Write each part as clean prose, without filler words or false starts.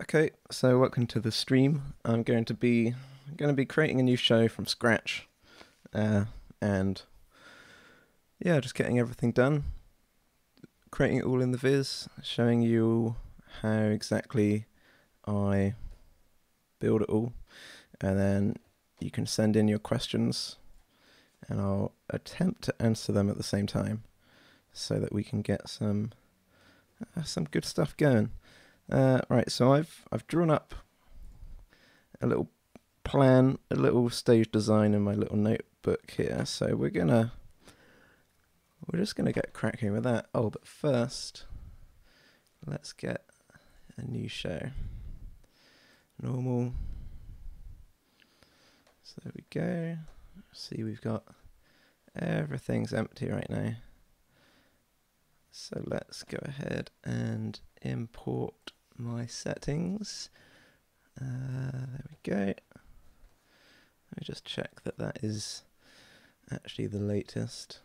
Okay, so welcome to the stream. I'm going to be creating a new show from scratch, and yeah, just getting everything done, creating it all in the Viz, showing you how exactly I build it all, and then you can send in your questions, and I'll attempt to answer them at the same time, so that we can get some good stuff going. Right, so I've drawn up a little plan, a little stage design in my little notebook here. So we're just gonna get cracking with that. Oh, but first, let's get a new show. Normal. So there we go. See, we've got everything's empty right now. So let's go ahead and import my settings. There we go. Let me just check that that is actually the latest,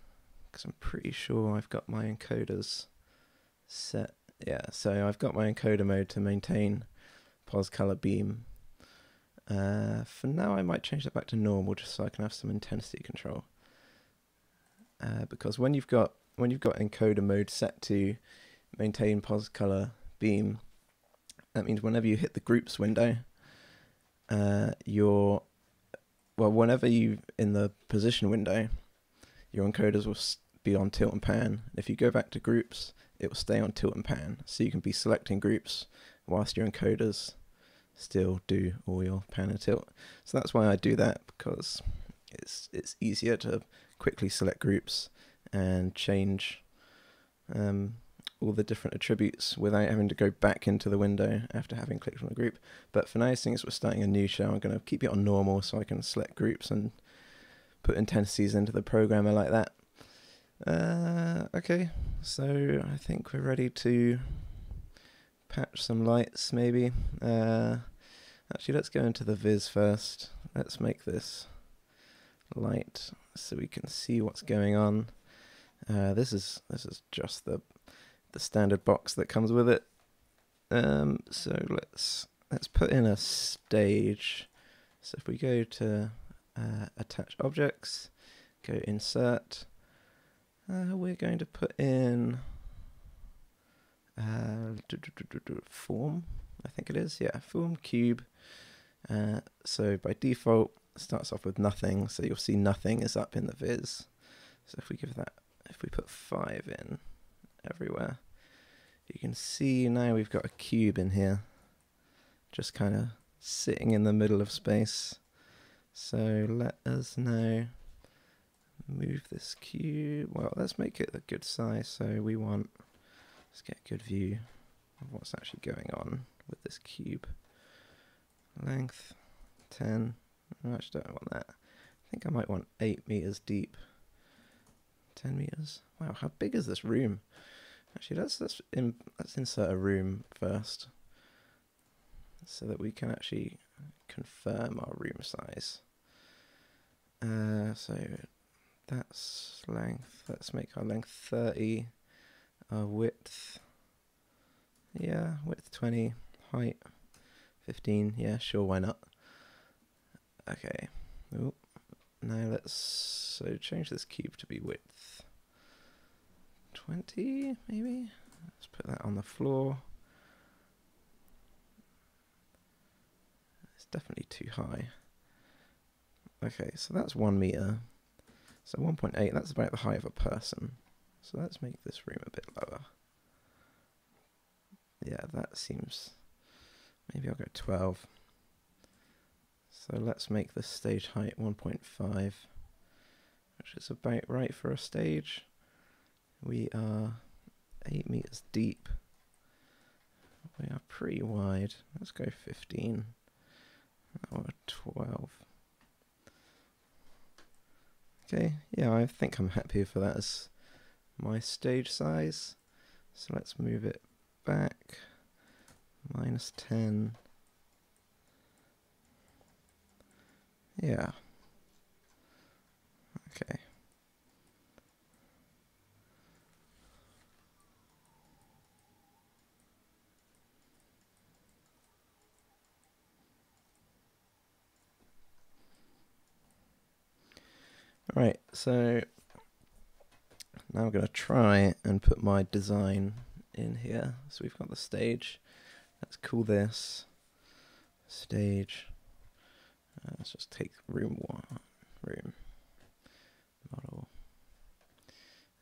because I'm pretty sure I've got my encoders set. Yeah, so I've got my encoder mode to maintain pos color beam. For now, I might change that back to normal just so I can have some intensity control. Because when you've got encoder mode set to maintain pos color beam, that means whenever you hit the groups window, in the position window, your encoders will be on tilt and pan. If you go back to groups, it will stay on tilt and pan. So you can be selecting groups whilst your encoders still do all your pan and tilt. So that's why I do that, because it's easier to quickly select groups and change all the different attributes without having to go back into the window after having clicked on a group. But for now, since we're starting a new show, I'm going to keep it on normal so I can select groups and put intensities into the programmer like that. Okay, so I think we're ready to patch some lights maybe. Actually, let's go into the Viz first. Let's make this light so we can see what's going on. This is just the standard box that comes with it. So let's put in a stage. So if we go to attach objects, go insert, we're going to put in form, I think it is, yeah, form cube. So by default it starts off with nothing, so you'll see nothing is up in the Viz. So if we give that, if we put 5 in everywhere, you can see now we've got a cube in here, just kind of sitting in the middle of space. So let us now move this cube. Well, let's make it a good size. So we want, let's get a good view of what's actually going on with this cube. Length 10. I actually don't want that. I think I might want 8 meters deep. 10 meters. Wow, how big is this room? Actually, let's insert a room first, so that we can actually confirm our room size. So that's length. Let's make our length 30. Our width, yeah, width 20. Height 15. Yeah, sure, why not? Okay. Ooh. Now let's change this cube to be width 20, maybe? Let's put that on the floor. It's definitely too high. Okay, so that's 1 meter. So 1.8, that's about the height of a person. So let's make this room a bit lower. Yeah, that seems... maybe I'll go 12. So let's make the stage height 1.5, which is about right for a stage. We are 8 meters deep. We are pretty wide. Let's go 15 or 12. Okay, yeah, I think I'm happy for that as my stage size. So let's move it back. Minus 10. Yeah. Okay. Right, so now I'm going to try and put my design in here. So we've got the stage. Let's call this stage. Let's just take room model.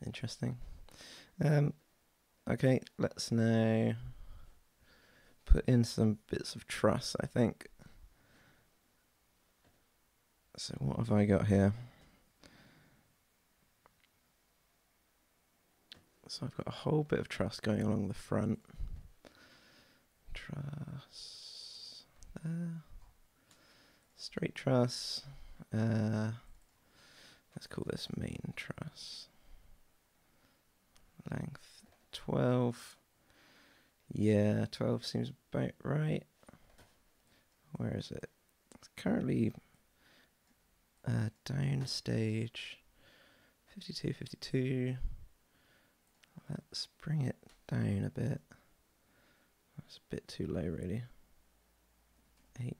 Interesting. Okay, let's now put in some bits of truss, I think. So what have I got here? So I've got a whole bit of truss going along the front. Truss there. Straight truss. Let's call this main truss. Length 12. Yeah, 12 seems about right. Where is it? It's currently downstage 52. Let's bring it down a bit. That's a bit too low, really. 8.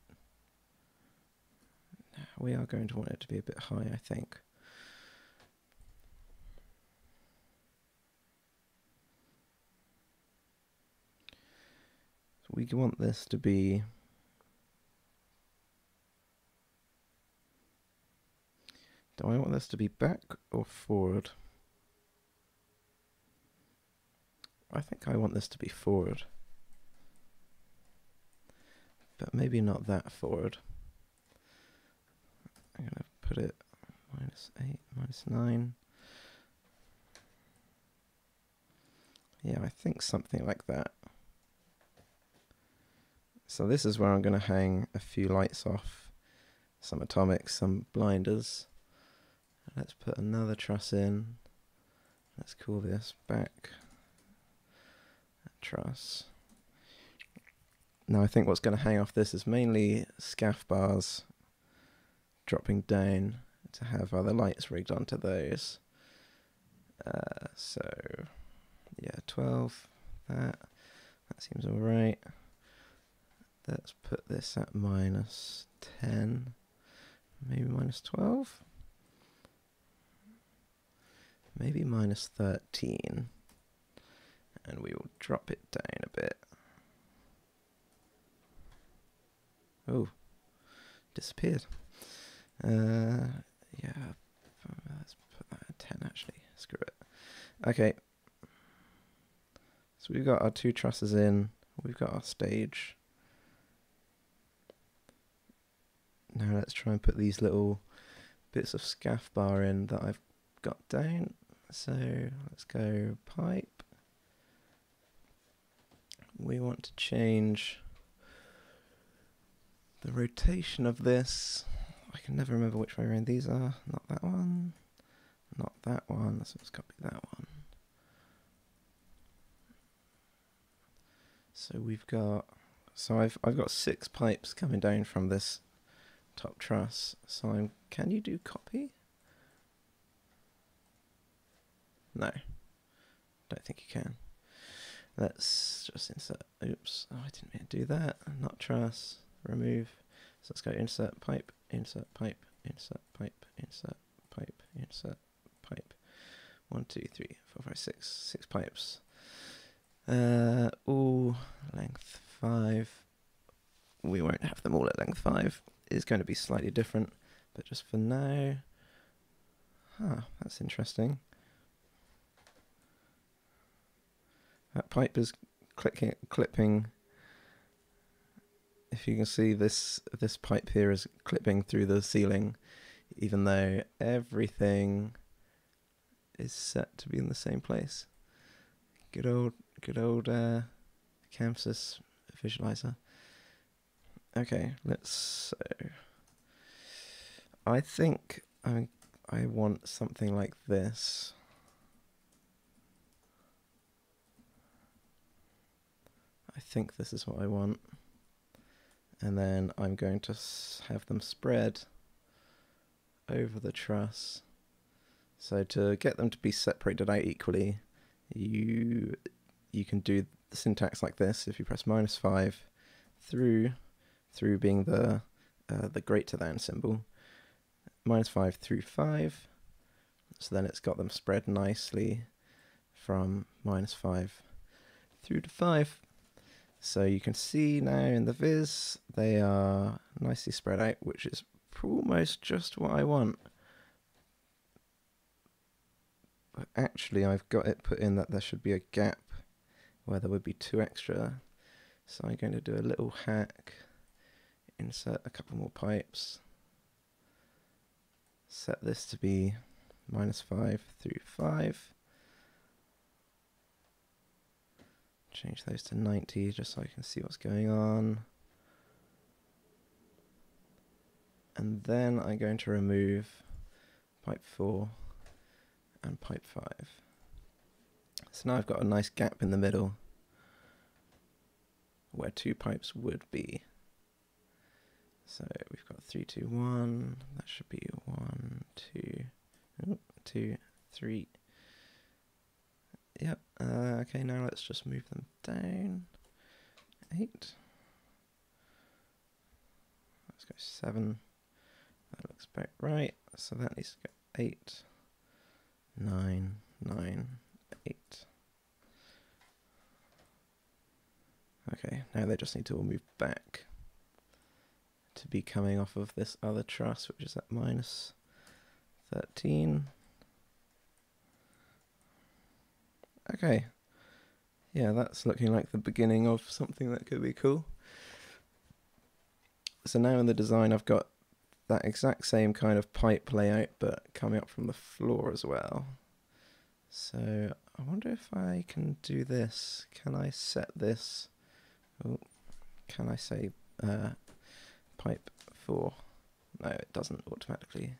No, we are going to want it to be a bit high, I think. So we want this to be do I want this to be back or forward? I think I want this to be forward, but maybe not that forward. I'm going to put it -8, -9. Yeah, I think something like that. So this is where I'm going to hang a few lights off, some atomics, some blinders. Let's put another truss in. Let's call this back truss. Now I think what's going to hang off this is mainly scaff bars dropping down to have other lights rigged onto those. So yeah, 12, that seems all right. Let's put this at -10, maybe -12, maybe -13. And we will drop it down a bit. Oh, disappeared. Yeah, let's put that at 10 actually. Screw it. Okay. So we've got our two trusses in. We've got our stage. Now let's try and put these little bits of scaff bar in that I've got down. So let's go pipe. We want to change the rotation of this. I can never remember which way around these are. Not that one. Not that one. So let's copy that one. So we've got. So I've got 6 pipes coming down from this top truss. So I'm. Can you do copy? No. Don't think you can. Let's just insert, oops, oh, I didn't mean to do that, not truss, remove. So let's go insert pipe, insert pipe, insert pipe, insert pipe, insert pipe. 1, 2, 3, 4, 5, 6 pipes. All length 5. We won't have them all at length 5. It's going to be slightly different, but just for now, huh, that's interesting. That pipe is clipping. If you can see this pipe here is clipping through the ceiling, even though everything is set to be in the same place. Good old ChamSys visualizer. Okay, let's. So I think I want something like this. I think this is what I want, and then I'm going to have them spread over the truss. So to get them to be separated out equally, you can do the syntax like this. If you press -5, through being the greater than symbol, -5 through 5, So then it's got them spread nicely from -5 through to 5. So you can see now in the viz, they are nicely spread out, which is almost just what I want. But actually I've got it put in that there should be a gap where there would be 2 extra. So I'm going to do a little hack, insert a couple more pipes, set this to be -5 through 5. Change those to 90 just so I can see what's going on. And then I'm going to remove pipe 4 and pipe 5. So now I've got a nice gap in the middle where 2 pipes would be. So we've got 3, 2, 1. That should be 1, 2, 2, 3. Yep. Okay, now let's just move them down. 8. Let's go 7. That looks about right. So that needs to go 8, 9, 9, 8. Okay, now they just need to all move back to be coming off of this other truss, which is at -13. Okay, yeah, that's looking like the beginning of something that could be cool. So now in the design I've got that exact same kind of pipe layout, but coming up from the floor as well. So I wonder if I can do this. Can I set this? Oh, can I say pipe 4? No, it doesn't automatically.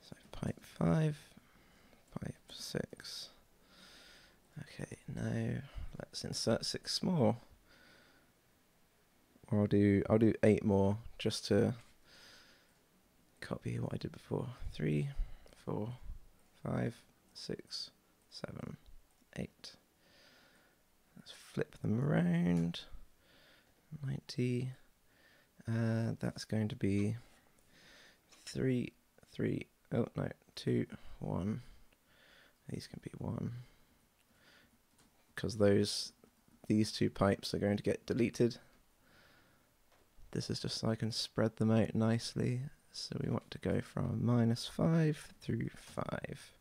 So pipe 5, pipe 6. Okay, now let's insert 6 more. Or I'll do 8 more just to copy what I did before. 3, 4, 5, 6, 7, 8. Let's flip them around. 90. That's going to be 3, 3. Oh no, 2, 1. These can be 1. Because these 2 pipes are going to get deleted. This is just so I can spread them out nicely. So we want to go from -5 through 5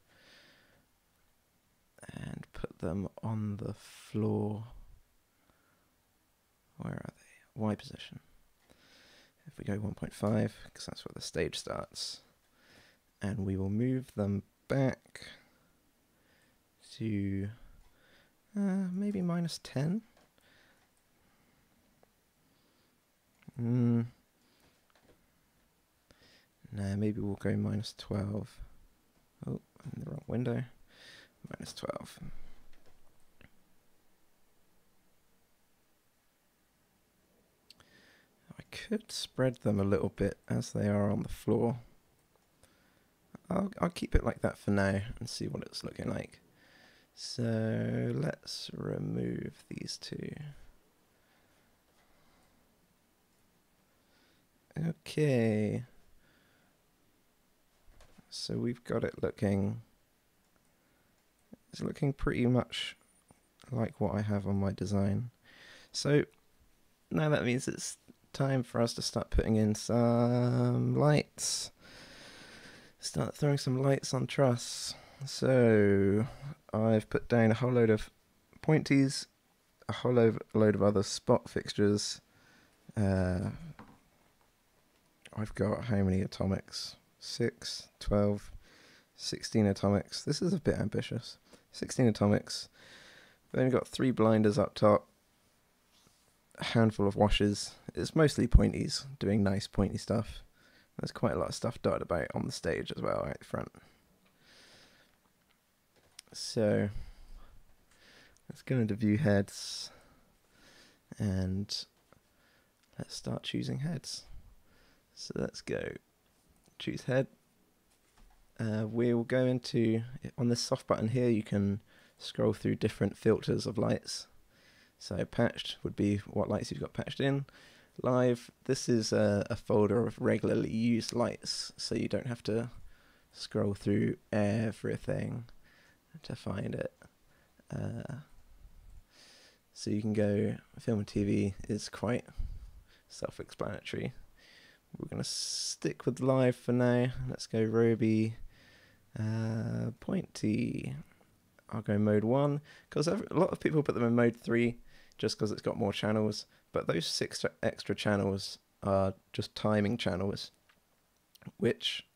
and put them on the floor. Where are they? Y position. If we go 1.5, because that's where the stage starts, and we will move them back to maybe -10. No, maybe we'll go -12. Oh, I'm in the wrong window. -12. I could spread them a little bit as they are on the floor. I'll keep it like that for now and see what it's looking like. So let's remove these 2. Okay. So we've got it looking. It's looking pretty much like what I have on my design. So now that means it's time for us to start putting in some lights. Start throwing some lights on truss. So I've put down a whole load of pointies, a whole load of other spot fixtures. I've got how many atomics? 6, 12, 16 atomics. This is a bit ambitious. 16 atomics. We've only got 3 blinders up top. A handful of washes. It's mostly pointies, doing nice pointy stuff. There's quite a lot of stuff dotted about on the stage as well, out front. So let's go into view heads and let's start choosing heads. So let's go choose head. We will go into, on this soft button here, you can scroll through different filters of lights. So patched would be what lights you've got patched in. Live, this is a folder of regularly used lights, so you don't have to scroll through everything to find it. So you can go film and TV is quite self-explanatory. We're gonna stick with live for now. Let's go Roby pointy. I'll go mode 1 because a lot of people put them in mode 3 just because it's got more channels, but those 6 extra channels are just timing channels, which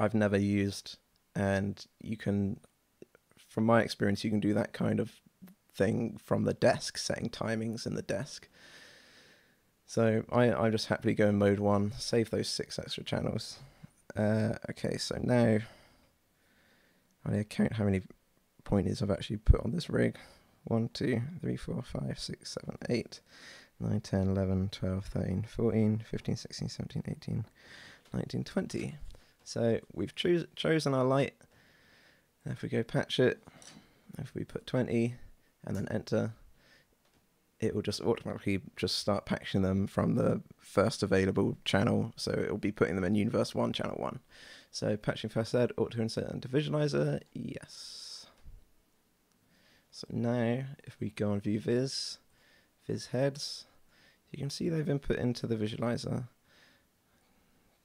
I've never used, and you can, from my experience, you can do that kind of thing from the desk, setting timings in the desk. So I just happily go in mode 1, save those 6 extra channels. Okay, so now I count how many pointers I've actually put on this rig. 1, 2, 3, 4, 5, 6, 7, 8, 9, 10, 11, 12, 13, 14, 15, 16, 17, 18, 19, 20. So we've chosen our light. If we go patch it, if we put 20 and then enter, it will just automatically just start patching them from the first available channel. So it will be putting them in Universe 1, Channel 1. So patching first aid, auto insert into visualizer, yes. So now if we go on view viz, viz heads, you can see they've been put into the visualizer.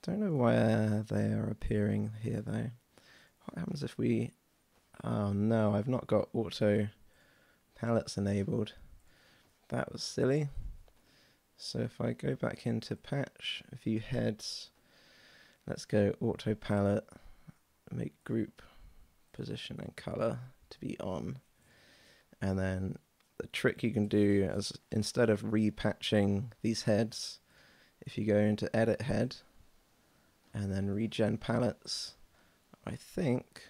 Don't know where they are appearing here though. What happens if we, oh no, I've not got auto palettes enabled. That was silly. So if I go back into patch, view heads, let's go auto palette, make group, position and color to be on. And then the trick you can do is instead of repatching these heads, if you go into edit head and then regen palettes, I think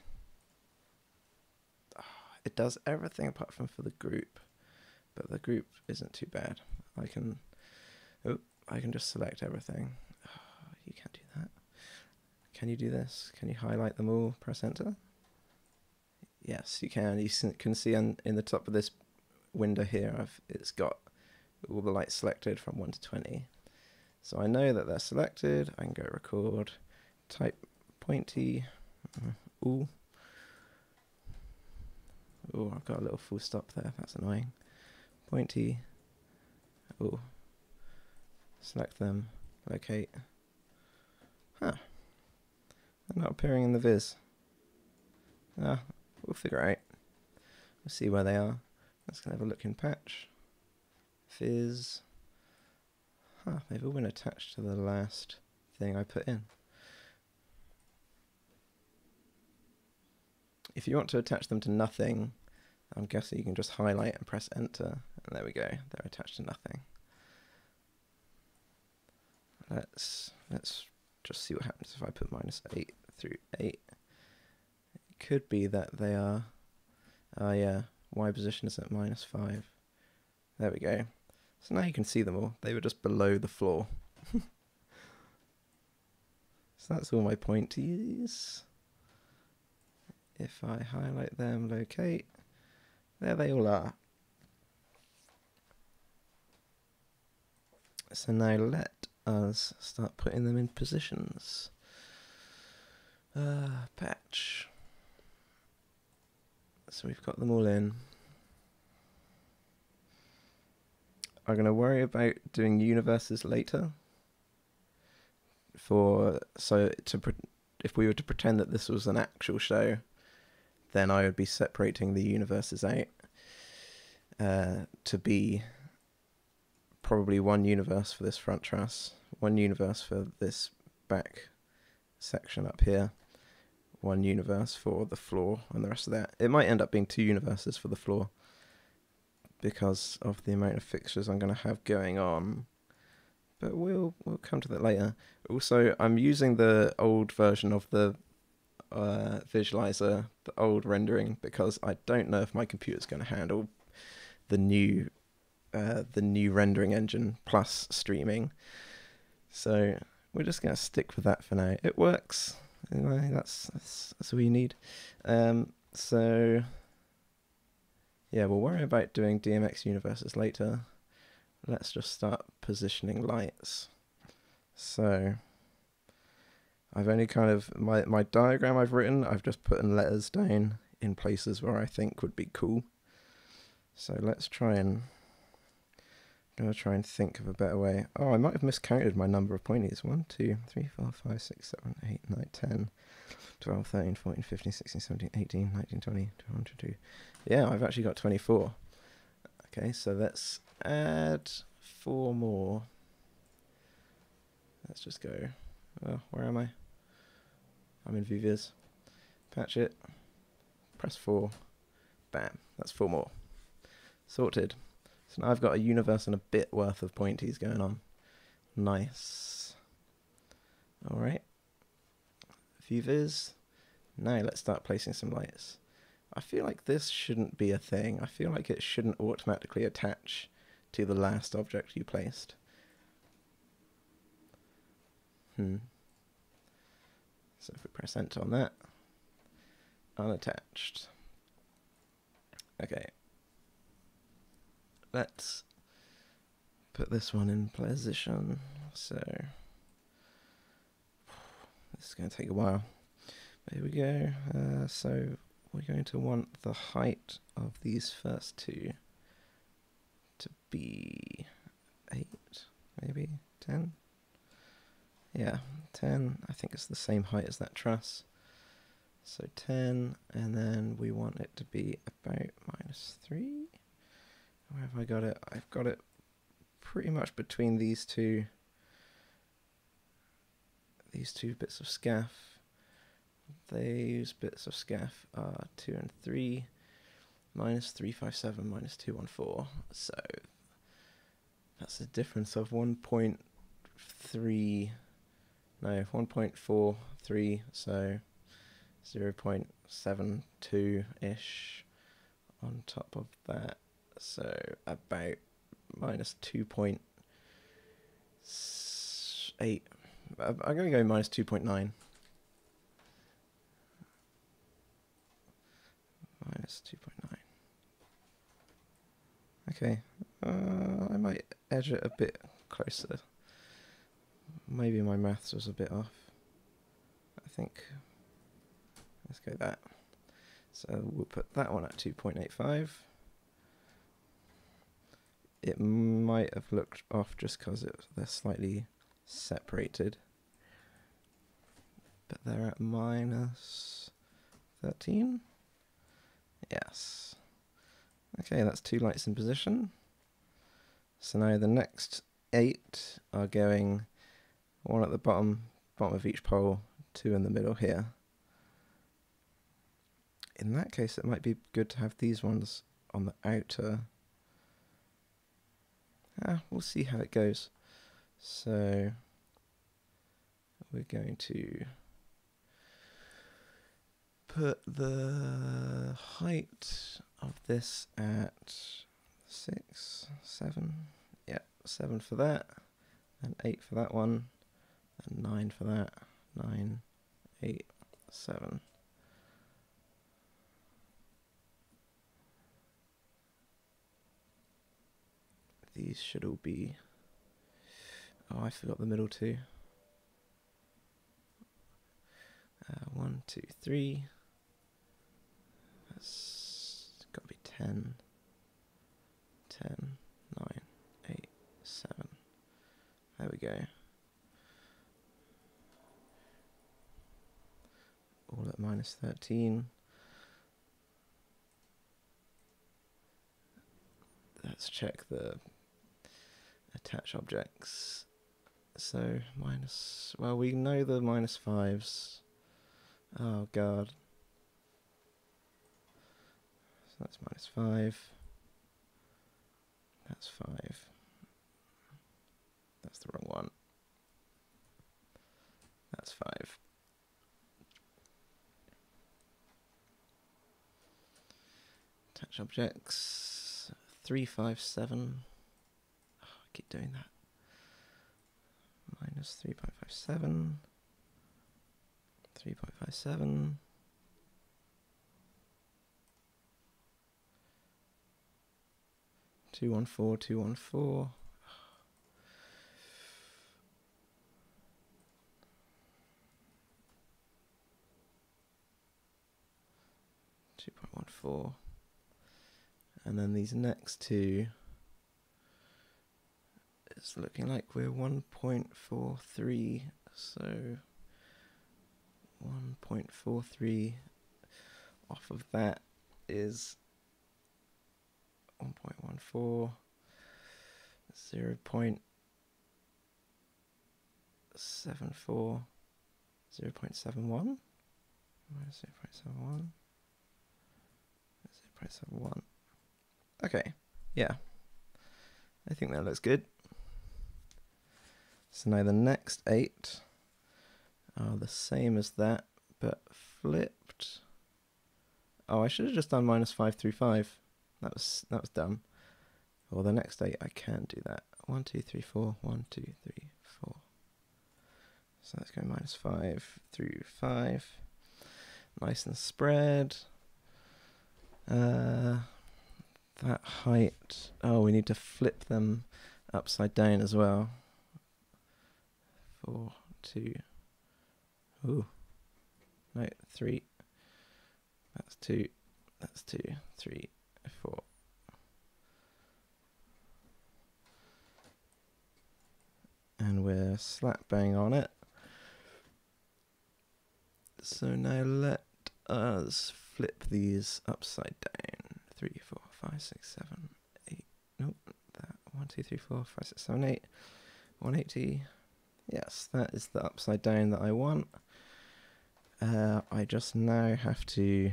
it does everything apart from for the group, but the group isn't too bad. I can just select everything. Oh, you can't do that. Can you do this? Can you highlight them all? Press enter. Yes, you can. You can see in the top of this window here, it's got all the lights selected from 1 to 20. So I know that they're selected. I can go record, type pointy. Ooh. Oh, I've got a little full stop there. That's annoying. Pointy. Oh. Select them. Locate. Huh. They're not appearing in the viz. Ah, we'll figure it out. We'll see where they are. Let's have a look in patch. Viz. Huh, they've all been attached to the last thing I put in. If you want to attach them to nothing, I'm guessing you can just highlight and press enter, and there we go, they're attached to nothing. Let's just see what happens if I put -8 through 8. It could be that they are, yeah, Y position is at -5. There we go. So now you can see them all. They were just below the floor. So that's all my pointies. If I highlight them, locate, there they all are. So now let us start putting them in positions. Patch. So we've got them all in. I'm going to worry about doing universes later. If we were to pretend that this was an actual show, then I would be separating the universes out to be probably one universe for this front truss, one universe for this back section up here, one universe for the floor and the rest of that. It might end up being 2 universes for the floor because of the amount of fixtures I'm going to have going on. But we'll come to that later. Also, I'm using the old version of the visualizer, the old rendering, because I don't know if my computer's going to handle the new rendering engine plus streaming. So we're just going to stick with that for now. It works. Anyway, that's all you need. So yeah, we'll worry about doing DMX universes later. Let's just start positioning lights. So I've only kind of, my diagram I've written, I've just put in letters down in places where I think would be cool. So let's try and, I'm going to try and think of a better way. Oh, I might have miscounted my number of pointies. 1, 2, 3, 4, 5, 6, 7, 8, 9, 10, 12, 13, 14, 15, 16, 17, 18, 19, 20, 21, 22. Yeah, I've actually got 24. Okay, so let's add 4 more. Let's just go, oh, where am I? I'm in ViewViz. Patch it, press 4, bam, that's 4 more. Sorted. So now I've got a universe and a bit worth of pointies going on. Nice. All right. ViewViz. Now let's start placing some lights. I feel like this shouldn't be a thing. I feel like it shouldn't automatically attach to the last object you placed. So if we press enter on that, unattached. Okay. Let's put this one in position. So this is going to take a while. There we go. So we're going to want the height of these first two to be 8, maybe 10. Yeah, 10. I think it's the same height as that truss. So 10, and then we want it to be about -3. Where have I got it? I've got it pretty much between these two bits of scaff. Those bits of scaff are 2 and 3, -357, -214. So that's a difference of 1.3, no, 1.43, so 0.72-ish on top of that. So about -2.8. I'm going to go -2.9. -2.9. Okay, I might edge it a bit closer. Maybe my maths was a bit off. I think let's go that. So we'll put that one at 2.85. It might have looked off just because they're slightly separated. But they're at -13. Yes. Okay, that's 2 lights in position. So now the next 8 are going, one at the bottom of each pole, 2 in the middle here. In that case, it might be good to have these ones on the outer. We'll see how it goes. So we're going to put the height of this at 6, 7. Yeah, 7 for that, and 8 for that one, and 9 for that. 9, 8, 7. These should all be, oh, I forgot the middle 2. 1, 2, 3. That's got to be 10. 10, 9, 8, 7. There we go. All at -13. Let's check the attach objects. So minus, well, we know the -5s. Oh god. So that's -5. That's 5. That's the wrong one. That's 5. Attach objects 357. Keep doing that. -3.57, 3.57, 214, 214. 2.14. And then these next two, it's looking like we're 1.43, so 1.43 off of that is 1.14, 0.74, 0.71, minus 0.71, 0.71. Okay, yeah, I think that looks good. So now the next eight are the same as that, but flipped. Oh, I should have just done -5 through 5. That was dumb. Well, the next eight I can do that. 1, 2, 3, 4. 1, 2, 3, 4. So let's go -5 through 5. Nice and spread. That height. Oh, we need to flip them upside down as well. 4, 2, ooh, no, 3, that's 2, that's 2, 3, 4. And we're slap bang on it. So now let us flip these upside down. 3, 4, 5, 6, 7, 8, nope, that, 1, 2, 3, 4, 5, 6, 7, 8, 180. Yes, that is the upside down that I want. I just now have to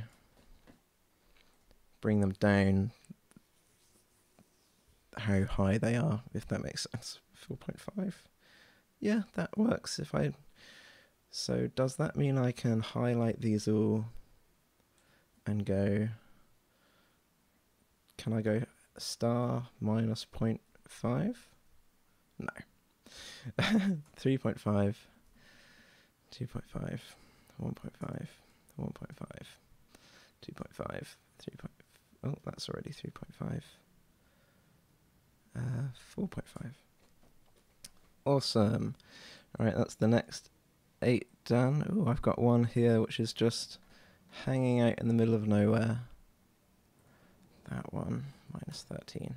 bring them down how high they are, if that makes sense. 4.5. Yeah, that works. So does that mean I can highlight these all and go, can I go star -0.5? No. 3.5, 2.5, 1.5, 1.5, 2.5, 3.5, oh, that's already 3.5, 4.5. Awesome. All right, that's the next eight done. Oh, I've got one here which is just hanging out in the middle of nowhere. That one, -13.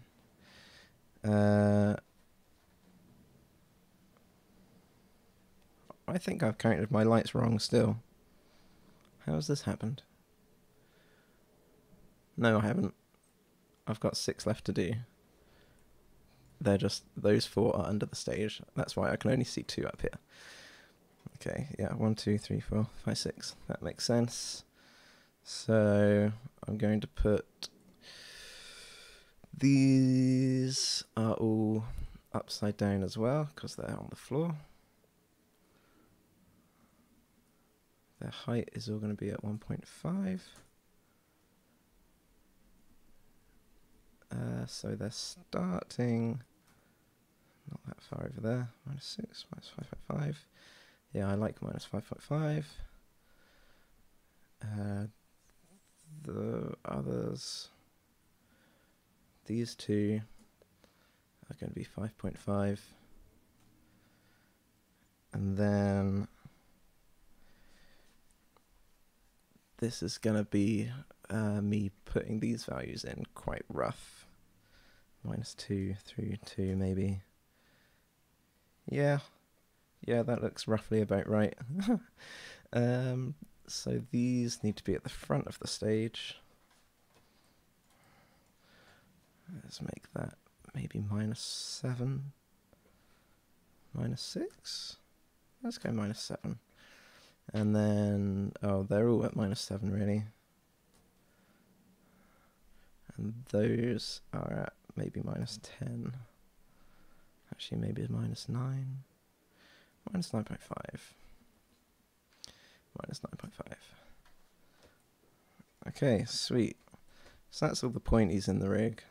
I think I've counted my lights wrong still. How has this happened? No, I haven't. I've got 6 left to do. They're just, those 4 are under the stage. That's why I can only see 2 up here. Okay, yeah, 1, 2, 3, 4, 5, 6. That makes sense. So I'm going to put, these are all upside down as well, because they're on the floor. Their height is all going to be at 1.5. So they're starting not that far over there. -6, -5.5. Yeah, I like -5.5. The others, these two are going to be 5.5. And then this is going to be me putting these values in quite rough. -2 through 2 maybe. Yeah, that looks roughly about right. So these need to be at the front of the stage. Let's make that maybe -7, -6. Let's go -7. And then, oh, they're all at -7, really. And those are at maybe -10. Actually, maybe -9. -9.5. -9.5. Okay, sweet. So that's all the pointies in the rig.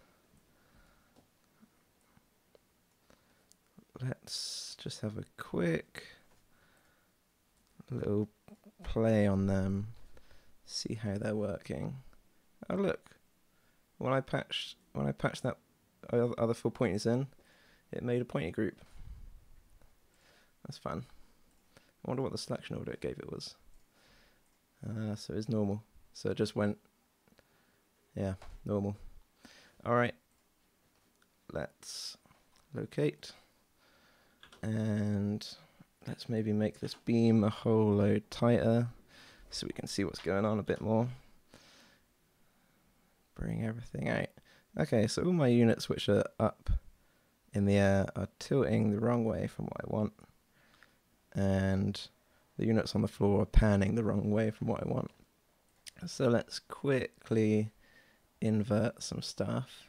Let's just have a quick little play on them, see how they're working. Oh look, when I patched that other 4 pointers in, it made a pointer group. That's fun. I wonder what the selection order it gave it was. So it's normal. So it just went Yeah, normal. All right, let's locate and let's maybe make this beam a whole load tighter so we can see what's going on a bit more. Bring everything out. Okay, so all my units which are up in the air are tilting the wrong way from what I want, and the units on the floor are panning the wrong way from what I want. So let's quickly invert some stuff.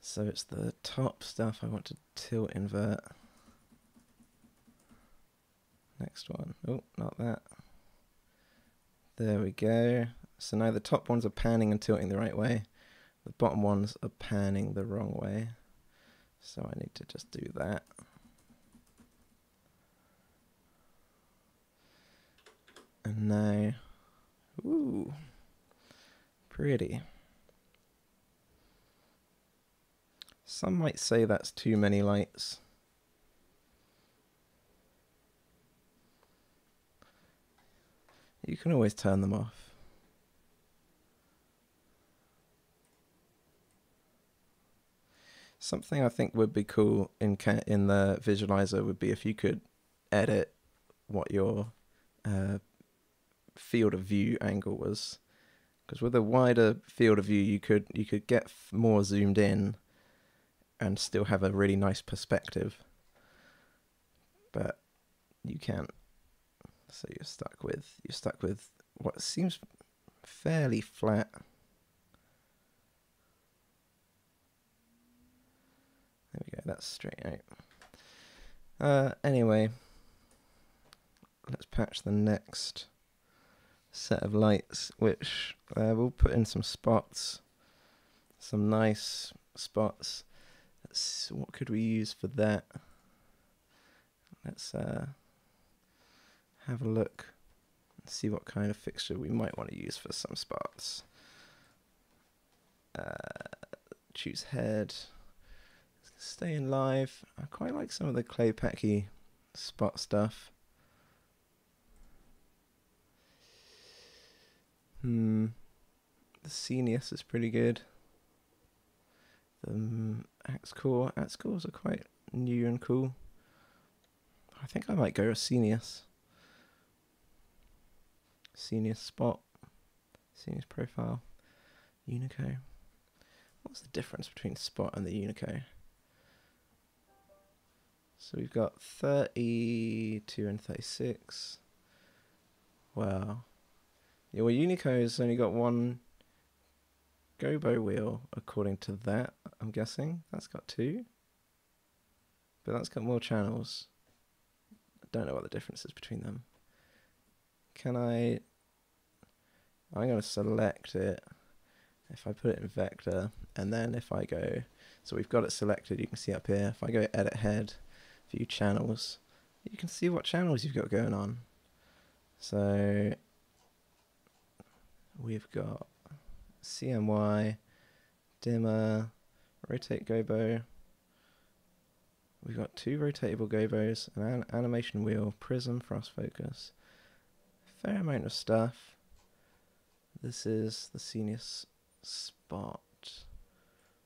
So it's the top stuff I want to tilt invert. Next one. Oh, not that. There we go. So now the top ones are panning and tilting the right way. The bottom ones are panning the wrong way. So I need to just do that. And now, ooh, pretty. Some might say that's too many lights. You can always turn them off. Something I think would be cool in the visualizer would be if you could edit what your field of view angle was, because with a wider field of view you could get more zoomed in and still have a really nice perspective, but you can't, so you're stuck with what seems fairly flat. There we go, that's straight out. Anyway, let's patch the next set of lights, which we'll put in some spots, some nice spots. Let's, what could we use for that? Let's have a look and see what kind of fixture we might want to use for some spots. Choose head, stay in live. I quite like some of the Claypaky spot stuff. The Scenius is pretty good. The X Cores are quite new and cool. I think I might go with Scenius. Scenius Spot, Scenius Profile, Unico. What's the difference between Spot and the Unico? So we've got 32 and 36. Wow. Yeah, well, Unico has only got one gobo wheel, according to that, I'm guessing. That's got two. But that's got more channels. I don't know what the difference is between them. Can I... I'm going to select it. If I put it in vector, and then if I go... So we've got it selected, you can see up here. If I go edit head, view channels, you can see what channels you've got going on. So... we've got CMY, dimmer, rotate gobo. We've got two rotatable gobos, an animation wheel, prism, frost focus. Fair amount of stuff. This is the Scenius Spot.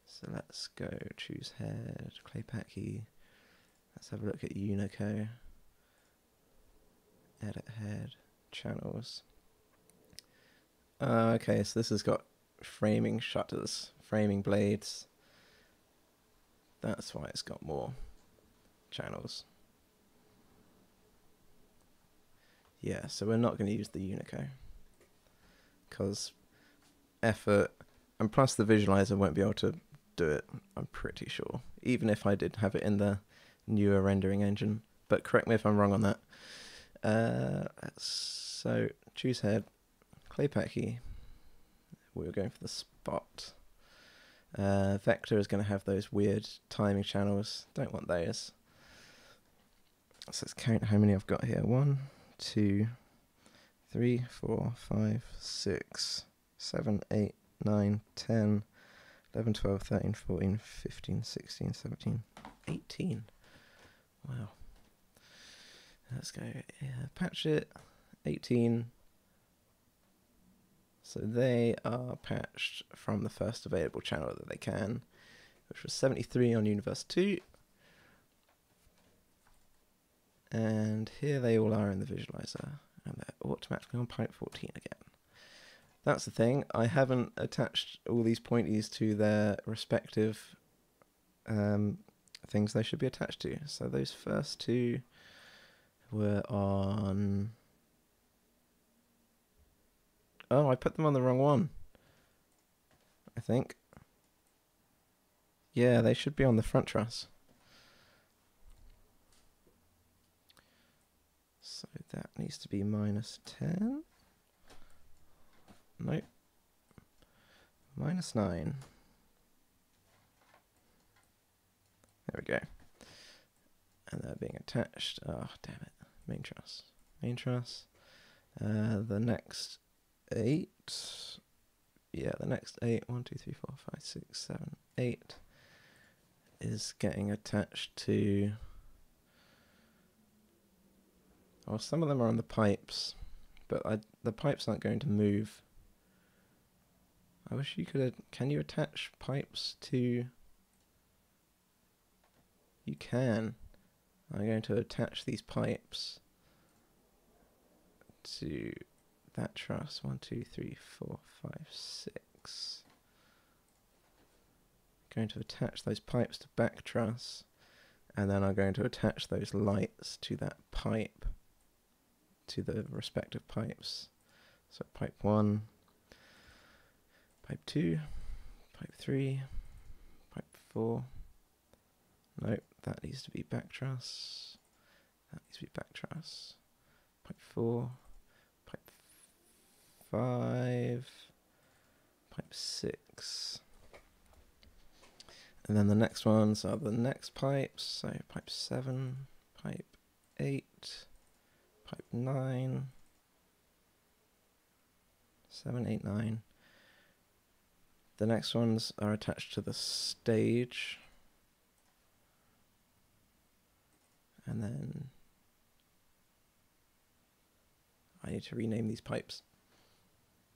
So let's go choose head, Claypaky. Let's have a look at Unico. Edit head, channels. Okay, so this has got framing shutters, framing blades. That's why it's got more channels. Yeah, so we're not going to use the Unico because effort, and plus the visualizer won't be able to do it, I'm pretty sure, even if I did have it in the newer rendering engine. But correct me if I'm wrong on that. So choose head. Claypaky, we were going for the spot. Vector is going to have those weird timing channels. Don't want those. So let's count how many I've got here. 1, 2, 3, 4, 5, 6, 7, 8, 9, 10, 11, 12, 13, 14, 15, 16, 17, 18. Wow. Let's go patch it. 18. So they are patched from the first available channel that they can, which was 73 on Universe 2. And here they all are in the visualizer, and they're automatically on pipe 14 again. That's the thing, I haven't attached all these pointies to their respective things they should be attached to. So those first two were on... Oh, I put them on the wrong one, I think. Yeah, they should be on the front truss. So that needs to be -10. Nope. -9. There we go. And they're being attached. Oh, damn it. Main truss. Main truss. The next 8. Yeah, the next 8. 1, 2, 3, 4, 5, 6, 7, 8 is getting attached to... Well, some of them are on the pipes, but the pipes aren't going to move. I wish you could... Can you attach pipes to... You can. I'm going to attach these pipes to that truss. 1, 2, 3, 4, 5, 6. I'm going to attach those pipes to back truss, and then I'm going to attach those lights to that pipe, to the respective pipes. So pipe 1, pipe 2, pipe 3, pipe 4. Nope, that needs to be back truss. That needs to be back truss. Pipe 4, pipe 5, pipe 6. And then the next ones are the next pipes. So pipe 7, pipe 8, pipe 9, 7, 8, 9. The next ones are attached to the stage. And then I need to rename these pipes.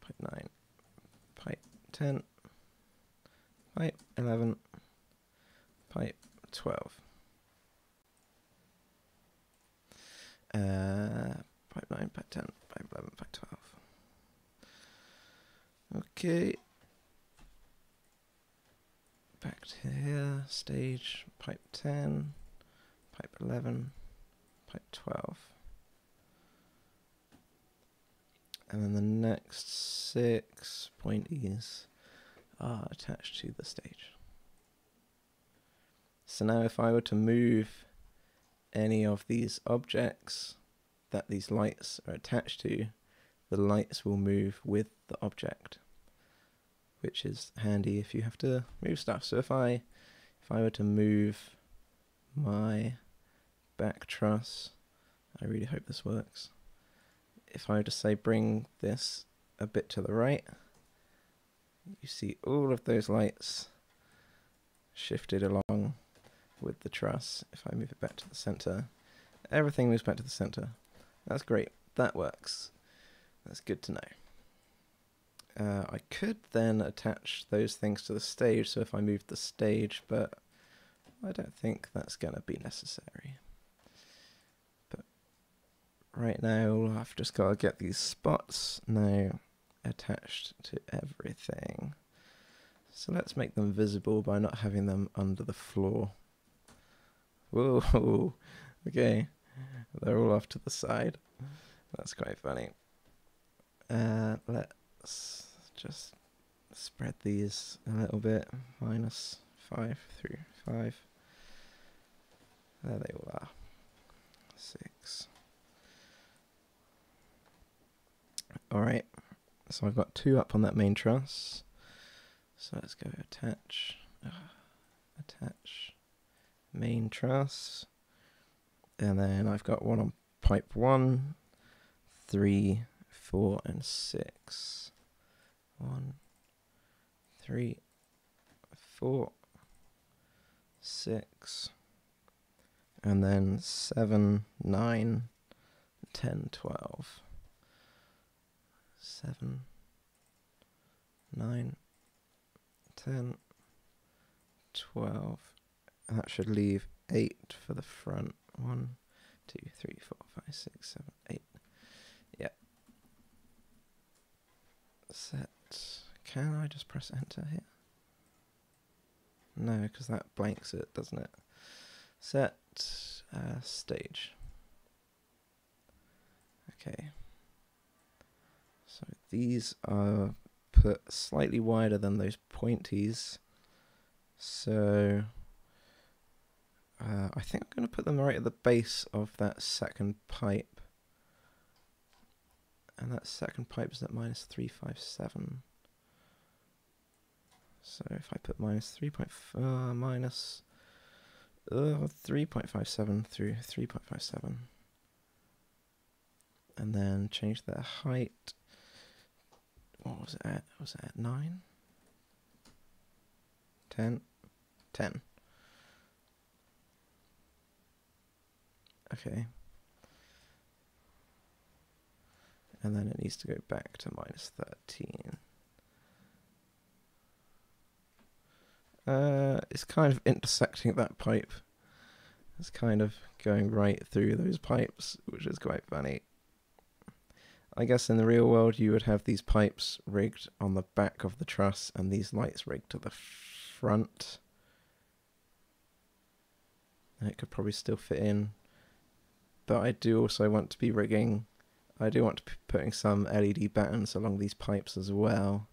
Pipe 9, pipe 10, pipe 11, pipe 12. Pipe 9, pipe 10, pipe 11, pipe 12. Okay. Back to here, stage, pipe 10, pipe 11, pipe 12. And then the next 6 pointies are attached to the stage. So now if I were to move any of these objects that these lights are attached to, the lights will move with the object, which is handy if you have to move stuff. So if I were to move my back truss, I really hope this works. If I were to say bring this a bit to the right, you see all of those lights shifted along with the truss. If I move it back to the center, everything moves back to the center. That's great. That works. That's good to know. I could then attach those things to the stage, so if I moved the stage, but I don't think that's going to be necessary. But right now I've just got to get these spots now attached to everything. So let's make them visible by not having them under the floor. Whoa, okay, they're all off to the side. That's quite funny. Let's just spread these a little bit. -5 through 5. There they all are. 6. Alright, so I've got 2 up on that main truss. So let's go attach, attach main truss, and then I've got 1 on pipe 1, 3, 4, and 6. 1, 3, 4, 6, and then 7, 9, 10, 12. 7, 9, 10, 12. And that should leave 8 for the front. 1, 2, 3, 4, 5, 6, 7, 8. Yeah. Set. Can I just press enter here? No, because that blanks it, doesn't it? Set stage. Okay. So these are put slightly wider than those pointies. So I think I'm going to put them right at the base of that second pipe. And that second pipe is at -357. So if I put -3.57 through 3.57, and then change their height. What was it at? Was it at 9? 10? 10. Okay. And then it needs to go back to -13. It's kind of intersecting that pipe. It's kind of going right through those pipes, which is quite funny. I guess in the real world you would have these pipes rigged on the back of the truss and these lights rigged to the front. And it could probably still fit in. But I do also want to be rigging. I do want to be putting some LED battens along these pipes as well.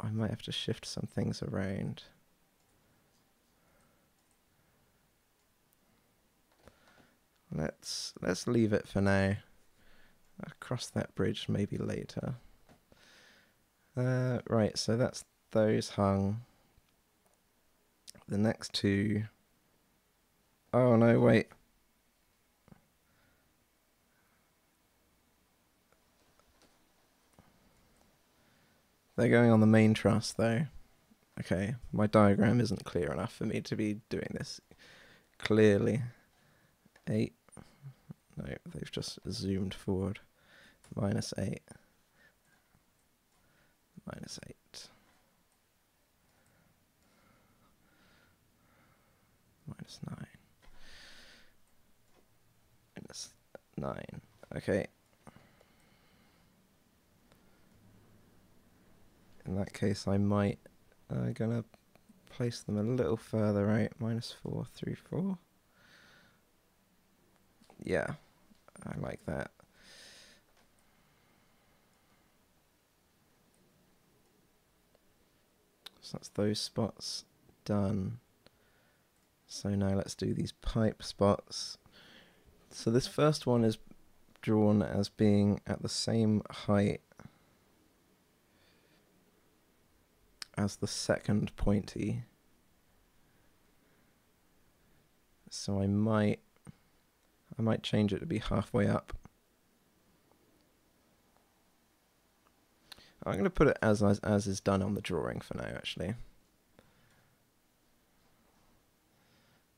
I might have to shift some things around. Let's leave it for now. I'll cross that bridge maybe later. Right, so that's those hung. The next two. Oh no, wait. They're going on the main truss though. Okay, my diagram isn't clear enough for me to be doing this clearly. 8, no, they've just zoomed forward. -8, -8, -9, -9, okay. In that case, I might gonna place them a little further out, -4 through 4. Yeah, I like that. So that's those spots done. So now let's do these pipe spots. So this first one is drawn as being at the same height as the second pointy. So I might change it to be halfway up. I'm going to put it as is done on the drawing for now, actually.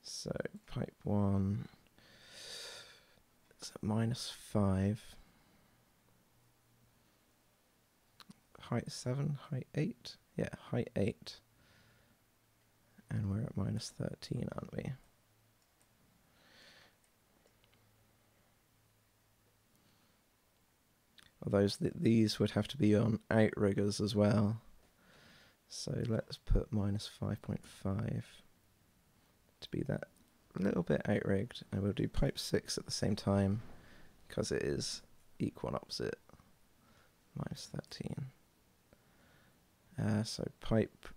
So pipe 1 is at -5. Height 7, height 8. Yeah, height 8, and we're at -13, aren't we? Although these would have to be on outriggers as well. So let's put -5.5 to be that little bit outrigged, and we'll do pipe 6 at the same time because it is equal and opposite, -13. So pipe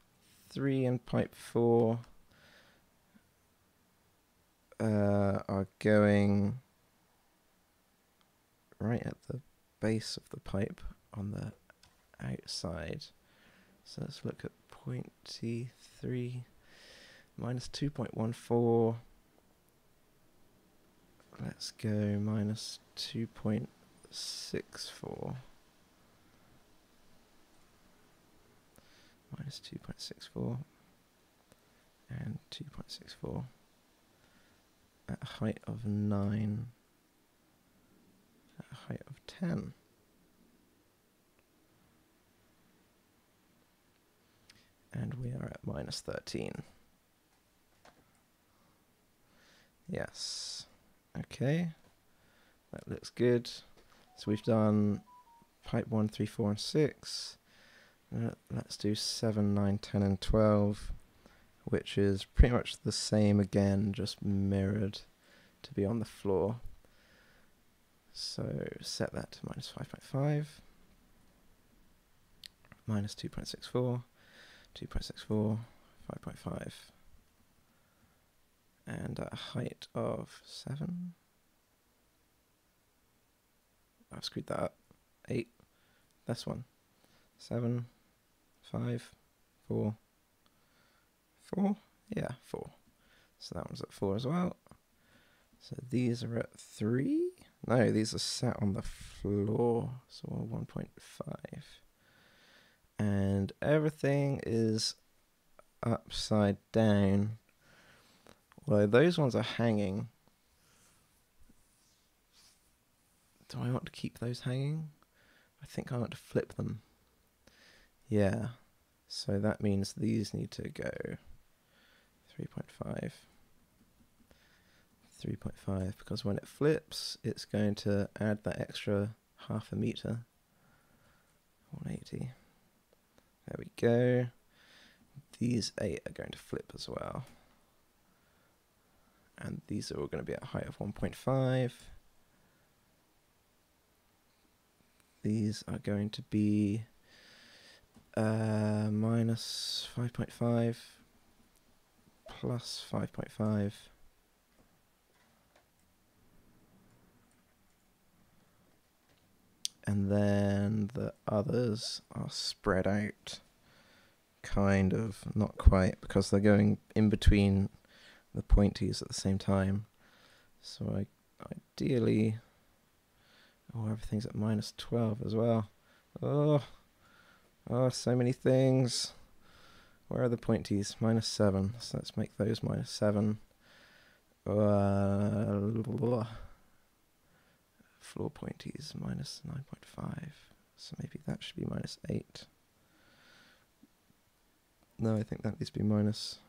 3 and pipe 4 are going right at the base of the pipe on the outside. So let's look at pointy 3, -2.14. Let's go -2.64. -2.64 and 2.64 at a height of 9, at a height of 10. and we are at -13. Yes. Okay. That looks good. So we've done pipe 1, 3, 4, and 6. Let's do 7, 9, 10, and 12, which is pretty much the same again, just mirrored to be on the floor. So set that to -5.5, -2.64, 2.64, 5.5, and a height of 7. I've screwed that up. 8. This one. 7. 5, 4, 4, yeah, 4. So that one's at 4 as well. So these are at 3. No, these are sat on the floor, so 1.5. And everything is upside down. Although those ones are hanging. Do I want to keep those hanging? I think I want to flip them. Yeah, so that means these need to go 3.5, 3.5, because when it flips, it's going to add that extra half a meter, 180. There we go. These 8 are going to flip as well. And these are all going to be at a height of 1.5. These are going to be -5.5, +5.5. And then the others are spread out, kind of, not quite, because they're going in between the pointies at the same time. So ideally, oh, everything's at -12 as well. Oh, so many things. Where are the pointies? -7. So let's make those -7. Floor pointies -9.5. So maybe that should be -8. No, I think that needs to be -9,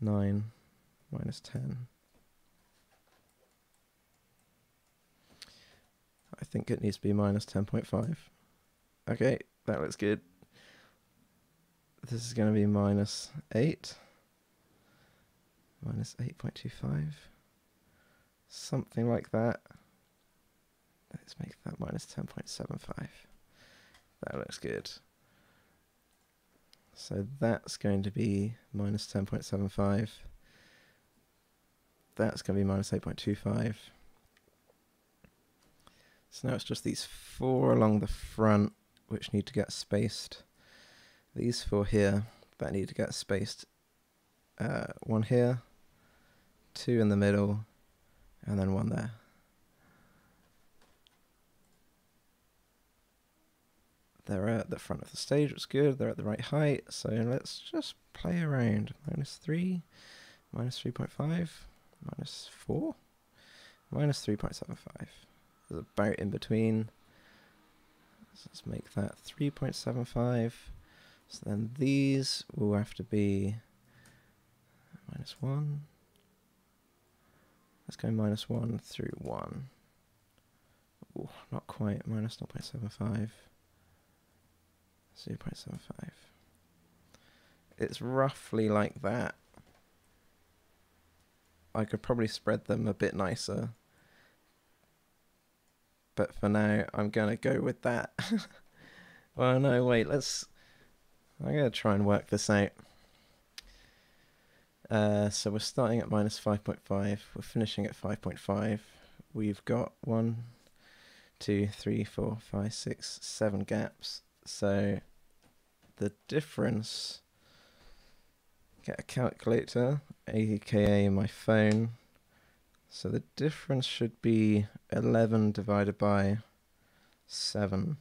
-10. I think it needs to be -10.5. Okay. That looks good. This is going to be -8, -8.25, something like that. Let's make that -10.75. That looks good. So that's going to be -10.75. That's going to be -8.25. So now it's just these 4 along the front, which need to get spaced. These 4 here that need to get spaced. 1 here, 2 in the middle, and then 1 there. They're at the front of the stage, it's good, they're at the right height, so let's just play around. -3, -3.5, -4, -3.75. There's about in between. So let's make that 3.75. So then these will have to be -1. Let's go -1 through 1. Ooh, not quite. -0.75. 0.75. It's roughly like that. I could probably spread them a bit nicer. But for now, I'm going to go with that. Well, no, wait, I'm going to try and work this out. So we're starting at -5.5. We're finishing at 5.5. We've got 1, 2, 3, 4, 5, 6, 7 gaps. So the difference, get a calculator, aka my phone. So the difference should be 11 divided by 7,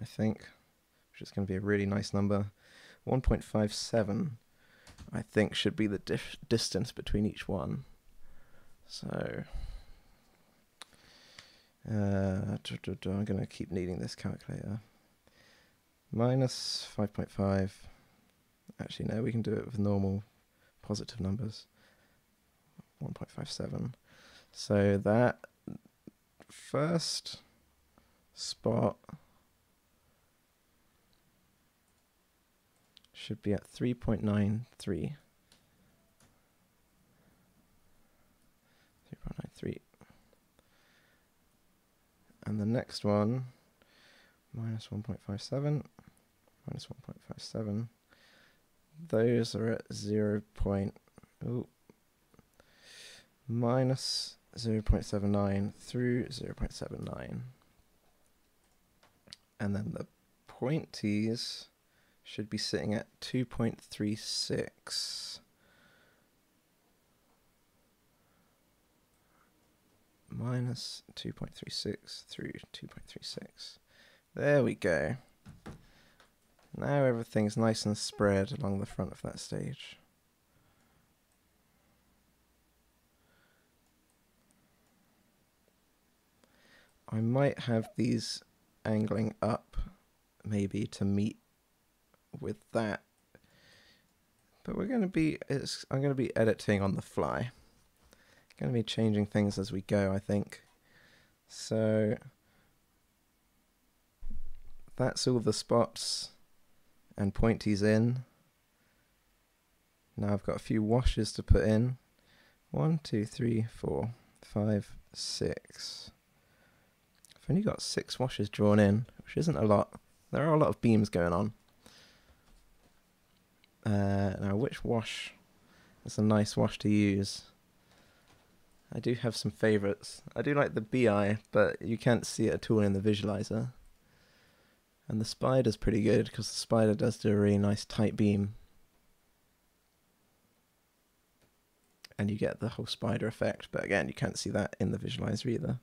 I think, which is going to be a really nice number. 1.57, I think, should be the distance between each one. So I'm going to keep needing this calculator. -5.5, Actually, no, we can do it with normal positive numbers. 1.57. So that first spot should be at 3.93. 3.93. And the next one, minus 1.57, minus 1.57. Those are at 0. Oh, minus 0.79 through 0.79. And then the pointies should be sitting at 2.36. Minus 2.36 through 2.36. There we go. Now everything's nice and spread along the front of that stage. I might have these angling up, maybe, to meet with that. But we're going to be, I'm going to be editing on the fly. Going to be changing things as we go, I think. So that's all the spots and pointies in. Now I've got a few washes to put in. 1, 2, 3, 4, 5, 6. I've only got 6 washes drawn in, which isn't a lot. There are a lot of beams going on. Now which wash is a nice wash to use? I do have some favorites. I do like the BI, but you can't see it at all in the visualizer. And the spider's pretty good, because the spider does do a really nice tight beam. And you get the whole spider effect, but again, you can't see that in the visualizer either.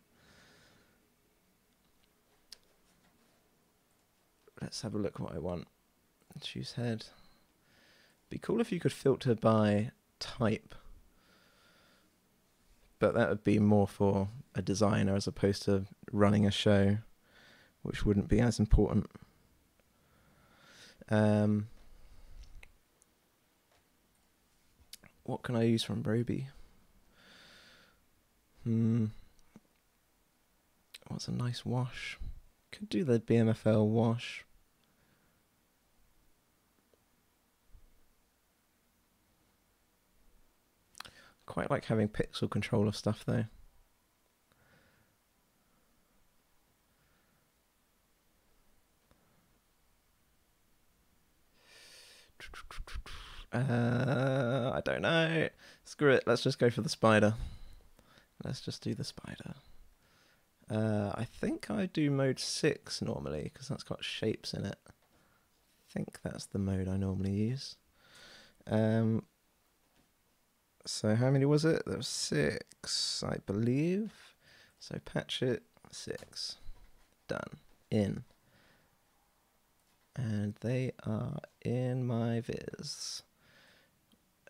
Let's have a look at what I want. Choose head. Be cool if you could filter by type. But that would be more for a designer as opposed to running a show, which wouldn't be as important. What can I use from Roby? What's a nice wash? Could do the BMFL wash. Quite like having pixel control of stuff though. I don't know. Screw it, let's just go for the spider. Let's just do the spider. I think I do mode 6 normally, because that's got shapes in it. I think that's the mode I normally use. So how many was it? There was 6, I believe. So patch it, 6. Done. In. And they are in my viz.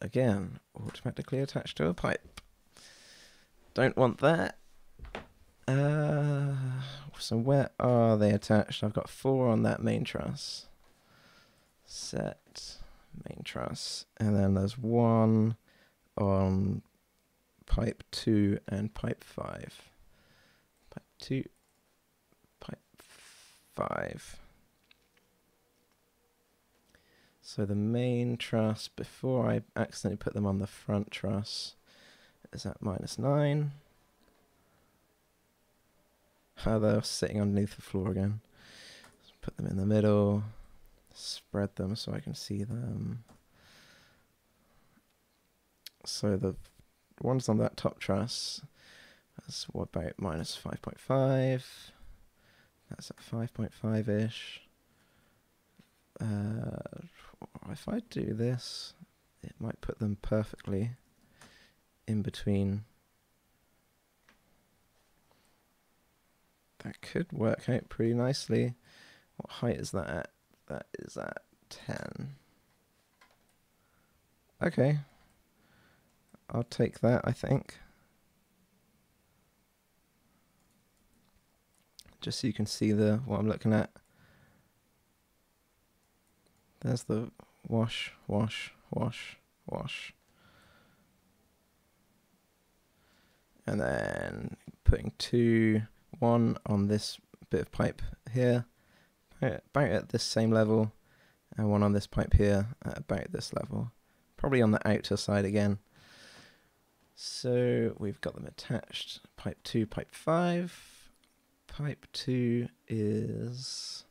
Again, automatically attached to a pipe. Don't want that. So where are they attached? I've got 4 on that main truss. Set main truss. And then there's 1 on pipe 2 and pipe 5. Pipe 2, pipe 5. So the main truss, before I accidentally put them on the front truss, is at -9. How they're sitting underneath the floor again. Let's put them in the middle, spread them so I can see them. So the ones on that top truss, that's what about -5.5? That's at 5.5-ish. If I do this, it might put them perfectly in between. That could work out pretty nicely. What height is that at? That is at 10. Okay. I'll take that, I think. Just so you can see what I'm looking at. There's the wash, wash, wash, wash. And then putting 2, 1 on this bit of pipe here, about at this same level, and 1 on this pipe here at about this level, probably on the outer side again. So we've got them attached, pipe 2, pipe 5. Pipe 2 is,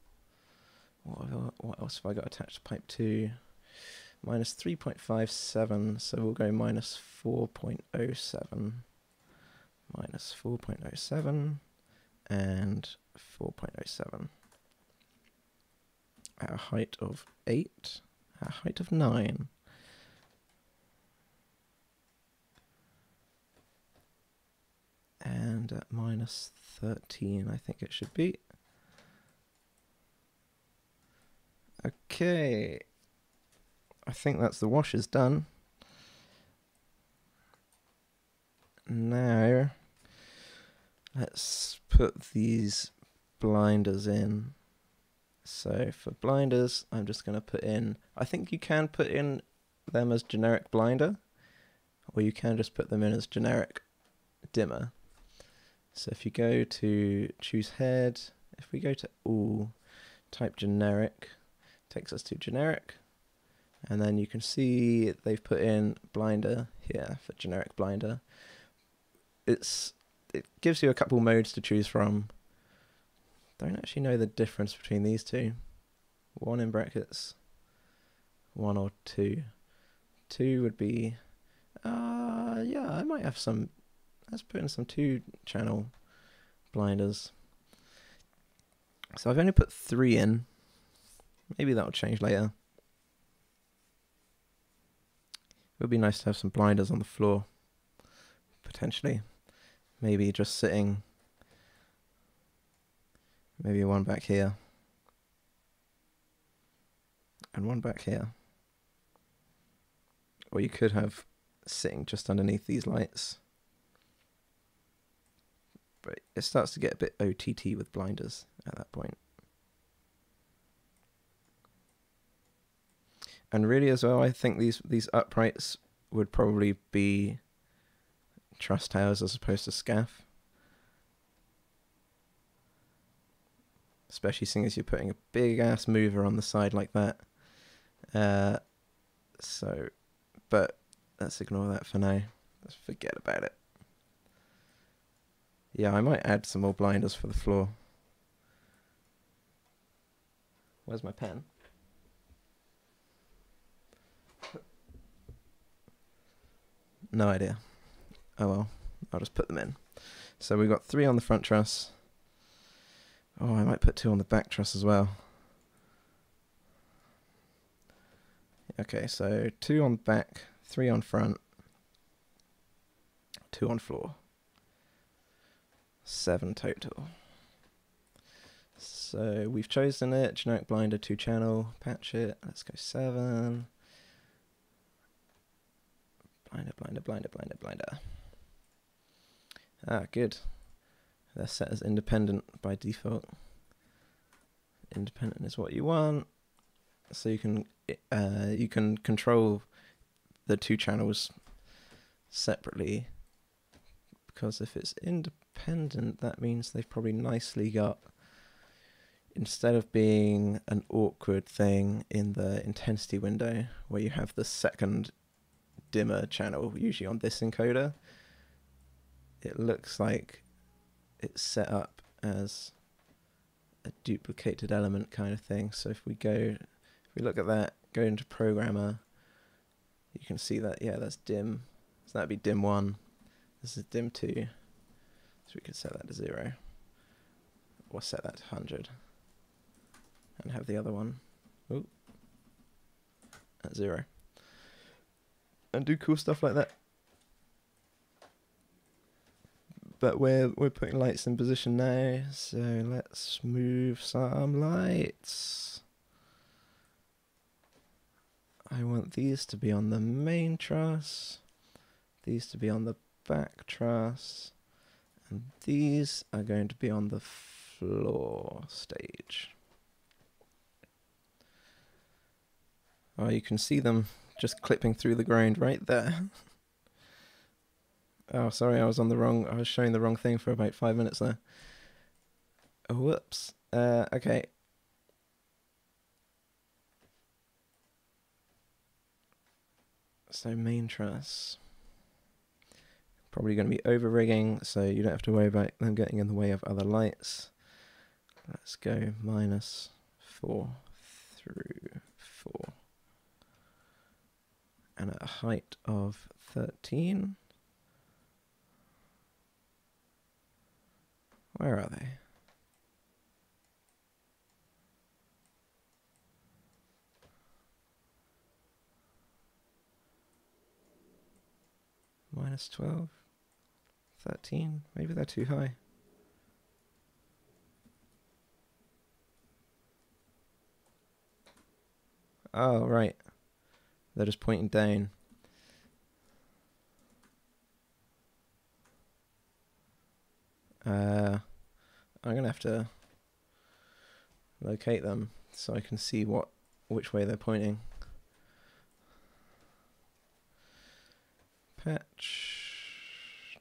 what else have I got attached to pipe 2? Minus 3.57, so we'll go minus 4.07. Minus 4.07 and 4.07. At a height of 8, at a height of 9. And at minus 13, I think it should be. Okay. I think that's the washes done. Now, let's put these blinders in. So for blinders, I'm just going to put in, I think you can put in them as generic blinder, or you can just put them in as generic dimmer. So if you go to choose head, if we go to all, type generic, takes us to generic, and then you can see they've put in blinder here for generic blinder. It gives you a couple modes to choose from. Don't actually know the difference between these two. 1 in brackets, 1 or 2. 2 would be, yeah, I might have some. Let's put in some 2-channel blinders. So I've only put 3 in. Maybe that'll change later. It would be nice to have some blinders on the floor, potentially. Maybe just sitting. Maybe 1 back here. And 1 back here. Or you could have sitting just underneath these lights. But it starts to get a bit OTT with blinders at that point. And really as well, I think these uprights would probably be truss towers as opposed to scaff. Especially seeing as you're putting a big-ass mover on the side like that. But let's ignore that for now. Let's forget about it. Yeah, I might add some more blinders for the floor. Where's my pen? No idea. Oh well, I'll just put them in. So we've got 3 on the front truss. Oh, I might put 2 on the back truss as well. Okay, so 2 on back, 3 on front, 2 on floor. 7 total. So we've chosen it, generic blinder, 2-channel, patch it, let's go 7. Blinder, blinder, blinder, blinder, blinder. Ah, good. They're set as independent by default. Independent is what you want. So you can control the 2 channels separately, because if it's independent, that means they've probably nicely got, instead of being an awkward thing in the intensity window where you have the second dimmer channel, usually on this encoder, it looks like it's set up as a duplicated element kind of thing. So if we go, if we look at that, go into programmer, you can see that, yeah, that's dim. So that'd be dim 1. This is dim 2. So we could set that to 0. Or set that to 100. And have the other one, ooh, at 0. And do cool stuff like that. But we're putting lights in position now, so let's move some lights. I want these to be on the main truss, these to be on the back truss, and these are going to be on the floor stage. Oh, you can see them just clipping through the ground right there. Oh, sorry, I was showing the wrong thing for about 5 minutes there. Oh, whoops. Okay. So main truss. Probably going to be over rigging, so you don't have to worry about them getting in the way of other lights. Let's go -4 through 4. And at a height of 13. Where are they? -12, 13, maybe they're too high. Oh, right. They're just pointing down. I'm gonna have to locate them so I can see which way they're pointing. Patch.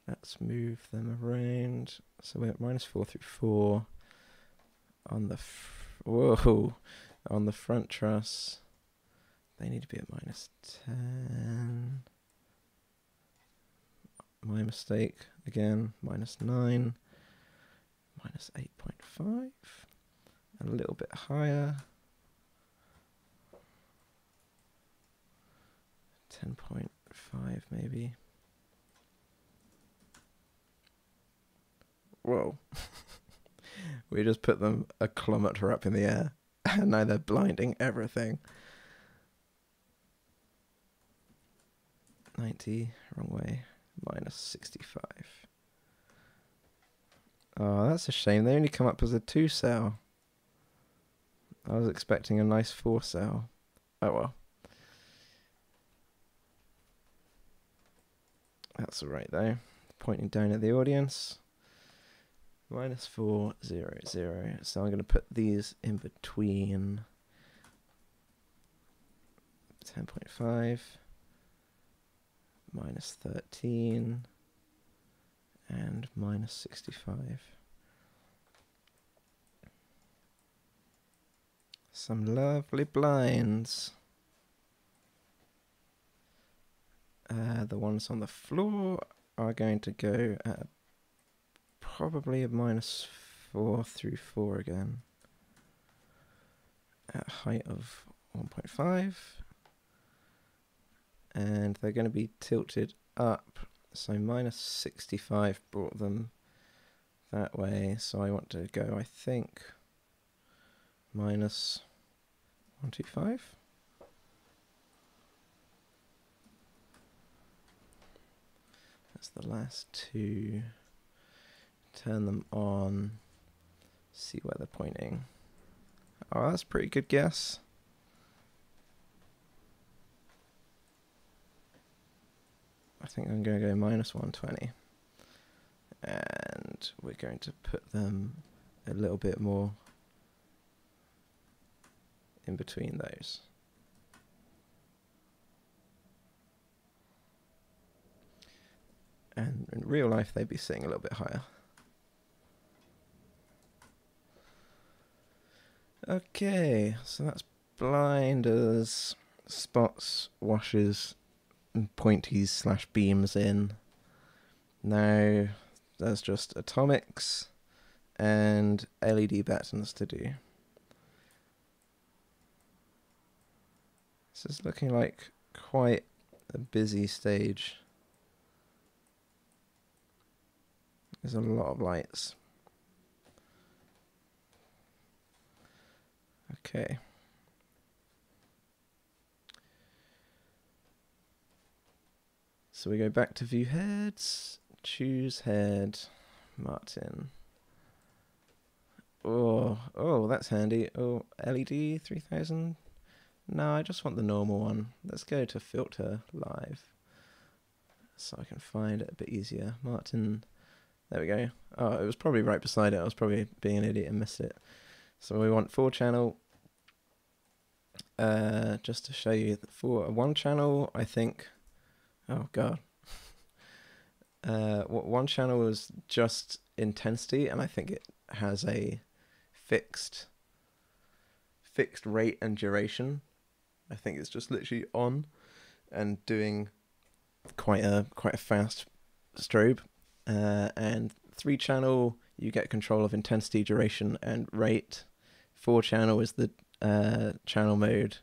Let's move them around. So we're at -4 through 4 on the on the front truss. They need to be at -10. My mistake again. -9, -8.5, and a little bit higher. 10.5 maybe. Whoa. We just put them a kilometer up in the air and now they're blinding everything. 90, wrong way, -65. Oh, that's a shame. They only come up as a 2 cell. I was expecting a nice 4 cell. Oh well. That's all right though. Pointing down at the audience. -4, 0, 0. So I'm going to put these in between 10.5, -13, and -65. Some lovely blinds. The ones on the floor are going to go at probably a -4 through 4 again. At a height of 1.5. And they're going to be tilted up. So -65 brought them that way. So I want to go, I think, -125. That's the last two. Turn them on. See where they're pointing. Oh, that's a pretty good guess. I think I'm going to go -120. And we're going to put them a little bit more in between those. And in real life, they'd be sitting a little bit higher. Okay, so that's blinders, spots, washes, and pointies / beams in. Now, there's just atomics and LED buttons to do. This is looking like quite a busy stage. There's a lot of lights. Okay. So we go back to view heads, choose head, Martin. Oh, that's handy. Oh, LED 3000. No, I just want the normal one. Let's go to filter live so I can find it a bit easier. Martin. There we go. Oh, it was probably right beside it. I was probably being an idiot and missed it. So we want 4 channel. just to show you for one channel, I think, oh god, one channel was just intensity, and I think it has a fixed rate and duration. I think it's just literally on and doing quite a fast strobe. And 3 channel, you get control of intensity, duration, and rate. 4 channel is the channel mode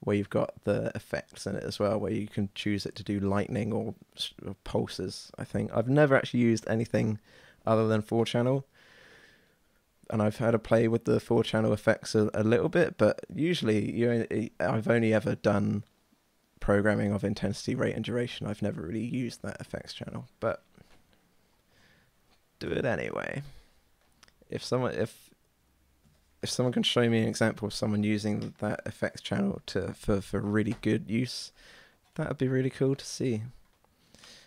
where you've got the effects in it as well, where you can choose it to do lightning or pulses, I think. I've never actually used anything other than 4 channel. And I've had a play with the 4 channel effects a little bit, but usually I've only ever done programming of intensity, rate, and duration. I've never really used that effects channel, but do it anyway. If someone can show me an example of someone using that effects channel for really good use, that would be really cool to see.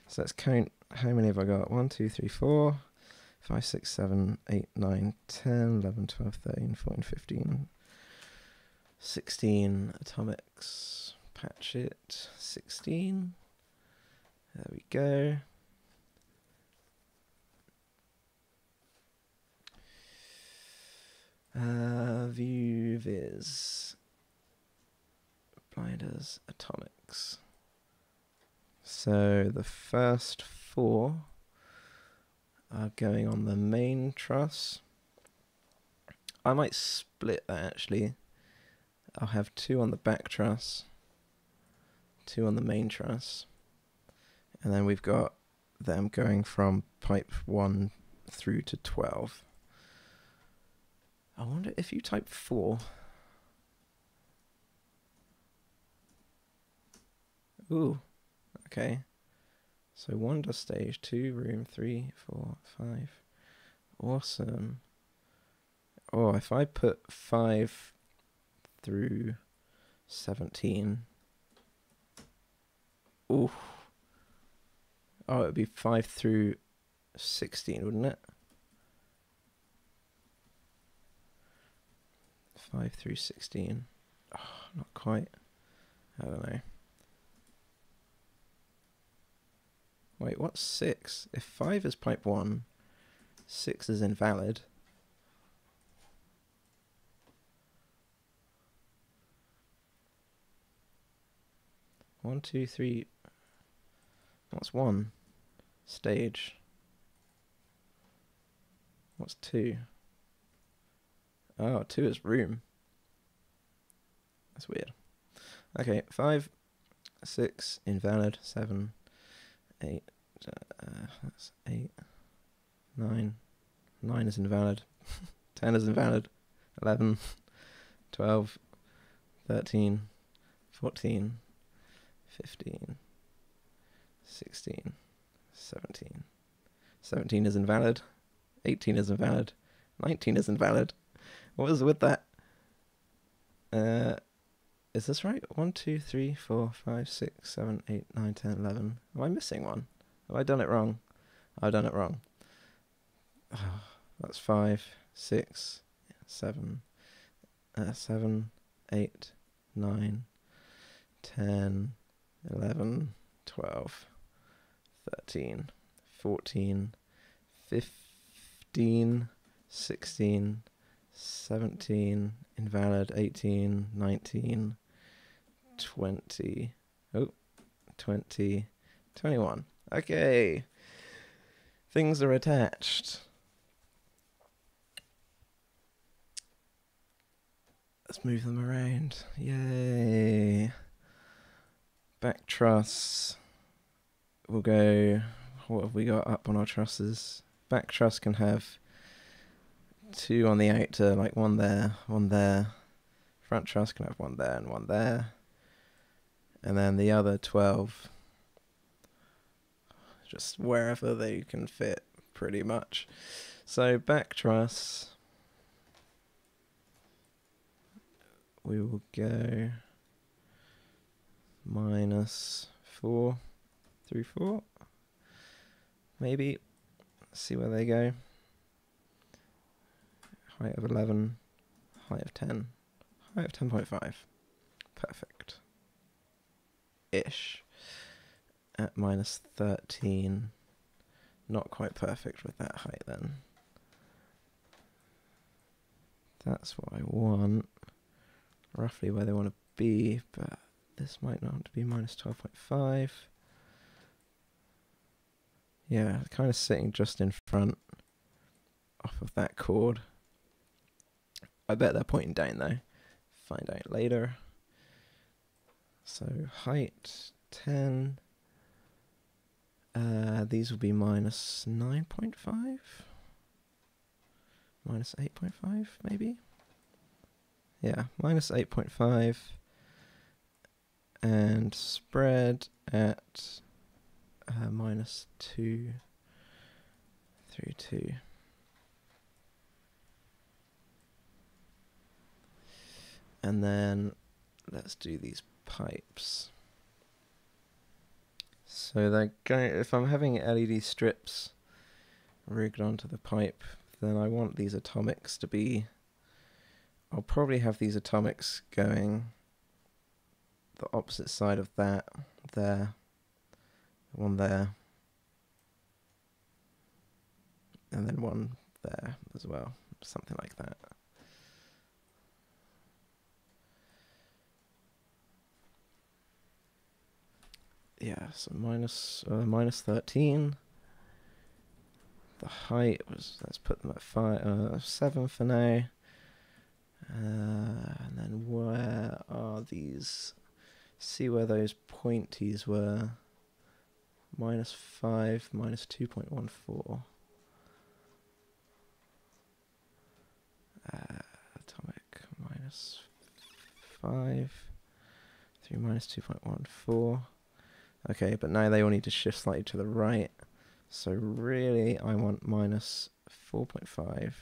So let's count. How many have I got? 1, 2, 3, 4. 5, 6, 7, 8, 9, 10, 11, 12, 13, 14, 15, 16 atomics, patch it, 16, there we go. View viz, blinders, atomics. So the first 4 are going on the main truss. I might split that actually. I'll have 2 on the back truss, 2 on the main truss, and then we've got them going from pipe 1 through to 12. I wonder if you type 4. Ooh, okay. So 1 does stage, 2 room, 3, 4, 5. Awesome. Oh, if I put 5 through 17. Ooh. Oh, it would be 5 through 16, wouldn't it? 5 through 16. Oh, not quite. I don't know. Wait, what's 6? If 5 is pipe 1, 6 is invalid. One, two, three. What's 1? Stage. What's 2? Oh, 2 is room. That's weird. Okay, 5, 6, invalid, 7, 8. That's 8, 9. 9 is invalid. 10 is invalid. 11, 12, 13, 14, 15, 16, 17. 17 is invalid. 18 is invalid. 19 is invalid. What is with that? Is this right? 1, 2, 3, 4, 5, 6, 7, 8, 9, 10, 11. Am I missing one? Have I done it wrong? I've done it wrong. Oh, that's 5, 6, 7, 7, 8, 9, 10, 11, 12, 13, 14, 15, 16, 17, invalid, 18, 19, 20, 20, 21. Okay, things are attached. Let's move them around. Yay. Back truss. We'll go, what have we got up on our trusses? Back truss can have 2 on the outer, like 1 there, 1 there. Front truss can have 1 there and 1 there. And then the other 12, just wherever they can fit, pretty much. So back truss, we will go -4 through 4, maybe. See where they go. Height of 11, height of 10, height of 10.5. perfect ish at -13. Not quite perfect with that height then. That's what I want, roughly where they want to be, but this might not have to be -12.5. Yeah, kind of sitting just in front off of that chord. I bet they're pointing down though. Find out later. So height 10. These will be -9.5. -8.5 maybe? Yeah, -8.5. And spread at -2 through 2. And then let's do these pipes. So they're going, if I'm having LED strips rigged onto the pipe, then I want these atomics to be, I'll probably have these atomics going the opposite side of that, there, one there, and then one there as well, something like that. Yeah, so -13. The height was, let's put them at 7 for now. And then where are these? See where those pointies were. -5, -2.14. Atomic -5 through -2.14. Okay, but now they all need to shift slightly to the right. So really I want -4.5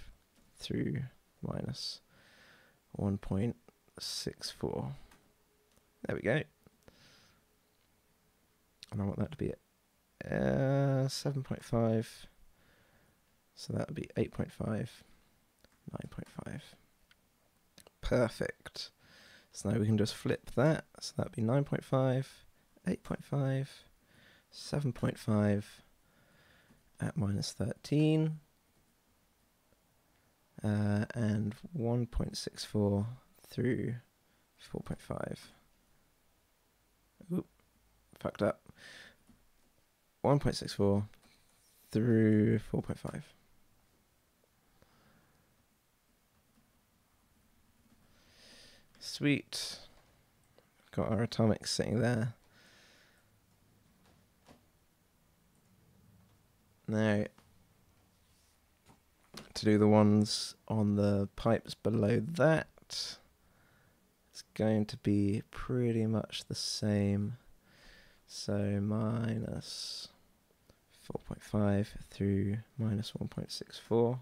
through -1.64. There we go. And I want that to be 7.5. So that would be 8.5, 9.5. Perfect. So now we can just flip that. So that would be 9.5. 8.5, 7.5 at -13, and 1.64 through 4.5. Oop, fucked up. 1.64 through 4.5. Sweet. Got our atomics sitting there. Now, to do the ones on the pipes below that, it's going to be pretty much the same. So -4.5 through -1.64,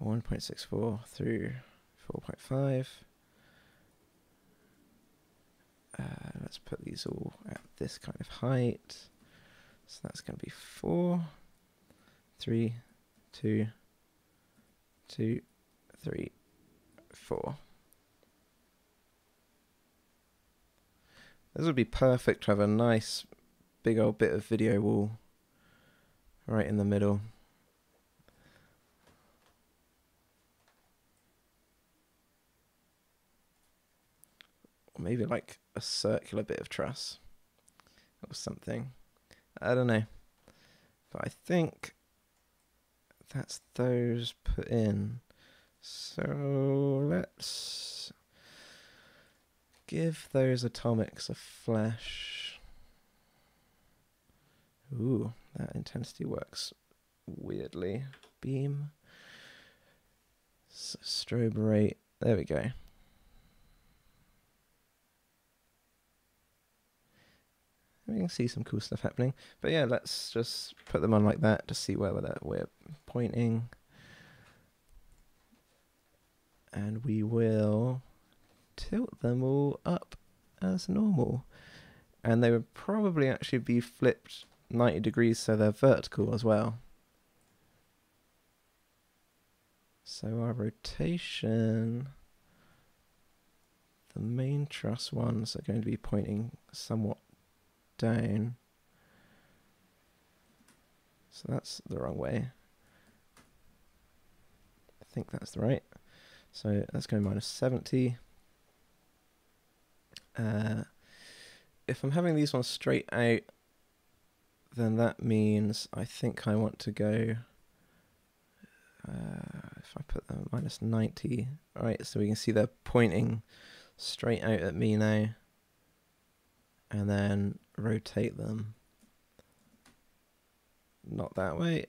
1.64 through 4.5. Let's put these all at this kind of height. So that's going to be 4, 3, 2, 2, 3, 4. This would be perfect to have a nice big old bit of video wall right in the middle. Or maybe like a circular bit of truss or something. I don't know, but I think that's those put in. So let's give those atomics a flash. Ooh, that intensity works weirdly. Beam, so strobe rate, there we go. We can see some cool stuff happening, but yeah, let's just put them on like that to see where we're pointing, and we will tilt them all up as normal, and they would probably actually be flipped 90 degrees so they're vertical as well. So our rotation The main truss ones are going to be pointing somewhat down. So that's the wrong way. I think that's right. So that's going minus 70. If I'm having these ones straight out, then that means I think I want to go, if I put them minus 90, all right, so we can see they're pointing straight out at me now, and then rotate them, not that way.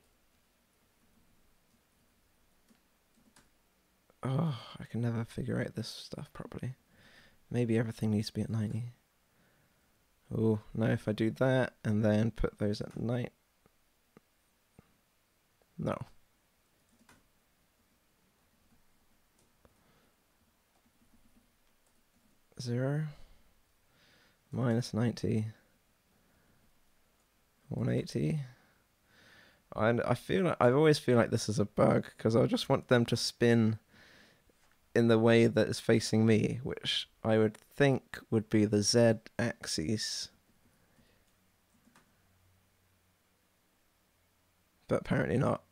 Oh, I can never figure out this stuff properly. Maybe everything needs to be at 90. Oh, now if I do that and then put those at night. No. Zero. Minus 90. 180. And I feel like, I always feel like this is a bug because I just want them to spin in the way that is facing me, which I would think would be the Z axis. But apparently not.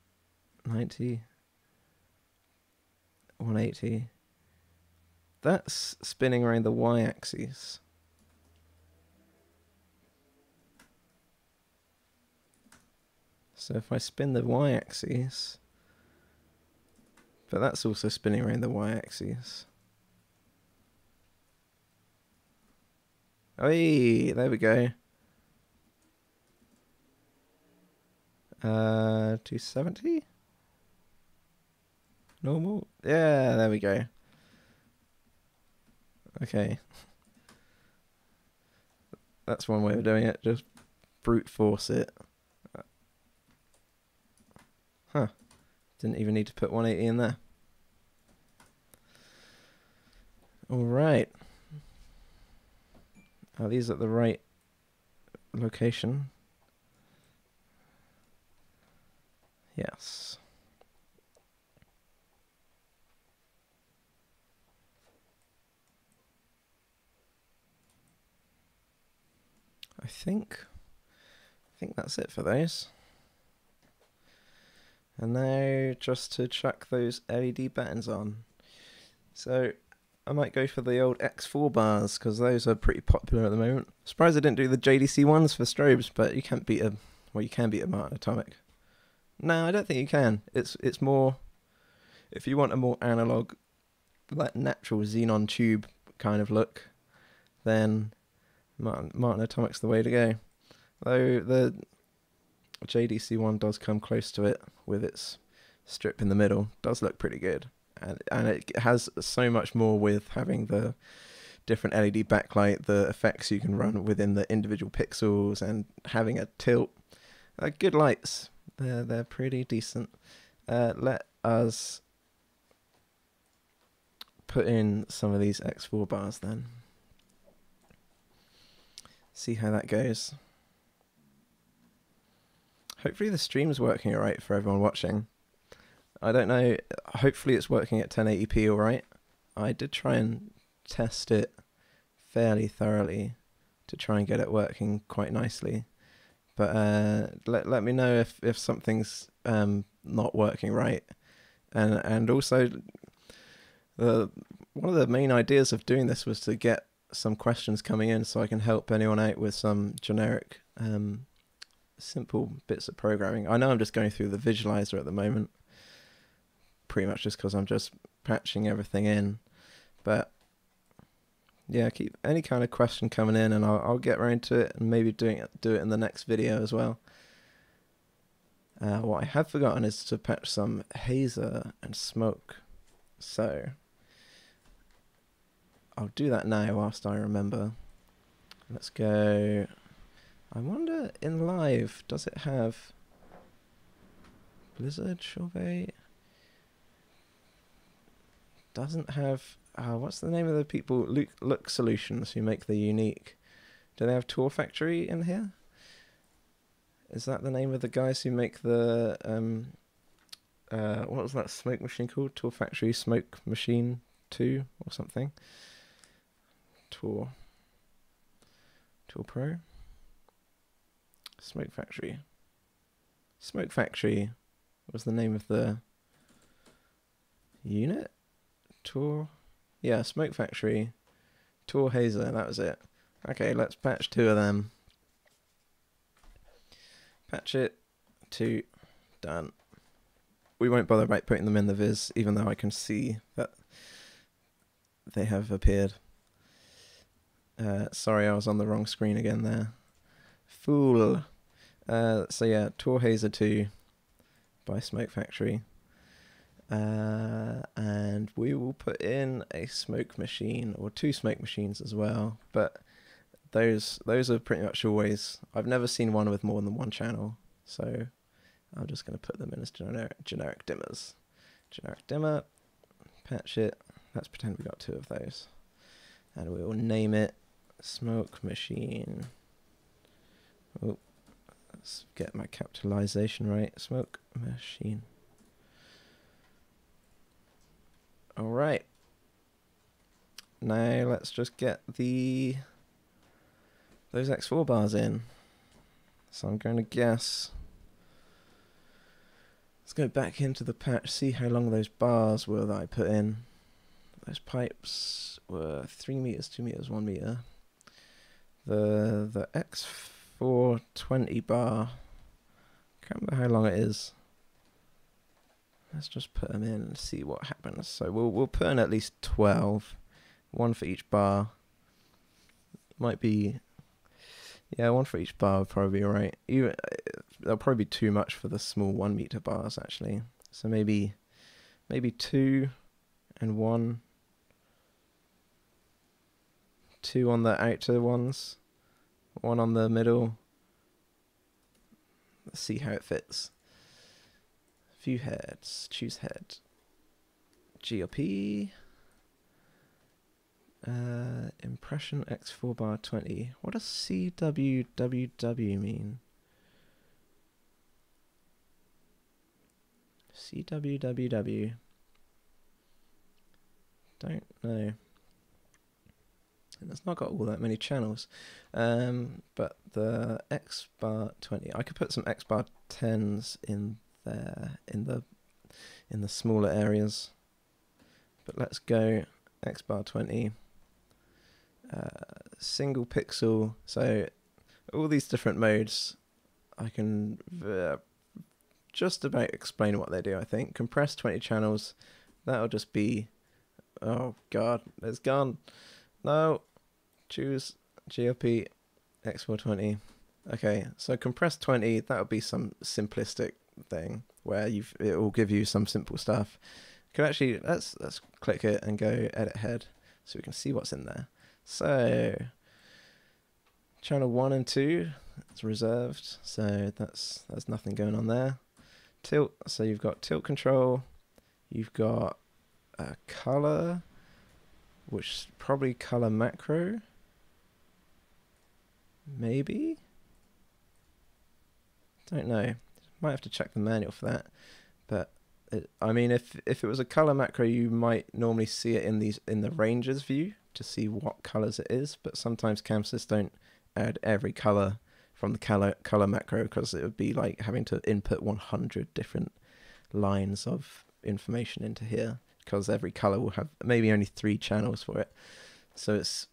90, 180. That's spinning around the Y axis. So if I spin the Y axis, but that's also spinning around the y-axis. Hey, there we go. 270? Normal? Yeah, there we go. Okay. That's one way of doing it, just brute force it. Huh. Didn't even need to put 180 in there. All right. Are these at the right location? Yes. I think that's it for those. And now just to chuck those LED buttons on. So I might go for the old X4 bars because those are pretty popular at the moment. Surprised I didn't do the JDC ones for strobes, but you can't beat a, well, you can beat a Martin Atomic. No, I don't think you can. It's more, if you want a more analog, like natural xenon tube kind of look, then Martin Atomic's the way to go. Though the JDC1 does come close to it with its strip in the middle. Does look pretty good, and it has so much more with having the different LED backlight, the effects you can run within the individual pixels, and having a tilt. Good lights. They're pretty decent. Let us put in some of these X4 bars then. See how that goes. Hopefully the stream's working all right for everyone watching. I don't know, hopefully it's working at 1080p all right. I did try and test it fairly thoroughly to try and get it working quite nicely. But let me know if something's not working right. And also, one of the main ideas of doing this was to get some questions coming in so I can help anyone out with some generic simple bits of programming. I know I'm just going through the visualizer at the moment, pretty much just because I'm just patching everything in. But yeah, keep any kind of question coming in, and I'll get around to it, and maybe do it in the next video as well. What I have forgotten is to patch some Hazer and Smoke, so I'll do that now whilst I remember. Let's go. I wonder, in live, does it have Blizzard, Chauvet? Doesn't have, what's the name of the people, Look Solutions, who make the unique. Do they have Tour Factory in here? Is that the name of the guys who make the, what was that smoke machine called? Tour Factory Smoke Machine 2 or something? for Tool Pro. Smoke Factory. Smoke Factory was the name of the unit? Tour? Yeah, Smoke Factory. Tour Hazer, that was it. Okay, let's patch two of them. Patch it to done. We won't bother about putting them in the viz, even though I can see that they have appeared. Sorry, I was on the wrong screen again there. Fool. So yeah, Tour Hazer 2 by Smoke Factory. And we will put in a smoke machine, or two smoke machines as well, but those are pretty much always, I've never seen one with more than one channel, so I'm just going to put them in as generic dimmers. Generic dimmer, patch it, let's pretend we got two of those, and we will name it smoke machine. Oh, let's get my capitalization right, smoke machine. Alright, now let's just get those X4 bars in. So I'm going to guess, let's go back into the patch, see how long those bars were that I put in. Those pipes were 3 meters, 2 meters, 1 meter. The X420 bar, can't remember how long it is. Let's just put them in and see what happens. So we'll put in at least 12, one for each bar. Might be, yeah, one for each bar would probably be alright. Even they'll probably be too much for the small 1 meter bars actually. So maybe two and one, two on the outer ones, one on the middle. Let's see how it fits. View heads, choose head, GLP, impression x4 bar 20. What does CWWW mean? CWWW. Don't know. And it's not got all that many channels. But the x bar 20. I could put some x bar 10s in there in the smaller areas, but let's go X bar 20, single pixel. So all these different modes, I can just about explain what they do. I think compress 20 channels. That'll just be, oh god, it's gone. No, choose GLP X420. Okay, so compress 20. That'll be some simplistic thing where it will give you some simple stuff. Can actually let's click it and go edit head so we can see what's in there. So channel 1 and 2, it's reserved, so that's nothing going on there. Tilt, so you've got tilt control, you've got a color, which is probably color macro, maybe, don't know. Might have to check the manual for that, but I mean, if it was a color macro, you might normally see it in the ranges view to see what colors it is. But sometimes ChamSys don't add every color from the color macro, because it would be like having to input 100 different lines of information into here, because every color will have maybe only 3 channels for it. So it's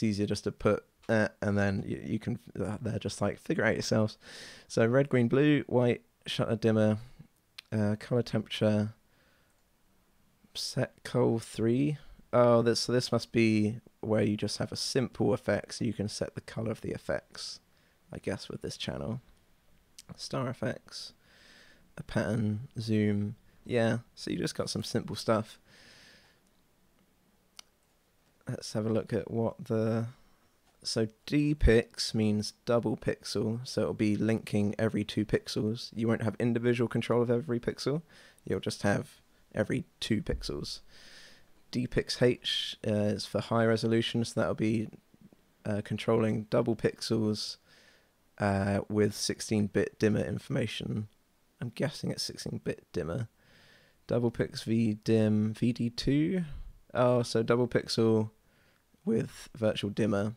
easier just to put. And then you can they're just like figure out yourselves. So red, green, blue, white, shutter dimmer, color temperature, set coal 3. Oh, so this must be where you just have a simple effect, so you can set the color of the effects, I guess, with this channel. Star effects, a pattern, zoom. Yeah, so you just got some simple stuff. Let's have a look at what the. So dpix means double pixel, so it'll be linking every 2 pixels. You won't have individual control of every pixel, you'll just have every 2 pixels. dpixh is for high resolution, so that'll be controlling double pixels with 16-bit dimmer information. I'm guessing it's 16-bit dimmer. Double pix vdim vd2. Oh, so double pixel with virtual dimmer,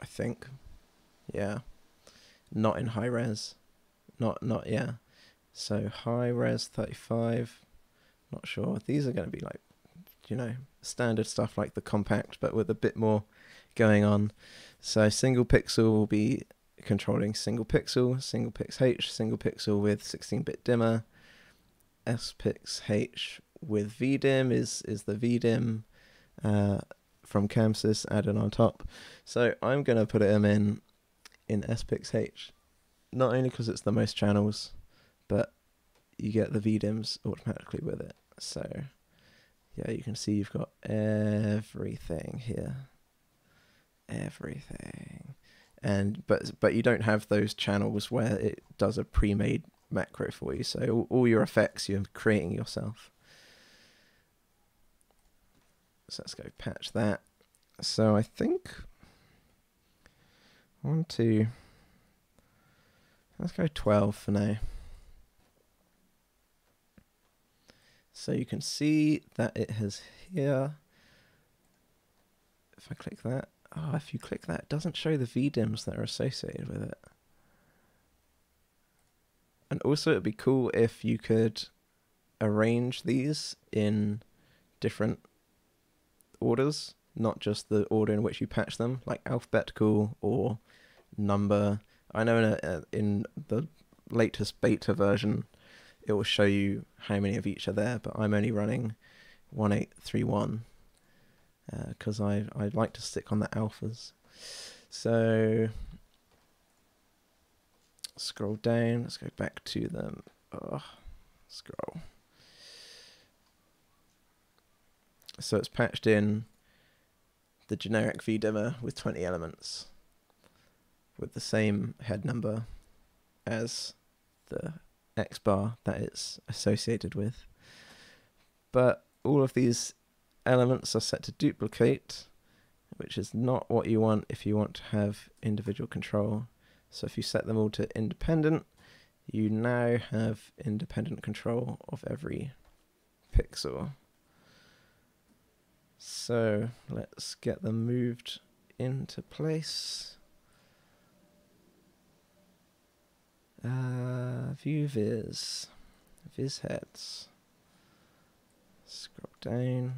I think. Yeah, not in high res, not yeah. So high res 35, not sure. These are going to be like, you know, standard stuff like the compact, but with a bit more going on. So single pixel will be controlling single pix H, single pixel with 16-bit dimmer. S-pix H with VDIM is the VDIM from ChamSys added on top. So I'm going to put them in S-pix H, not only because it's the most channels, but you get the VDIMs automatically with it. So yeah, you can see you've got everything here. Everything. And but you don't have those channels where it does a pre-made macro for you, so all your effects you're creating yourself. So let's go patch that. So I think I want to, let's go 12 for now. So you can see that it has here, if I click that, oh, if you click that, it doesn't show the VDIMs that are associated with it. And also it'd be cool if you could arrange these in different orders, not just the order in which you patch them, like alphabetical or number. I know in the latest beta version, it will show you how many of each are there, but I'm only running 1831 because I'd like to stick on the alphas. So scroll down, let's go back to them. Oh, scroll. So it's patched in the generic VDimmer with 20 elements with the same head number as the X bar that it's associated with. But all of these elements are set to duplicate, which is not what you want if you want to have individual control. So if you set them all to independent, you now have independent control of every pixel. So let's get them moved into place. View viz, viz heads. Scroll down.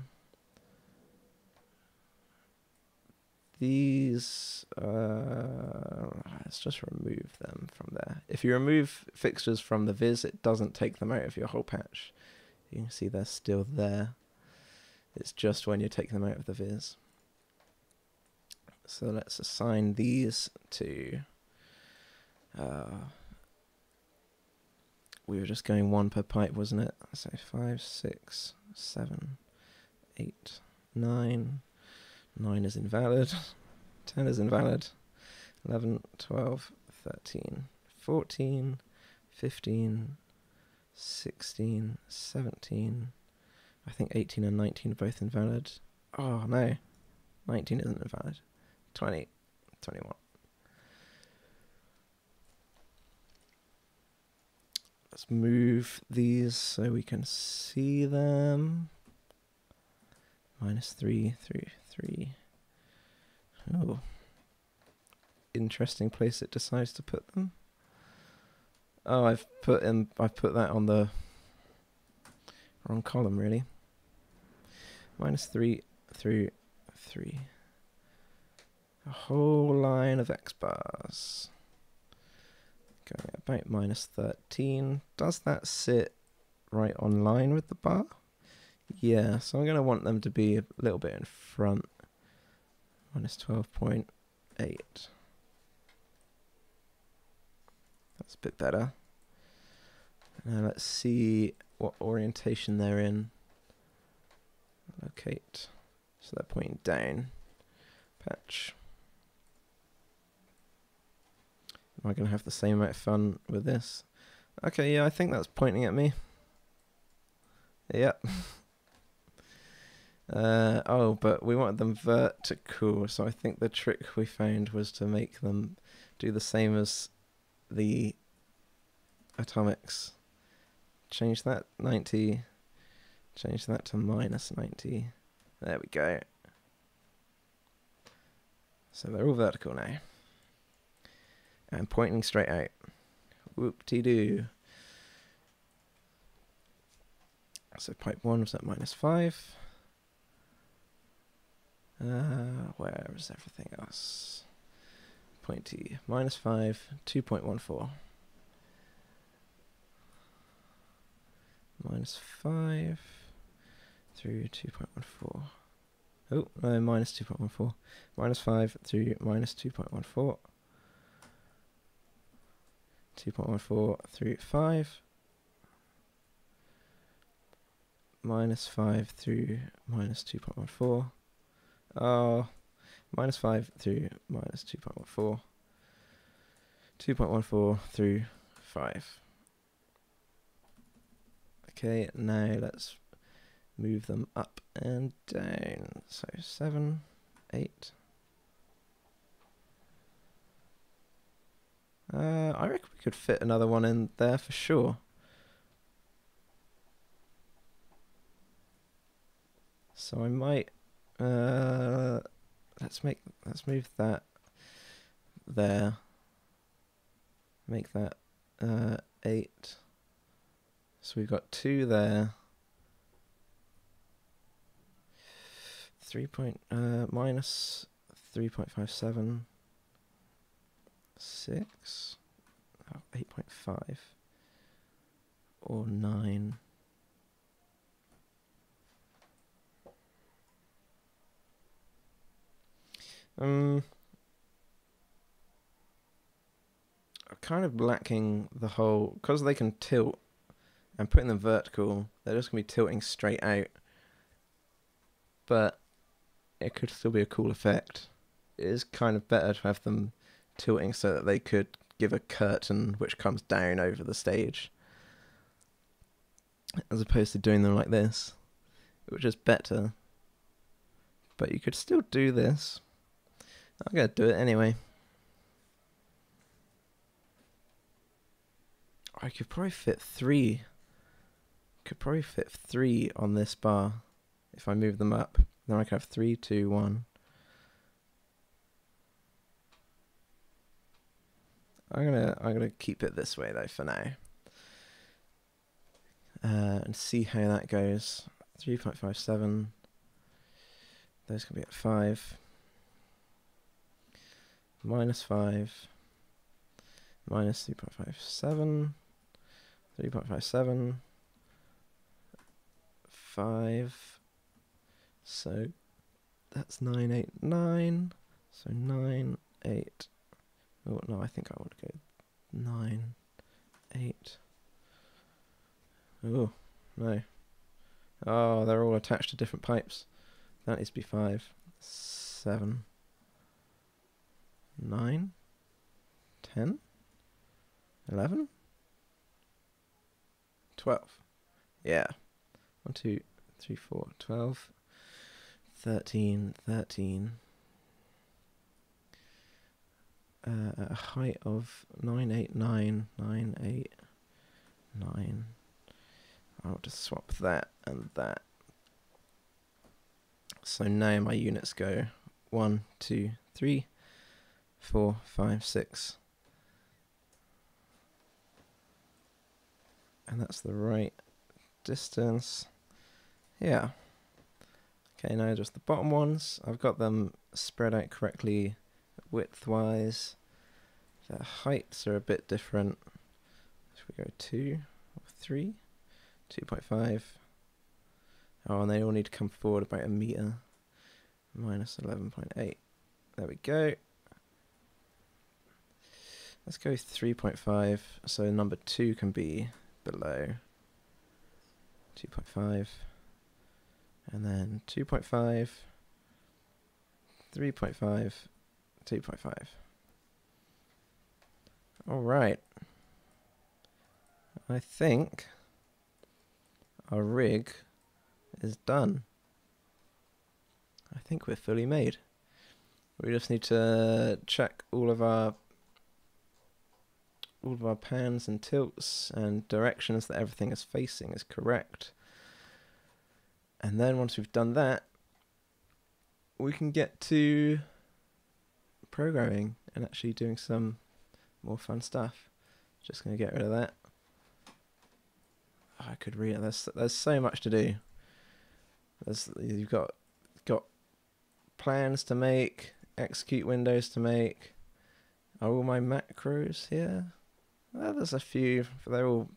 These, let's just remove them from there. If you remove fixtures from the viz, it doesn't take them out of your whole patch. You can see they're still there. It's just when you take them out of the viz. So let's assign these to, we were just going one per pipe, wasn't it? So 5, 6, 7, 8, 9. 9 is invalid, 10 is invalid, 11, 12, 13, 14, 15, 16, 17, I think 18 and 19 are both invalid. Oh no, 19 isn't invalid, 20, 21. Let's move these so we can see them. -3, 3, 3. Oh, interesting place it decides to put them. Oh, I've put that on the wrong column really. -3 through 3. A whole line of X bars. Going about -13. Does that sit right on line with the bar? Yeah, so I'm going to want them to be a little bit in front. -12.8. That's a bit better. Now let's see what orientation they're in. Locate. So they're pointing down. Patch. Am I going to have the same amount of fun with this? Okay, yeah, I think that's pointing at me. Yep. Oh, but we wanted them vertical, so I think the trick we found was to make them do the same as the atomics. Change that 90, change that to -90, There we go. So they're all vertical now. And pointing straight out. Whoop-de-doo. So pipe one was at -5. Where is everything else? Pointy, -5, 2.14. -5 through 2.14. Oh, no, -2.14. -5 through -2.14. 2.14 through 5. -5 through -2.14. Oh, -5 through -2.14. 2.14 through 5. Okay, now let's move them up and down. So 7, 8. I reckon we could fit another one in there for sure. So I might let's move that there. Make that 8. So we've got 2 there. 3.57. 6, oh, 8.5, or 9. I'm kind of lacking the whole, because they can tilt, and putting them vertical, they're just going to be tilting straight out. But it could still be a cool effect. It is kind of better to have them tilting so that they could give a curtain which comes down over the stage, as opposed to doing them like this, which is better. But you could still do this. I'm going to do it anyway. I could probably fit 3. Could probably fit 3 on this bar if I move them up. Then I could have 3, 2, 1. I'm gonna keep it this way though for now, and see how that goes. 3.57. Those can be at 5. -5. -3.57. 3.57. 5. So that's 9, 8, 9. So 9, 8. Oh, no, I think I want to go 9, 8. Oh, no. Oh, they're all attached to different pipes. That needs to be 5, 7, 9, 10, 11, 12. Yeah. 1, 2, 3, 4, 12, 13. A height of 9, 8, 9, 9, 8, 9. I'll just swap that and that. So now my units go 1, 2, 3, 4, 5, 6. And that's the right distance. Yeah. Okay, now just the bottom ones. I've got them spread out correctly width-wise. Their heights are a bit different. Should we go 2 or 3? 2.5. Oh, and they all need to come forward about a meter. -11.8. There we go. Let's go 3.5. So number 2 can be below. 2.5. And then 2.5. 3.5. 2.5. All right. I think our rig is done. I think we're fully made. We just need to check all of our pans and tilts and directions that everything is facing is correct. And then once we've done that, we can get to programming and actually doing some more fun stuff. Just going to get rid of that. Oh, I could read it. There's so much to do. You've got plans to make, execute windows to make. Are all my macros here? Well, there's a few. They're all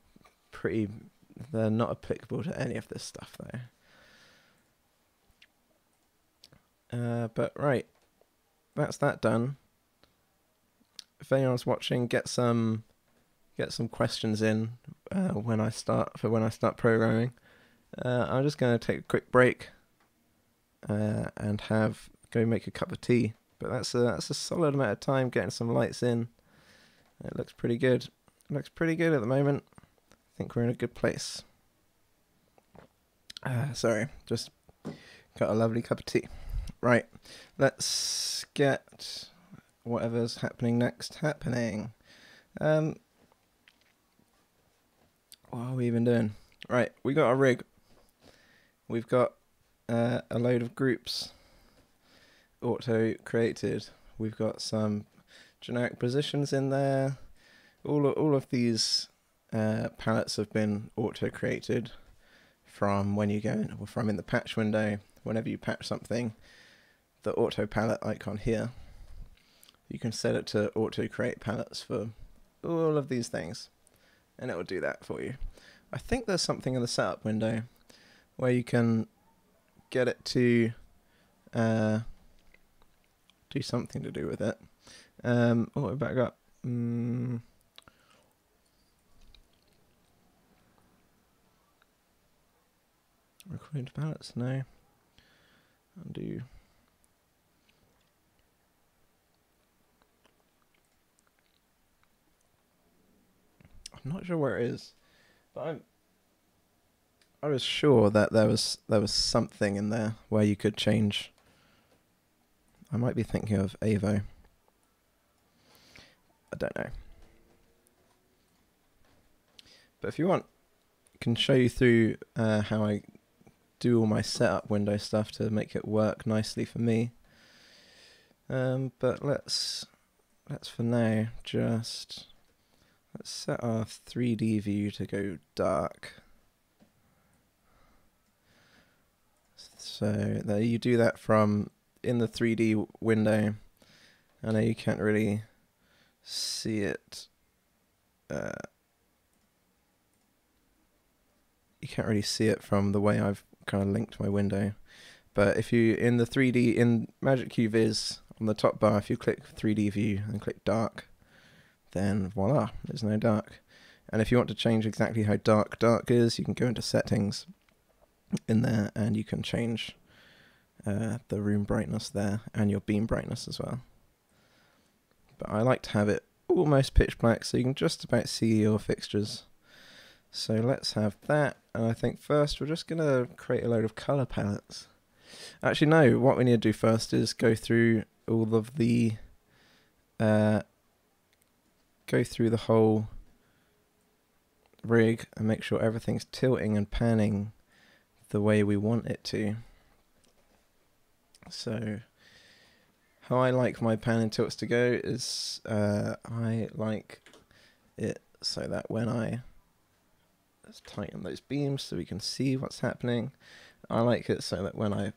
pretty. They're not applicable to any of this stuff, though. But right, that's that done. If anyone's watching, get some questions in when I start programming. I'm just going to take a quick break and go make a cup of tea. But that's a solid amount of time getting some lights in. It looks pretty good. It looks pretty good at the moment. I think we're in a good place. Sorry, just got a lovely cup of tea. Right, let's get whatever's happening next happening. What are we even doing? Right, we got a rig. We've got a load of groups auto created. We've got some generic positions in there. All of these palettes have been auto created from when you go in, or from in the patch window. Whenever you patch something, the auto palette icon here, you can set it to auto create palettes for all of these things, and it will do that for you. I think there's something in the setup window where you can get it to do something to do with it. Oh, back up. Record palettes, no. Undo. I'm not sure where it is, but I was sure that there was something in there where you could change. I might be thinking of Avo. I don't know. But if you want, I can show you through how I do all my setup window stuff to make it work nicely for me. But let's for now just let's set our 3D view to go dark. So there you do that from in the 3D window. I know you can't really see it. You can't really see it from the way I've kind of linked my window. But if you in the 3D in MagicQ Viz on the top bar, if you click 3D view and click dark, then voila, there's no dark. And if you want to change exactly how dark is, you can go into settings in there and you can change the room brightness there and your beam brightness as well. But I like to have it almost pitch black so you can just about see your fixtures. So let's have that, and I think first we're just gonna create a load of color palettes. Actually no, what we need to do first is go through the whole rig and make sure everything's tilting and panning the way we want it to. So how I like my pan and tilts to go is I like it so that when I let's tighten those beams so we can see what's happening. I like it so that when I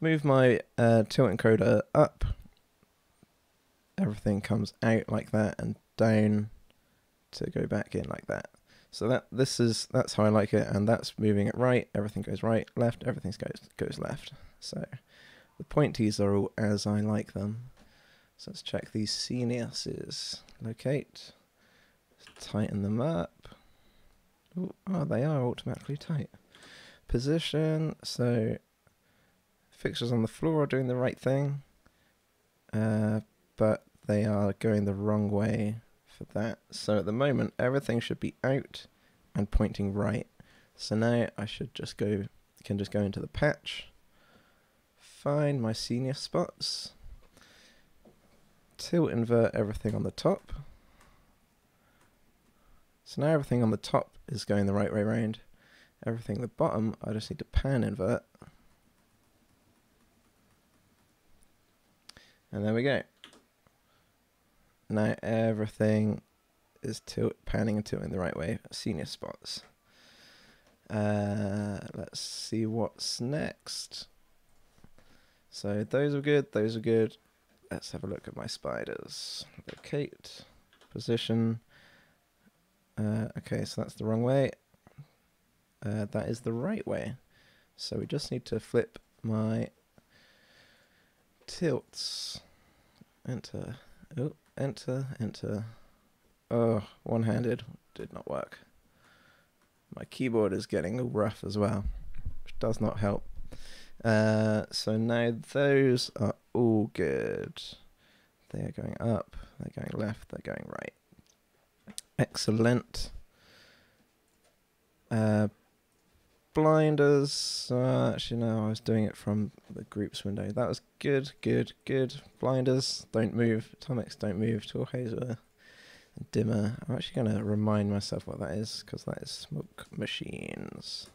move my tilt encoder up, everything comes out like that and down to go back in like that. So that's how I like it, and that's moving it right, everything goes right, left, everything goes left. So the pointies are all as I like them. So let's check these Sceniuses. Locate, tighten them up. Ooh, oh, they are automatically tight. Position, so fixtures on the floor are doing the right thing, but they are going the wrong way for that. So at the moment, everything should be out and pointing right. So now I should just can just go into the patch. Find my Scenius spots, tilt invert everything on the top. So now everything on the top is going the right way round. Everything at the bottom, I just need to pan invert. And there we go. Now everything is panning and tilting the right way. Scenius spots. Let's see what's next. So those are good, those are good. Let's have a look at my spiders. Locate, position. Okay, so that's the wrong way. That is the right way. So we just need to flip my tilts. Enter, oh, enter, enter. Oh, one-handed, did not work. My keyboard is getting rough as well, which does not help. So now those are all good. They are going up, they're going left, they're going right. Excellent. Blinders. Actually, no, I was doing it from the groups window. That was good, good, good. Blinders, don't move. Atomics, don't move. Tour Hazer, dimmer. I'm actually going to remind myself what that is, because that is smoke machines.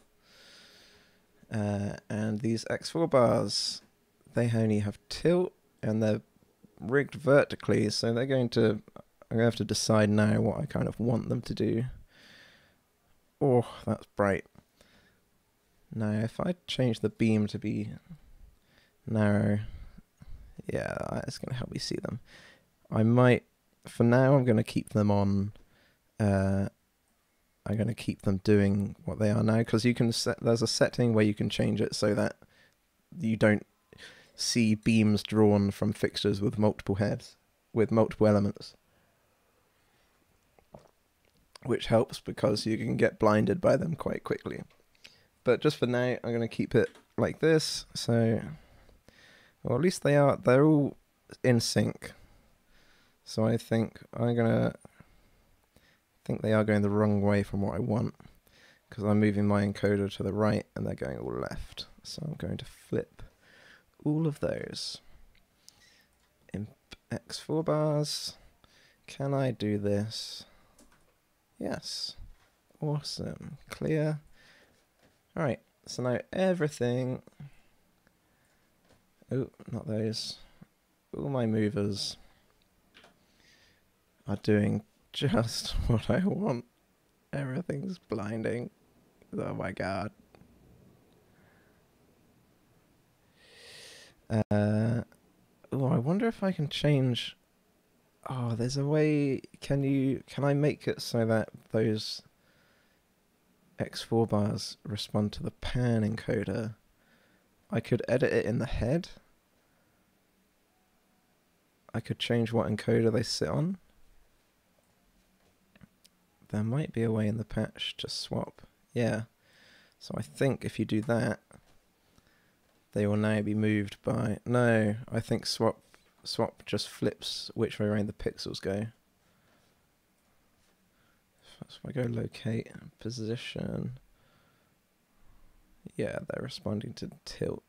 And these X4 bars, they only have tilt, and they're rigged vertically, so they're going to... I'm going to have to decide now what I kind of want them to do. Oh, that's bright. Now, if I change the beam to be narrow, yeah, it's going to help me see them. I might, for now, I'm going to keep them on. I'm going to keep them doing what they are now, because you can set, there's a setting where you can change it so that you don't see beams drawn from fixtures with multiple heads, with multiple elements, which helps because you can get blinded by them quite quickly. But just for now, I'm going to keep it like this. So, or at least they are, they're all in sync. So I think I'm going to, think they are going the wrong way from what I want, because I'm moving my encoder to the right and they're going all left. So I'm going to flip all of those. Imp X4 bars. Can I do this? Yes, awesome, clear. All right, so now everything, oh, not those, all my movers are doing just what I want. Everything's blinding, oh my God. Oh, I wonder if I can change. Oh, there's a way, can I make it so that those X4 bars respond to the pan encoder? I could edit it in the head. I could change what encoder they sit on. There might be a way in the patch to swap, yeah. So I think if you do that, they will now be moved by, no, I think swap just flips which way around the pixels go. So if I go locate and position, yeah, they're responding to tilt.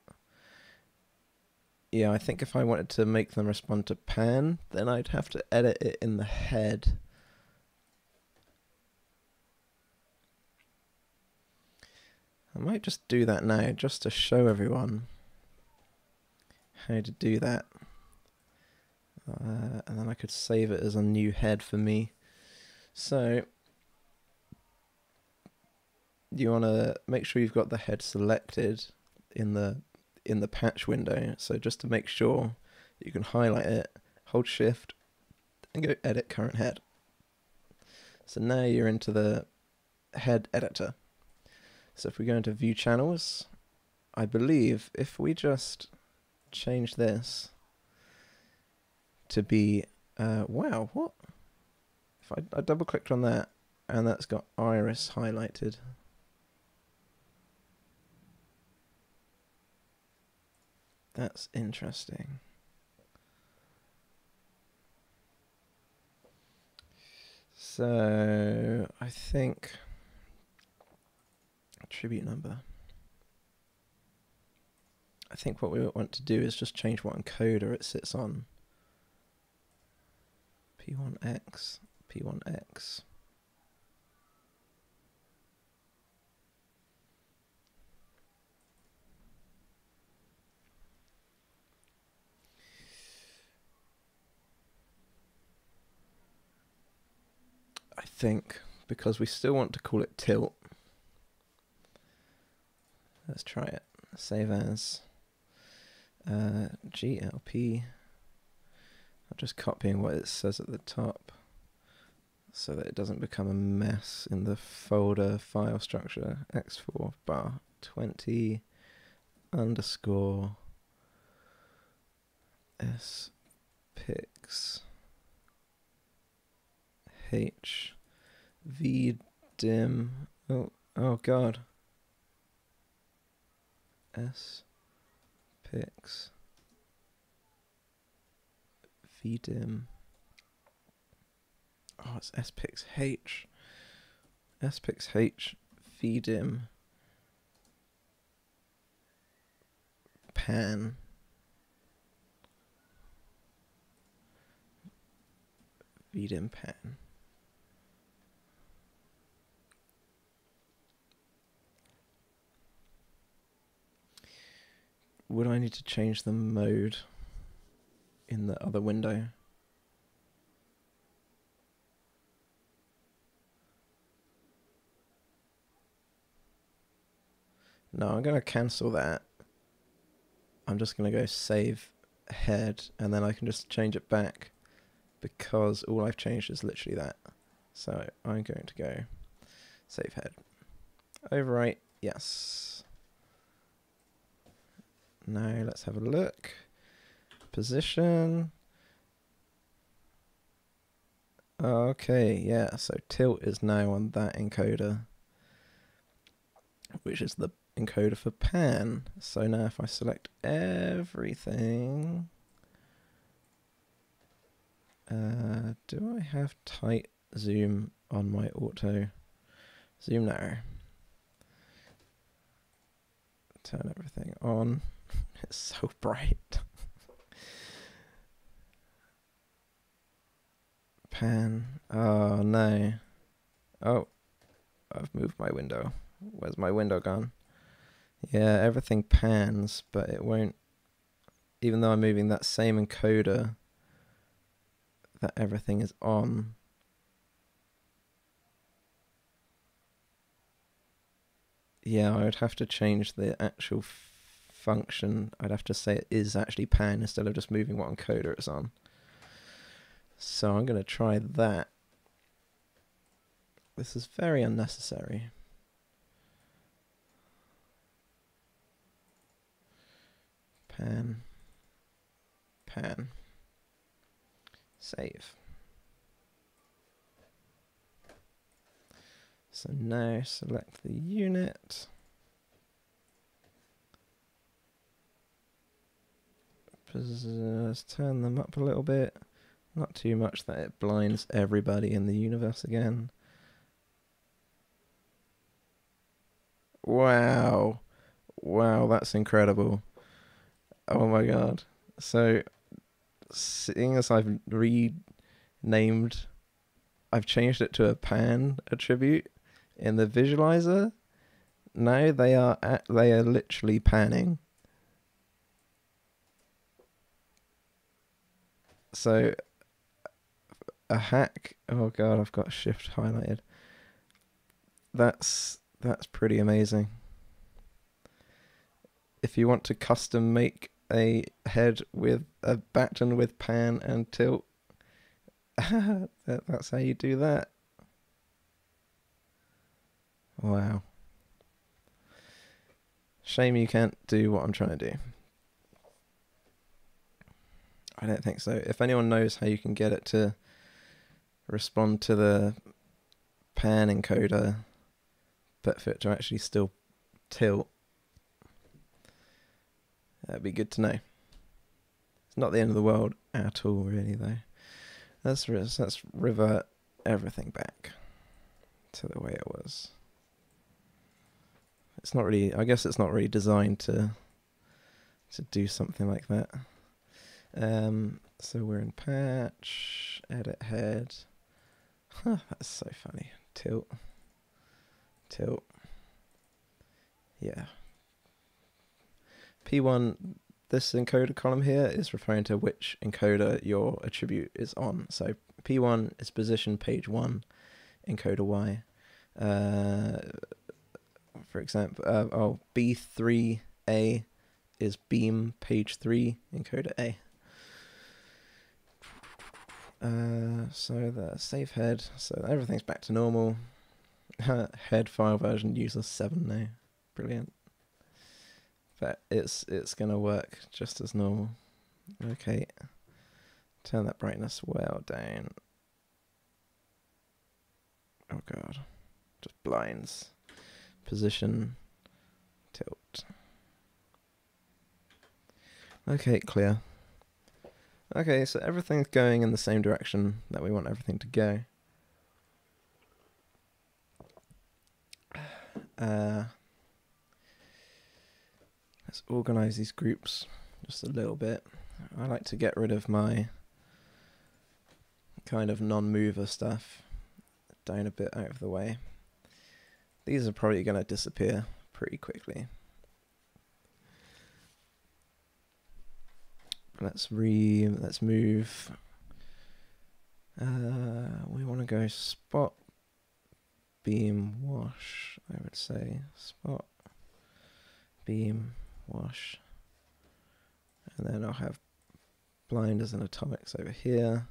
Yeah, I think if I wanted to make them respond to pan, then I'd have to edit it in the head. I might just do that now, just to show everyone how to do that. And then I could save it as a new head for me. So you want to make sure you've got the head selected in the patch window. So just to make sure you can highlight it, hold shift and go edit current head. So now you're into the head editor. So if we go into view channels, I believe if we just change this to be, wow, what? If I double clicked on that, and that's got iris highlighted. That's interesting. So, I think attribute number. I think what we want to do is just change what encoder it sits on. P1X, P1X. think, because we still want to call it tilt. Let's try it. Save as GLP. I'm just copying what it says at the top so that it doesn't become a mess in the folder file structure. X4 bar 20 underscore spix h v dim. Oh god. S pix vdim. Oh, it's S pix H vdim pan vdim pan. Would I need to change the mode in the other window? No, I'm going to cancel that. I'm just going to go save head, and then I can just change it back because all I've changed is literally that. So I'm going to go save head. Overwrite, yes. Now let's have a look. Position. Okay, yeah, so tilt is now on that encoder, which is the encoder for pan. So now if I select everything, do I have tight zoom on my auto? Zoom now. Turn everything on. It's so bright. Pan. Oh no. Oh, I've moved my window. Where's my window gone? Yeah, everything pans, but it won't. Even though I'm moving that same encoder that everything is on. Yeah, I would have to change the actual function. I'd have to say it is actually pan instead of just moving what encoder it's on. So I'm going to try that. This is very unnecessary. Pan. Pan. Save. So now select the unit. Let's turn them up a little bit. Not too much that it blinds everybody in the universe again. Wow. Wow, that's incredible. Oh my god. So, seeing as I've renamed, I've changed it to a pan attribute in the visualizer, now they are literally panning. So a hack. Oh god, I've got shift highlighted. That's pretty amazing. If you want to custom make a head with a baton with pan and tilt, that's how you do that. Wow. Shame you can't do what I'm trying to do. I don't think so. If anyone knows how you can get it to respond to the pan encoder, but for it to actually still tilt, that'd be good to know. It's not the end of the world at all, really, though. Let's revert everything back to the way it was. It's not really, I guess it's not really designed to do something like that. So we're in patch, edit head. Huh, that's so funny. Tilt. Tilt. Yeah. P1, this encoder column here is referring to which encoder your attribute is on. So P1 is position page 1, encoder Y. For example, oh, B3A is beam page 3 encoder A. So the save head, so everything's back to normal. Head file version uses 7 now. Brilliant. But it's gonna work just as normal. Okay. Turn that brightness well down. Oh god. Just blinds. Position. Tilt. Okay, clear. Okay, so everything's going in the same direction that we want everything to go. Let's organize these groups just a little bit. I like to get rid of my kind of non-mover stuff down a bit out of the way. These are probably going to disappear pretty quickly. Let's move. We want to go spot, beam, wash. I would say spot, beam, wash, and then I'll have blinders and atomics over here,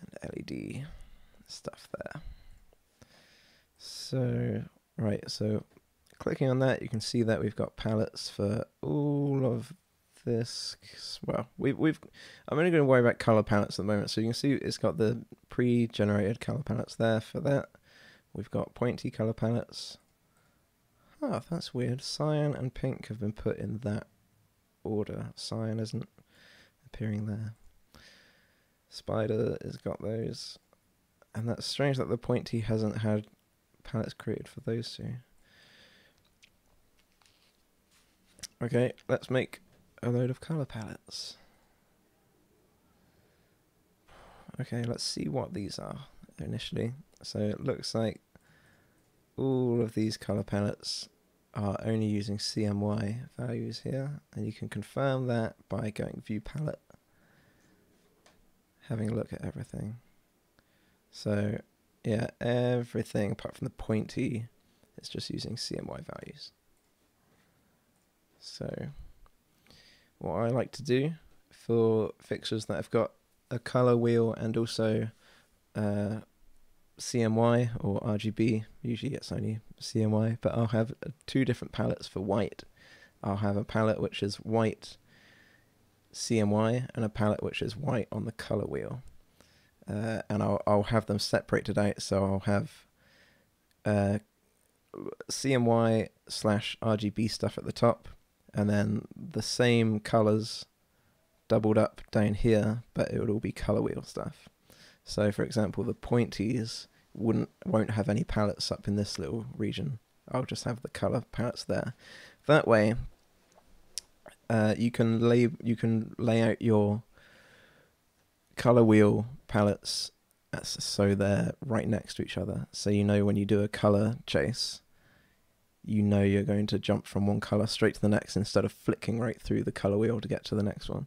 and LED stuff there. So right, so clicking on that, you can see that we've got palettes for all of this. Well, I'm only going to worry about color palettes at the moment, so you can see it's got the pre-generated color palettes there for that. We've got pointy color palettes. Oh, that's weird. Cyan and pink have been put in that order. Cyan isn't appearing there. Spider has got those. And that's strange that the pointy hasn't had palettes created for those two. Okay, let's make a load of color palettes. Okay, let's see what these are initially. So it looks like all of these color palettes are only using CMY values here, and you can confirm that by going view palette, having a look at everything. So yeah, everything apart from the pointy is just using CMY values. So what I like to do for fixtures that have got a color wheel and also CMY or RGB, usually it's only CMY, but I'll have two different palettes for white. I'll have a palette which is white CMY and a palette which is white on the color wheel. And I'll have them separated out, so I'll have CMY/RGB stuff at the top, and then the same colors doubled up down here, but it would all be color wheel stuff. So for example, the pointies won't have any palettes up in this little region. I'll just have the color palettes there. That way, you can lay out your color wheel palettes so they're right next to each other. So you know when you do a color chase, you know you're going to jump from one color straight to the next instead of flicking right through the color wheel to get to the next one.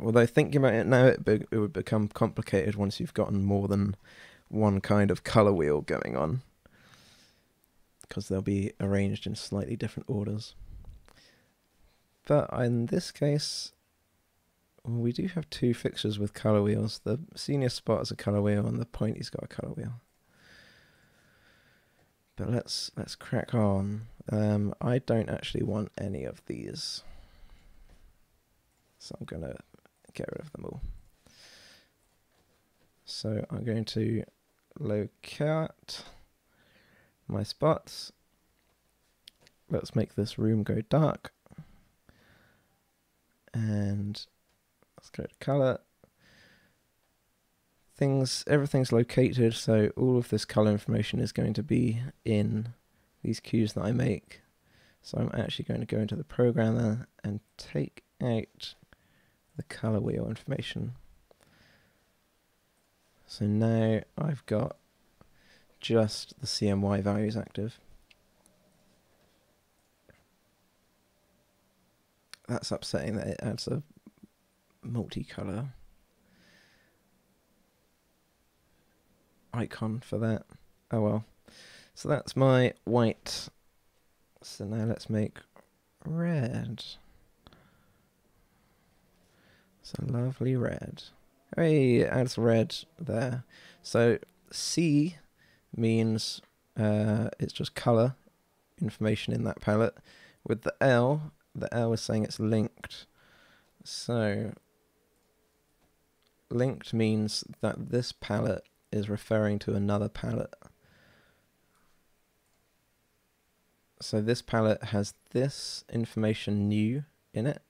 Although thinking about it now, it would become complicated once you've gotten more than one kind of color wheel going on, because they'll be arranged in slightly different orders. But in this case, we do have two fixtures with color wheels. The Scenius Spot is a color wheel, and the pointy's got a color wheel. But let's crack on. I don't actually want any of these, so I'm gonna get rid of them all. So I'm going to locate my spots. Let's make this room go dark. And let's go to color. Everything's located, so all of this color information is going to be in these cues that I make. So I'm actually going to go into the programmer and take out the color wheel information. So now I've got just the CMY values active. That's upsetting that it adds a multicolor. icon for that. Oh well. So that's my white. So now let's make red. So lovely red. Hey, adds red there. So C means it's just color information in that palette. With the L is saying it's linked. So linked means that this palette is referring to another palette. So this palette has this information new in it,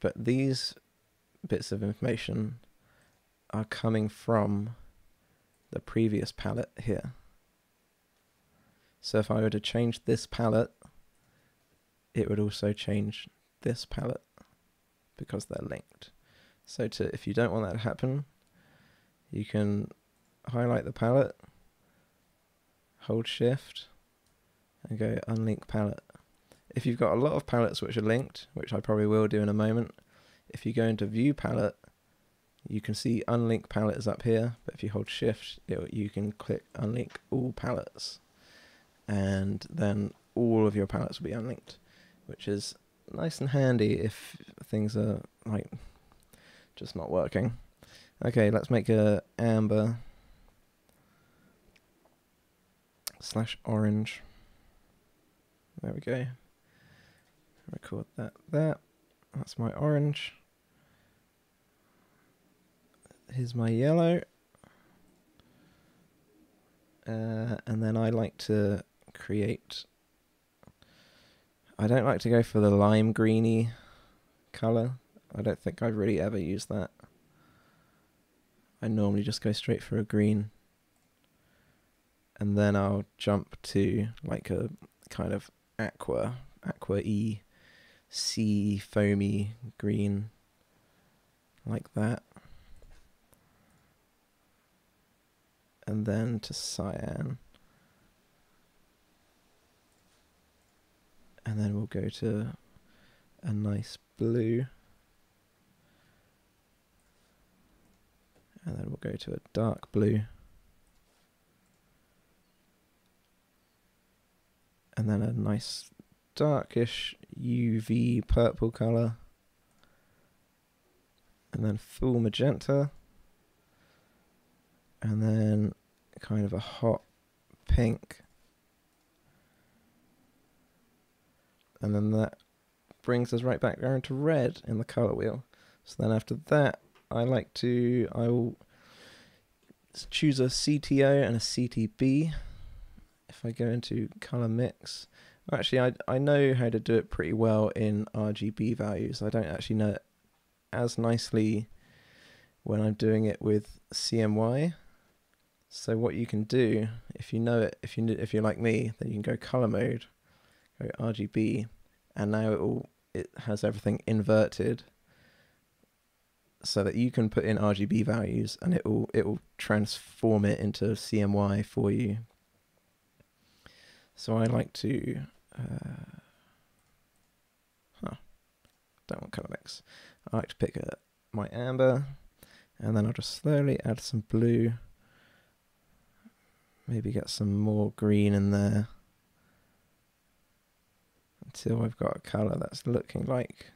but these bits of information are coming from the previous palette here. So if I were to change this palette, it would also change this palette because they're linked. So if you don't want that to happen, you can highlight the palette, hold shift, and go unlink palette. If you've got a lot of palettes which are linked, which I probably will do in a moment, if you go into view palette, you can see unlink palette is up here, but if you hold shift, you can click unlink all palettes, and then all of your palettes will be unlinked, which is nice and handy if things are like just not working. Okay, let's make a amber / orange. There we go. Record that there. That's my orange. Here's my yellow. And then I like to create... I don't like to go for the lime greeny colour. I don't think I've really ever used that. I normally just go straight for a green. And then I'll jump to like a kind of aqua-y, sea foamy green, like that. And then to cyan. And then we'll go to a nice blue. And then we'll go to a dark blue. And then a nice darkish UV purple colour. And then full magenta. And then kind of a hot pink. And then that brings us right back down to red in the colour wheel. So then after that, I will choose a CTO and a CTB. If I go into colour mix, actually I know how to do it pretty well in RGB values. I don't actually know it as nicely when I'm doing it with CMY. So what you can do, if you know it, if you're like me, then you can go colour mode, go RGB, and now it has everything inverted, so that you can put in RGB values and it will transform it into CMY for you. So I like to, don't want colour mix. I like to pick my amber, and then I'll just slowly add some blue. Maybe get some more green in there until I've got a colour that's looking like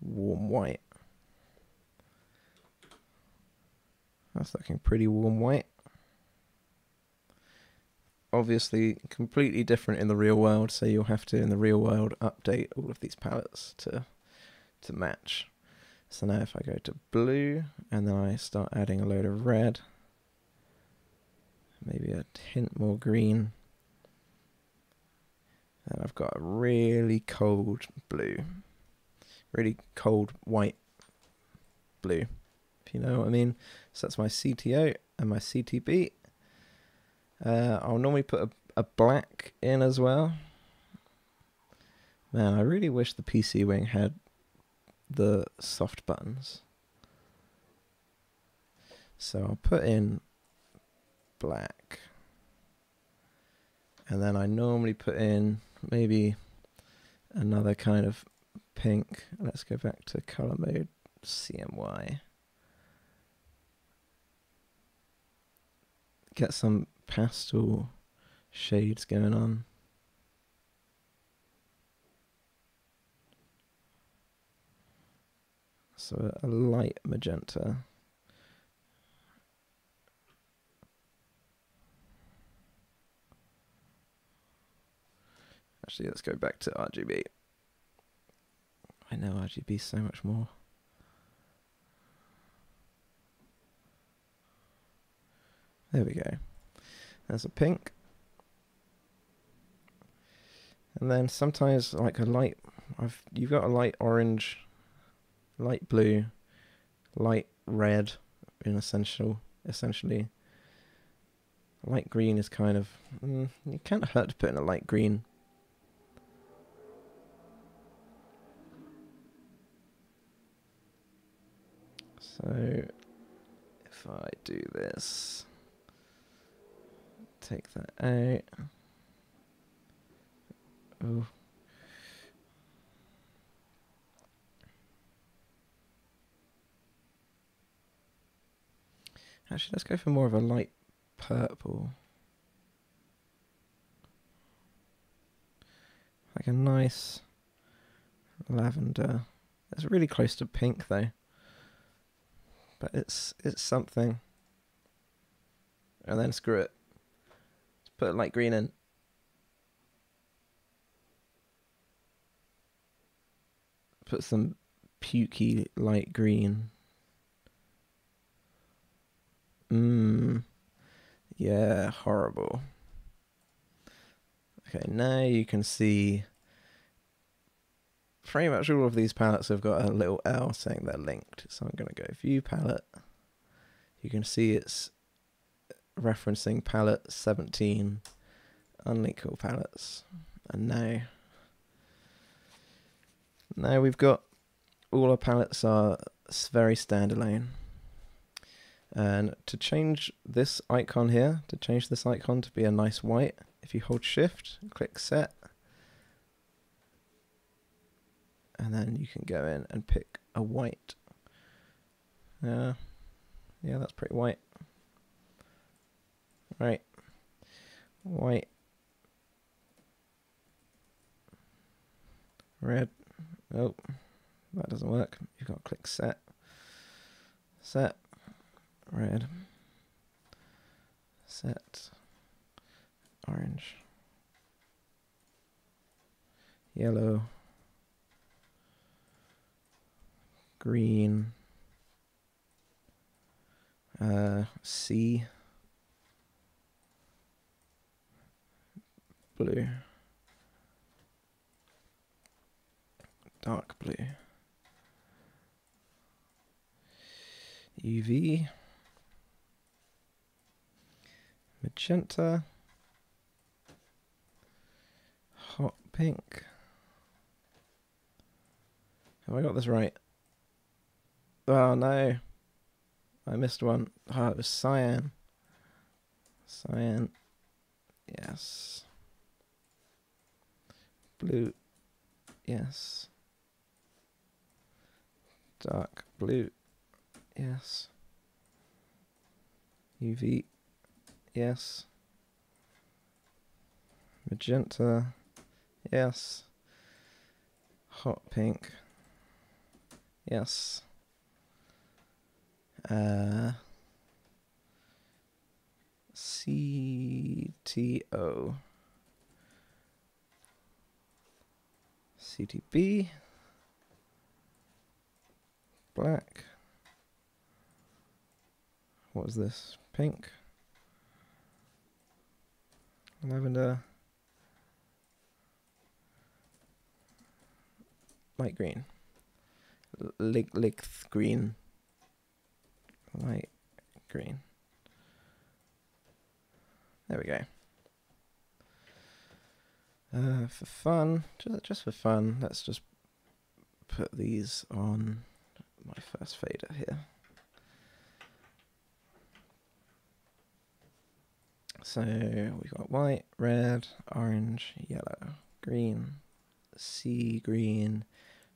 warm white. That's looking pretty warm white. Obviously completely different in the real world, so you'll have to in the real world update all of these palettes to match. So now if I go to blue and then I start adding a load of red, maybe a hint more green, and I've got a really cold blue, really cold white blue, if you know what I mean. So that's my CTO and my CTB. I'll normally put a black in as well. Man, I really wish the PC wing had the soft buttons. So I'll put in black. And then I normally put in maybe another kind of pink. Let's go back to color mode CMY. get some pastel shades going on. So a light magenta. Actually, let's go back to RGB. I know RGB so much more. There we go. There's a pink. And then sometimes like a light, you've got a light orange, light blue, light red in essentially. Light green is kind of, it can't hurt to put in a light green. So if I do this, take that out. Oh. Actually, let's go for more of a light purple. Like a nice lavender. It's really close to pink though. But it's something. And then screw it. Let's put a light green in. Put some pukey light green. Yeah, horrible. Okay, now you can see pretty much all of these palettes have got a little L saying they're linked. So I'm going to go view palette. You can see it's referencing palette 17, unlink all palettes. And now we've got all our palettes are very standalone. And to change this icon here, to change this icon to be a nice white, if you hold shift, click set, and then you can go in and pick a white. Yeah, that's pretty white. Right, white, red, oh, that doesn't work. You've got to click set, set. Red, set, orange, yellow, green, sea, blue, dark blue, UV, magenta, hot pink. Have I got this right? Oh no, I missed one. Oh, it was cyan. Cyan, yes. Blue, yes. Dark blue, yes. UV. Yes. Magenta. Yes. Hot pink. Yes. CTO. CTB. Black. What is this? Pink. Lavender, light green, green, light green. There we go. For fun, just for fun, let's just put these on my first fader here. So we've got white, red, orange, yellow, green, sea green,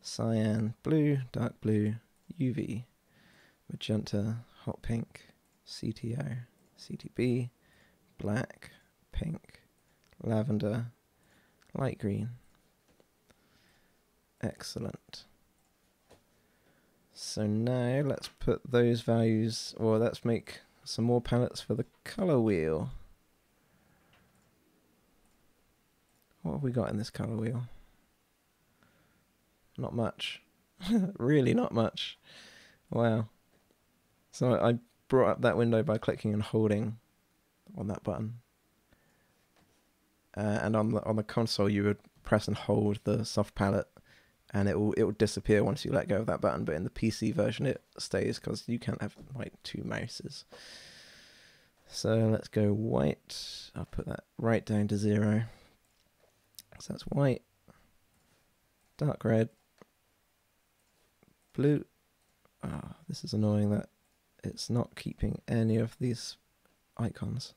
cyan, blue, dark blue, UV, magenta, hot pink, CTO, CTB, black, pink, lavender, light green. Excellent. So now let's put those values, or let's make some more palettes for the color wheel. What have we got in this color wheel? Not much. Really not much. Wow. So I brought up that window by clicking and holding on that button. And on the console you would press and hold the soft palette and it will disappear once you let go of that button, but in the PC version it stays because you can't have like two mouses. So let's go white. I'll put that right down to 0. So that's white, dark red, blue. Ah, this is annoying that it's not keeping any of these icons.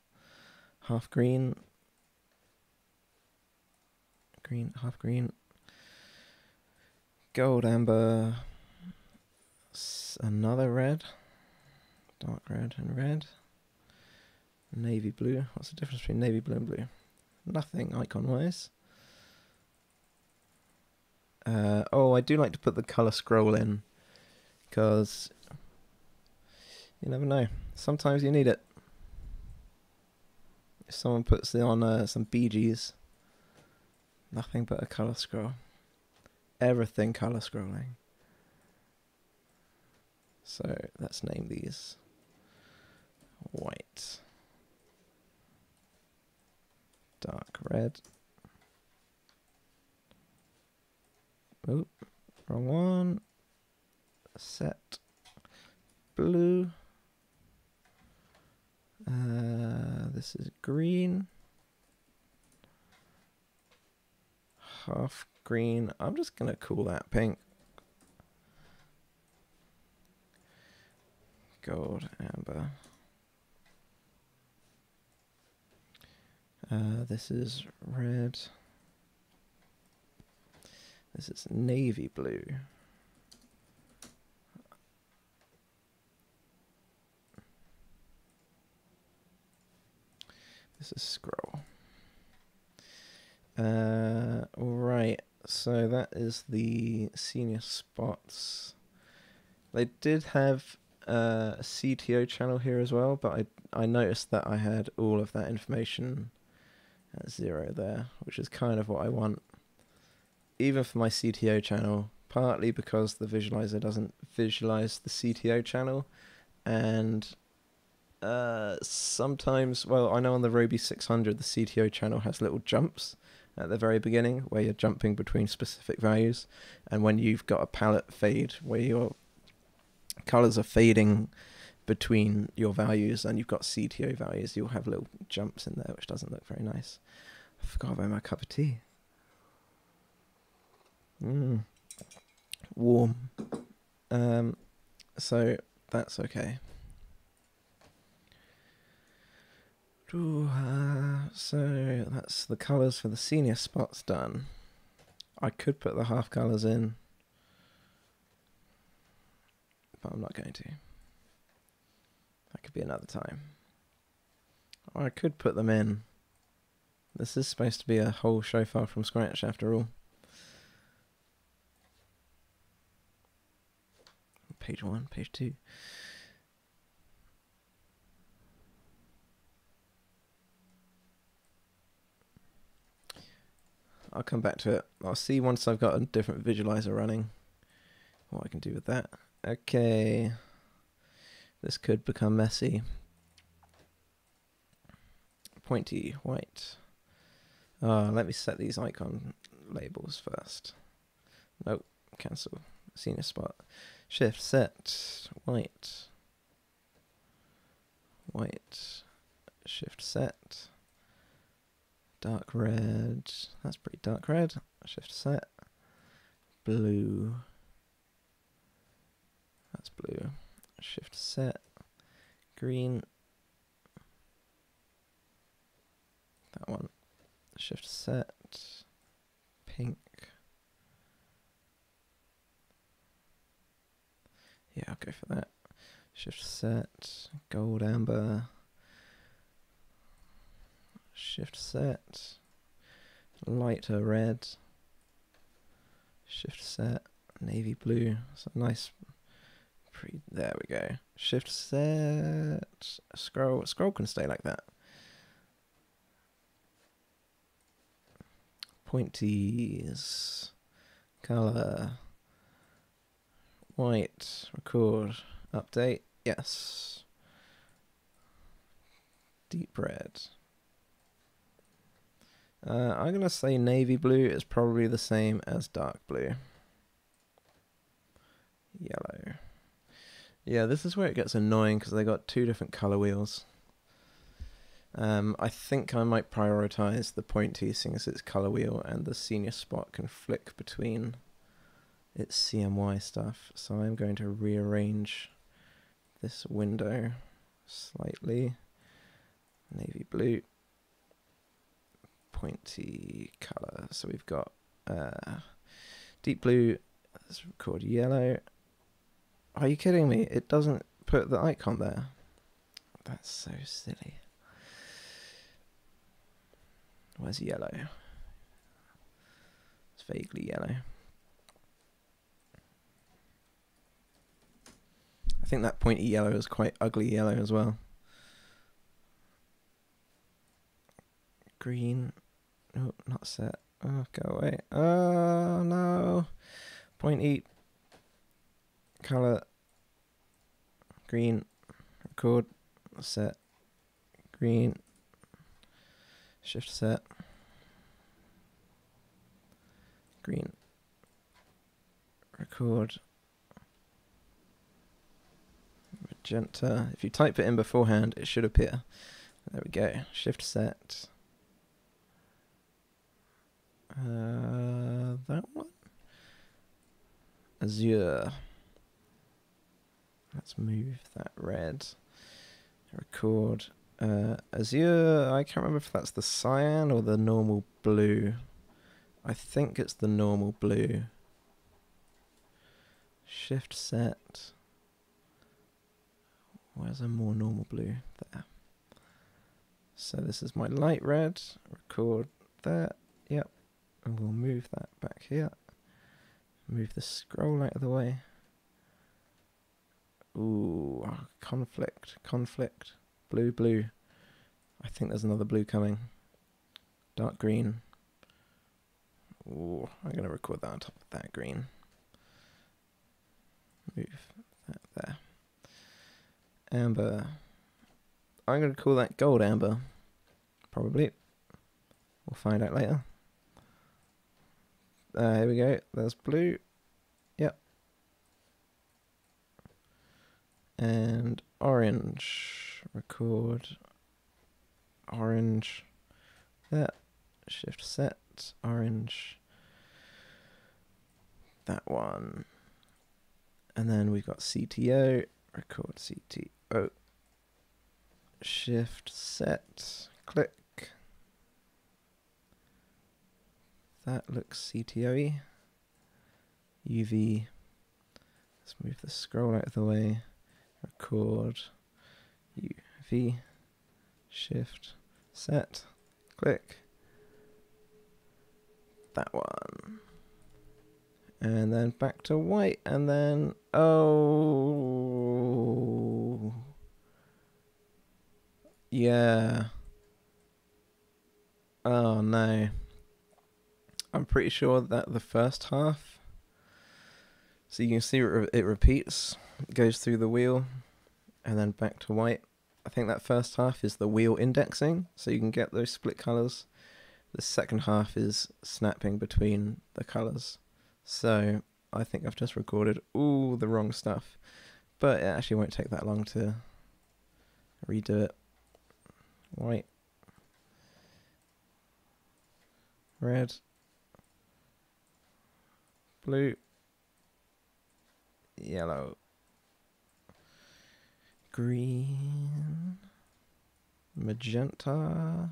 Half green, green, half green, gold, amber, another red, dark red and red, navy blue. What's the difference between navy blue and blue? Nothing icon wise. Oh, I do like to put the color scroll in because you never know. Sometimes you need it. If someone puts on some Bee Gees, nothing but a color scroll. Everything color scrolling. So let's name these white, dark red. Oh, wrong one. Set blue. This is green. Half green. I'm just gonna call that pink. Gold, amber. This is red. This is navy blue. This is scroll. Alright, so that is the Scenius Spots. They did have a CTO channel here as well, but I noticed that I had all of that information at 0 there, which is kind of what I want. Even for my CTO channel, partly because the visualizer doesn't visualize the CTO channel, and sometimes, well, I know on the Roby 600 the CTO channel has little jumps at the very beginning where you're jumping between specific values, and when you've got a palette fade where your colors are fading between your values and you've got CTO values, you'll have little jumps in there, which doesn't look very nice. I forgot about my cup of tea. Warm. So that's okay. So that's the colors for the Scenius Spots done. I could put the half colors in, but I'm not going to. That could be another time. Or I could put them in. This is supposed to be a whole show file from scratch after all. Page 1, page 2. I'll come back to it. I'll see once I've got a different visualizer running what I can do with that. Okay. This could become messy. Pointy, white. Let me set these icon labels first. Nope, cancel. Scenius Spot. Shift, set, white, white, shift, set, dark red, that's pretty dark red, shift, set, blue, that's blue, shift, set, green, that one, shift, set, pink. Yeah, I'll go for that. Shift, set, gold, amber, shift set, lighter red, shift set, navy blue. It's a nice, pretty, there we go. Shift set, scroll can stay like that. Pointies, color, white, record, update, yes. Deep red. I'm going to say navy blue is probably the same as dark blue. Yellow. Yeah, this is where it gets annoying because they got two different color wheels. I think I might prioritize the pointy since it's color wheel and the Scenius Spot can flick between its CMY stuff. So I'm going to rearrange this window slightly. Navy blue, pointy color. So we've got deep blue, let's record yellow. Are you kidding me? It doesn't put the icon there. That's so silly. Where's yellow? It's vaguely yellow. I think that pointy yellow is quite ugly yellow as well. Green, oh, not set. Oh, go away. Oh no, pointy color, green, record, set, green, shift set, green, record, magenta. If you type it in beforehand, it should appear. There we go. Shift set. That one? Azure. Let's move that red. Record. Azure, I can't remember if that's the cyan or the normal blue. I think it's the normal blue. Shift set. Where's a more normal blue? There. So this is my light red. Record there. Yep. And we'll move that back here. Move the scroll out of the way. Ooh, conflict. Blue. I think there's another blue coming. Dark green. Ooh, I'm going to record that on top of that green. Move that there. Amber. I'm going to call that gold amber. Probably. We'll find out later. Here we go, there's blue, yep, and orange, record, orange, that, shift set, orange, that one, and then we've got CTO, record CTO, shift set, click. That looks CTOE. UV. Let's move the scroll out of the way. Record. UV. Shift. Set. Click. That one. And then back to white. And then. Oh. Yeah. Oh no. I'm pretty sure that the first half, so you can see it repeats, it goes through the wheel and then back to white. I think that first half is the wheel indexing, so you can get those split colors. The second half is snapping between the colors. So I think I've just recorded all the wrong stuff, but it actually won't take that long to redo it. White, red, blue, yellow, green, magenta,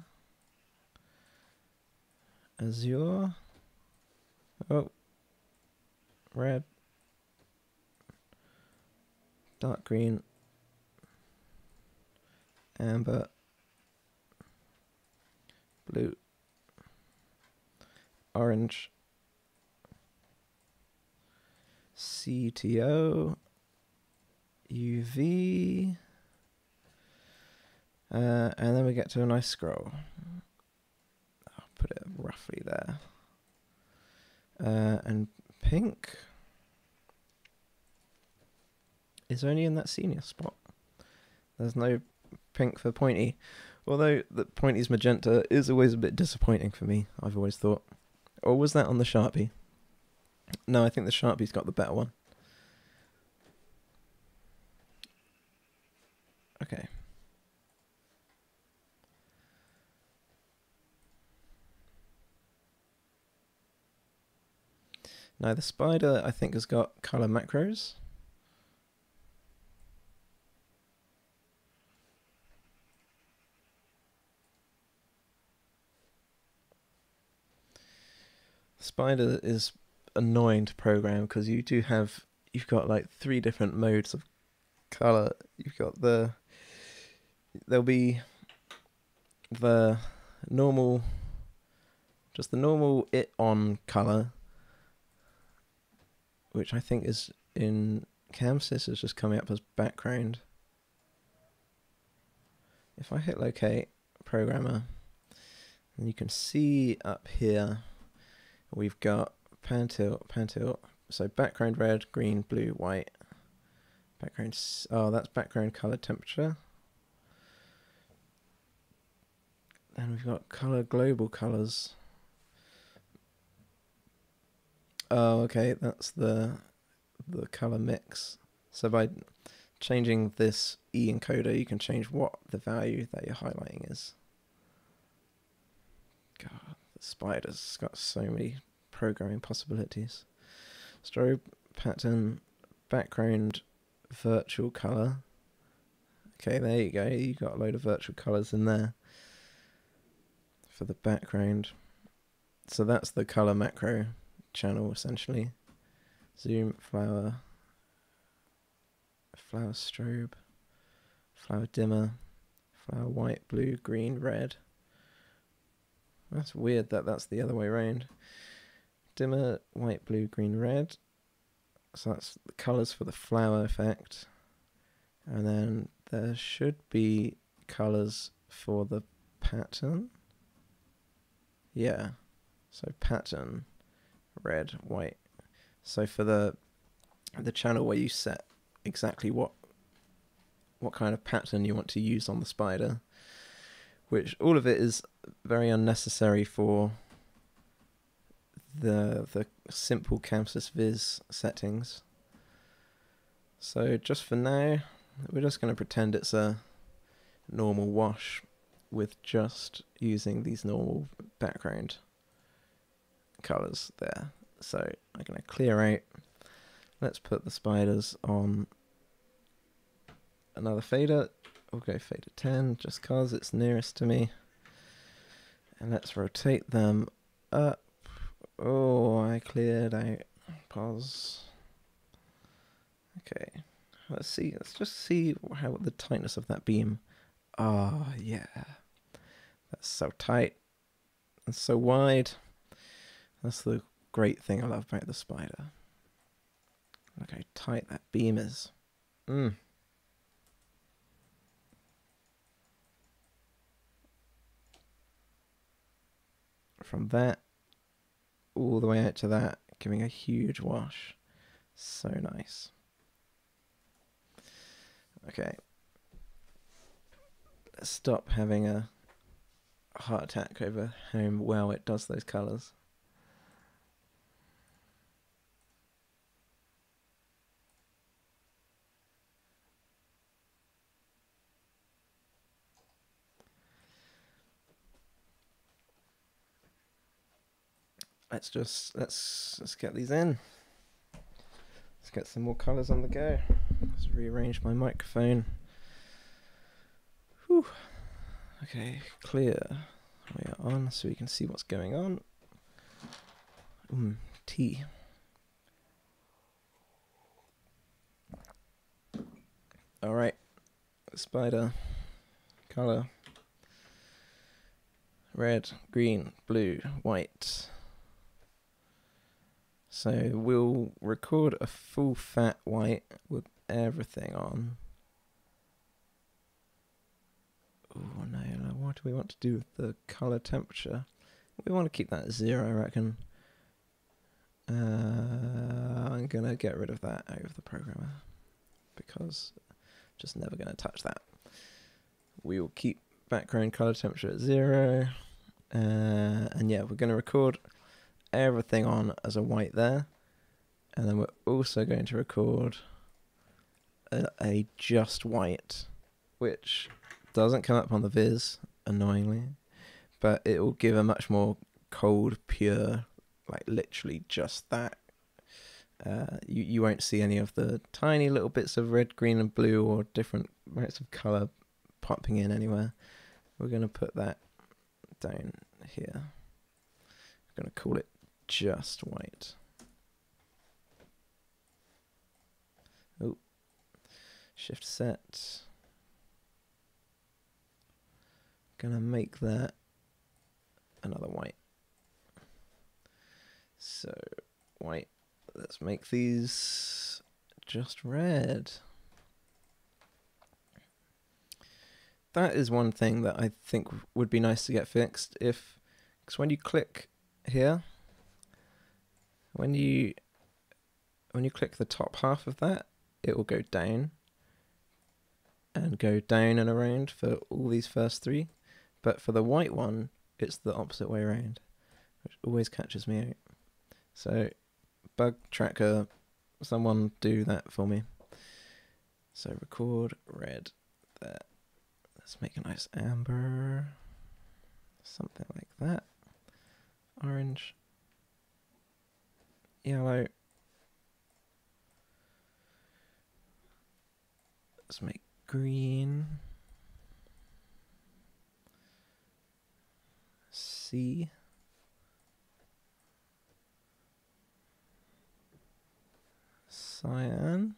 azure, oh, red, dark green, amber, blue, orange, CTO, UV, and then we get to a nice scroll. I'll put it roughly there. And pink is only in that senior spot. There's no pink for pointy. Although the pointy's magenta is always a bit disappointing for me, I've always thought. Or was that on the Sharpie? No, I think the Sharpie's got the better one. Okay. Now the spider, I think, has got color macros. Spider is annoying to program because you do have, you've got like three different modes of color. You've got the, there'll be the normal, just the normal it on color, which I think is in ChamSys is just coming up as background. If I hit locate programmer, and you can see up here we've got pan tilt, pan tilt. So background red, green, blue, white. Background, oh, that's background color temperature. Then we've got color, global colors. Oh, okay, that's the color mix. So by changing this E encoder, you can change what the value that you're highlighting is. God, the spider's got so many programming possibilities. Strobe pattern, background, virtual color. Okay, there you go. You got a load of virtual colors in there for the background. So that's the color macro channel essentially. Zoom, flower, flower strobe, flower dimmer, flower white, blue, green, red. That's weird that that's the other way around. Dimmer, white, blue, green, red. So that's the colors for the flower effect. And then there should be colors for the pattern. Yeah, so pattern. Red, white. So for the channel where you set exactly what kind of pattern you want to use on the spider, which all of it is very unnecessary for the simple ChamSys Viz settings. So just for now, we're just going to pretend it's a normal wash with just using these normal background colors there. So I'm going to clear out. Let's put the spiders on another fader. We'll go fader 10 just because it's nearest to me. And let's rotate them up. Oh, I cleared out. Pause. Okay. Let's see. Let's just see how the tightness of that beam. Ah, yeah. That's so tight. That's so wide. That's the great thing I love about the spider. Look how tight that beam is. From that all the way out to that, giving a huge wash. So nice. Okay. Let's stop having a heart attack over how well it does those colours. Let's just let's get these in. Let's get some more colours on the go. Let's rearrange my microphone. Whew. Okay, clear. We are on, so we can see what's going on. Tea. All right, spider, colour, red, green, blue, white. So we'll record a full fat white with everything on. Oh no, what do we want to do with the color temperature? We want to keep that at 0, I reckon. I'm going to get rid of that out of the programmer because I'm just never going to touch that. We will keep background color temperature at 0. And yeah, we're going to record everything on as a white there. And then we're also going to record a just white, which doesn't come up on the viz, annoyingly, but it will give a much more cold, pure, like literally just that. You won't see any of the tiny little bits of red, green and blue or different rates of colour popping in anywhere. We're going to put that down here. I'm going to call it just white. Oh, shift set. I'm going to make that another white. So white, let's make these just red. That is one thing that I think would be nice to get fixed if, because when you click here, when you click the top half of that, it will go down and go down and around for all these first three, but for the white one, it's the opposite way around, which always catches me out. So, bug tracker, someone do that for me. So record red there. Let's make a nice amber, something like that. Orange, yellow. Let's make green. C. Cyan.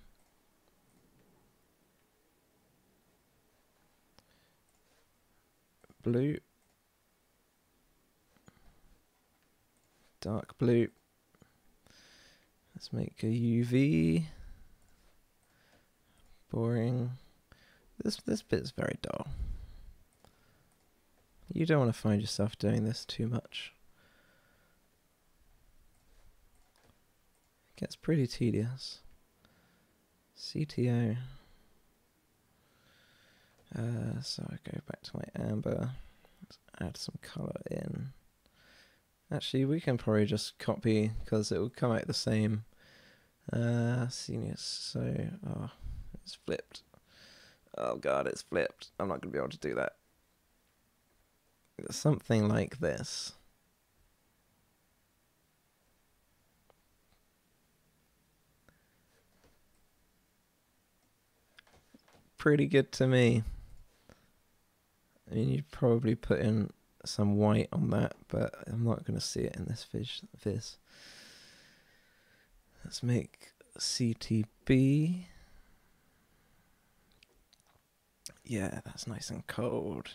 Blue. Dark blue. Let's make a UV. Boring. This bit's very dull. You don't want to find yourself doing this too much. It gets pretty tedious. CTO. So I go back to my amber. Let's add some color in. Actually, we can probably just copy because it will come out the same. Scenius. So, oh, it's flipped. Oh god, it's flipped. I'm not going to be able to do that. Something like this. Pretty good to me. I mean, you'd probably put in some white on that, but I'm not going to see it in this viz. Let's make CTB. Yeah, that's nice and cold.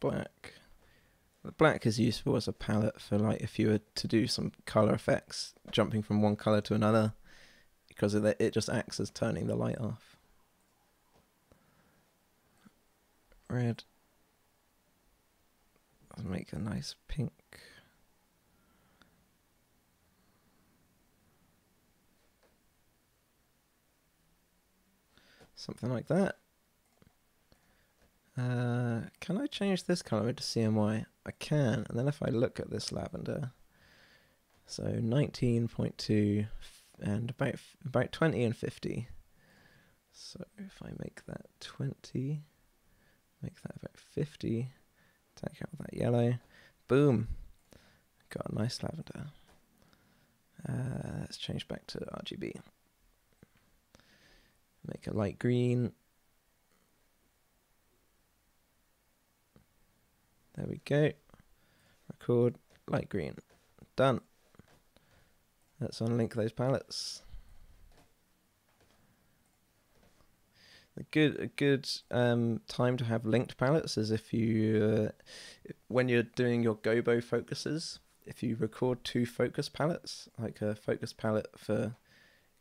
Black. The black is useful as a palette for, like, if you were to do some color effects, jumping from one color to another, because it just acts as turning the light off. Red. Let's make a nice pink. Something like that. Can I change this colour into CMY? I can, and then if I look at this lavender, so 19.2 and about 20 and 50. So if I make that 20, make that about 50, take out that yellow, boom, got a nice lavender. Let's change back to RGB. Make a light green. There we go. Record light green. Done. Let's unlink those palettes. A good time to have linked palettes is if you, when you're doing your gobo focuses, if you record two focus palettes, like a focus palette for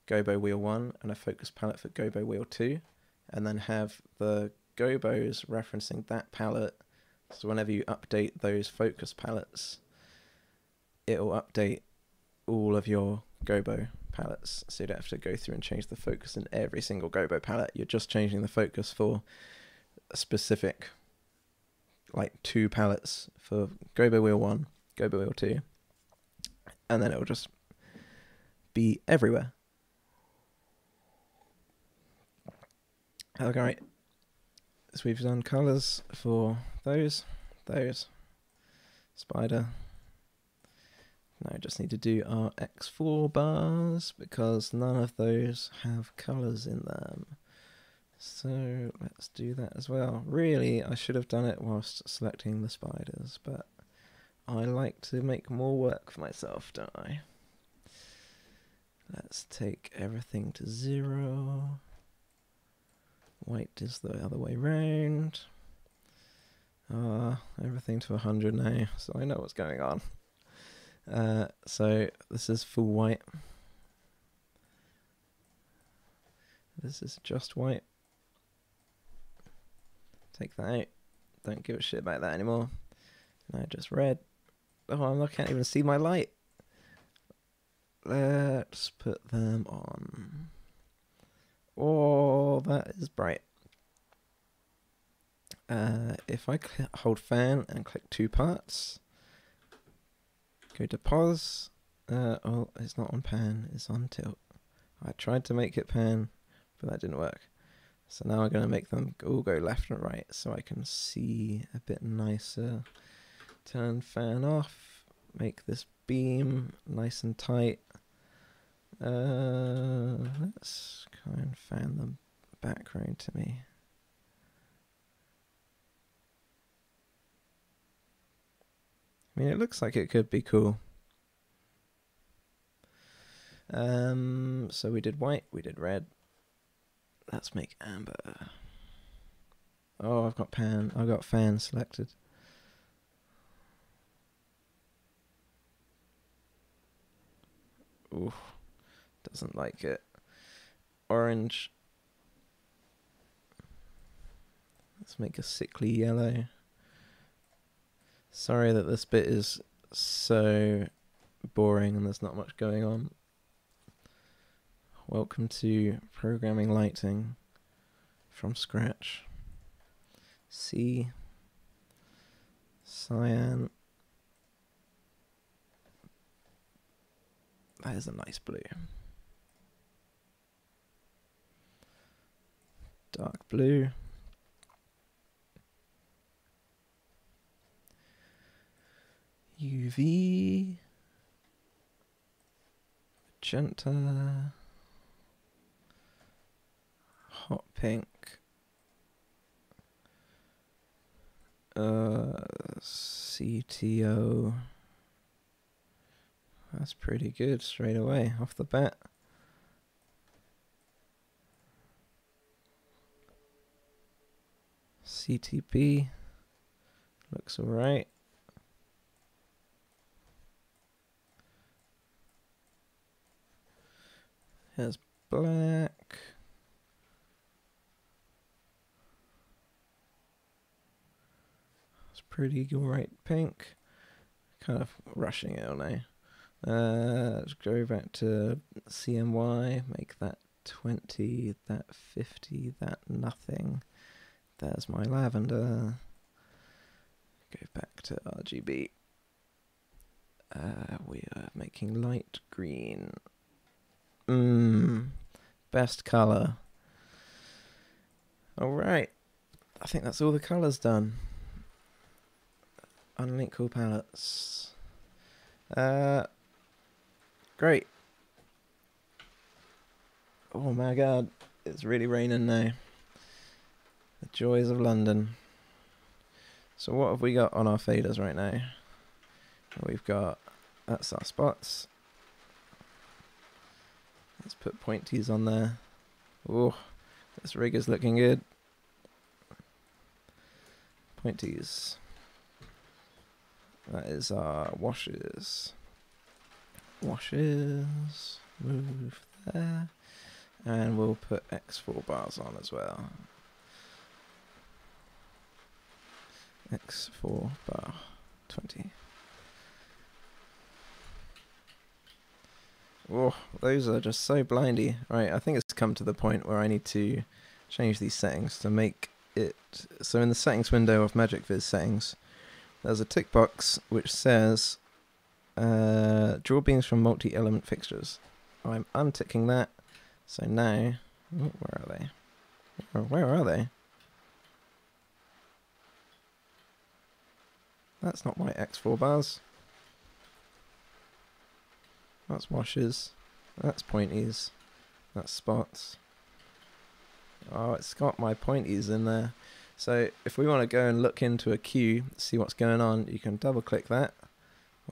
gobo wheel 1 and a focus palette for gobo wheel 2, and then have the gobos referencing that palette, so whenever you update those focus palettes, it'll update all of your gobo palettes, so you don't have to go through and change the focus in every single gobo palette. You're just changing the focus for a specific, like, two palettes for gobo wheel 1, gobo wheel 2, and then it'll just be everywhere. Okay, right, so we've done colours for those, spider. Now I just need to do our X4 bars because none of those have colours in them. So let's do that as well. Really, I should have done it whilst selecting the spiders, but I like to make more work for myself, don't I? Let's take everything to 0. White is the other way round. Everything to 100 now, so I know what's going on. So this is full white. This is just white. Take that out. Don't give a shit about that anymore. No, just red. Oh, I can't even see my light. Let's put them on. Oh, that is bright. If I hold fan and click two parts, go to pause. Oh, it's not on pan, it's on tilt. I tried to make it pan, but that didn't work. So now I'm going to make them all go left and right so I can see a bit nicer. Turn fan off, make this beam nice and tight. Let's try and fan the background to me. I mean, it looks like it could be cool. So we did white, we did red. Let's make amber. Oh, I've got pan, I've got fan selected. Ooh, doesn't like it. Orange. Let's make a sickly yellow. Sorry that this bit is so boring and there's not much going on. Welcome to programming lighting from scratch. C, cyan. That is a nice blue. Dark blue. UV, magenta, hot pink, CTO, that's pretty good straight away off the bat. CTP, looks alright. There's black. It's pretty alright pink. Kind of rushing it on now. Let's go back to CMY, make that 20, that 50, that nothing. There's my lavender. Go back to RGB. We are making light green. Best colour. Alright, I think that's all the colours done. Unlink all palettes. Great. Oh my god, it's really raining now. The joys of London. So what have we got on our faders right now? We've got, that's our spots. Let's put pointies on there. Oh, This rig is looking good. Pointies. That is our washers. Washers. Move there. And we'll put X4 bars on as well. X4 bar 20. Oh, those are just so blindy. Right, I think it's come to the point where I need to change these settings to make it... So in the settings window of MagicViz settings, there's a tick box which says draw beams from multi-element fixtures. I'm unticking that. So now, where are they? Where are they? That's not my X4 bars. That's washes. That's pointies. That's spots. Oh, it's got my pointies in there. So if we want to go and look into a queue, see what's going on, you can double click that.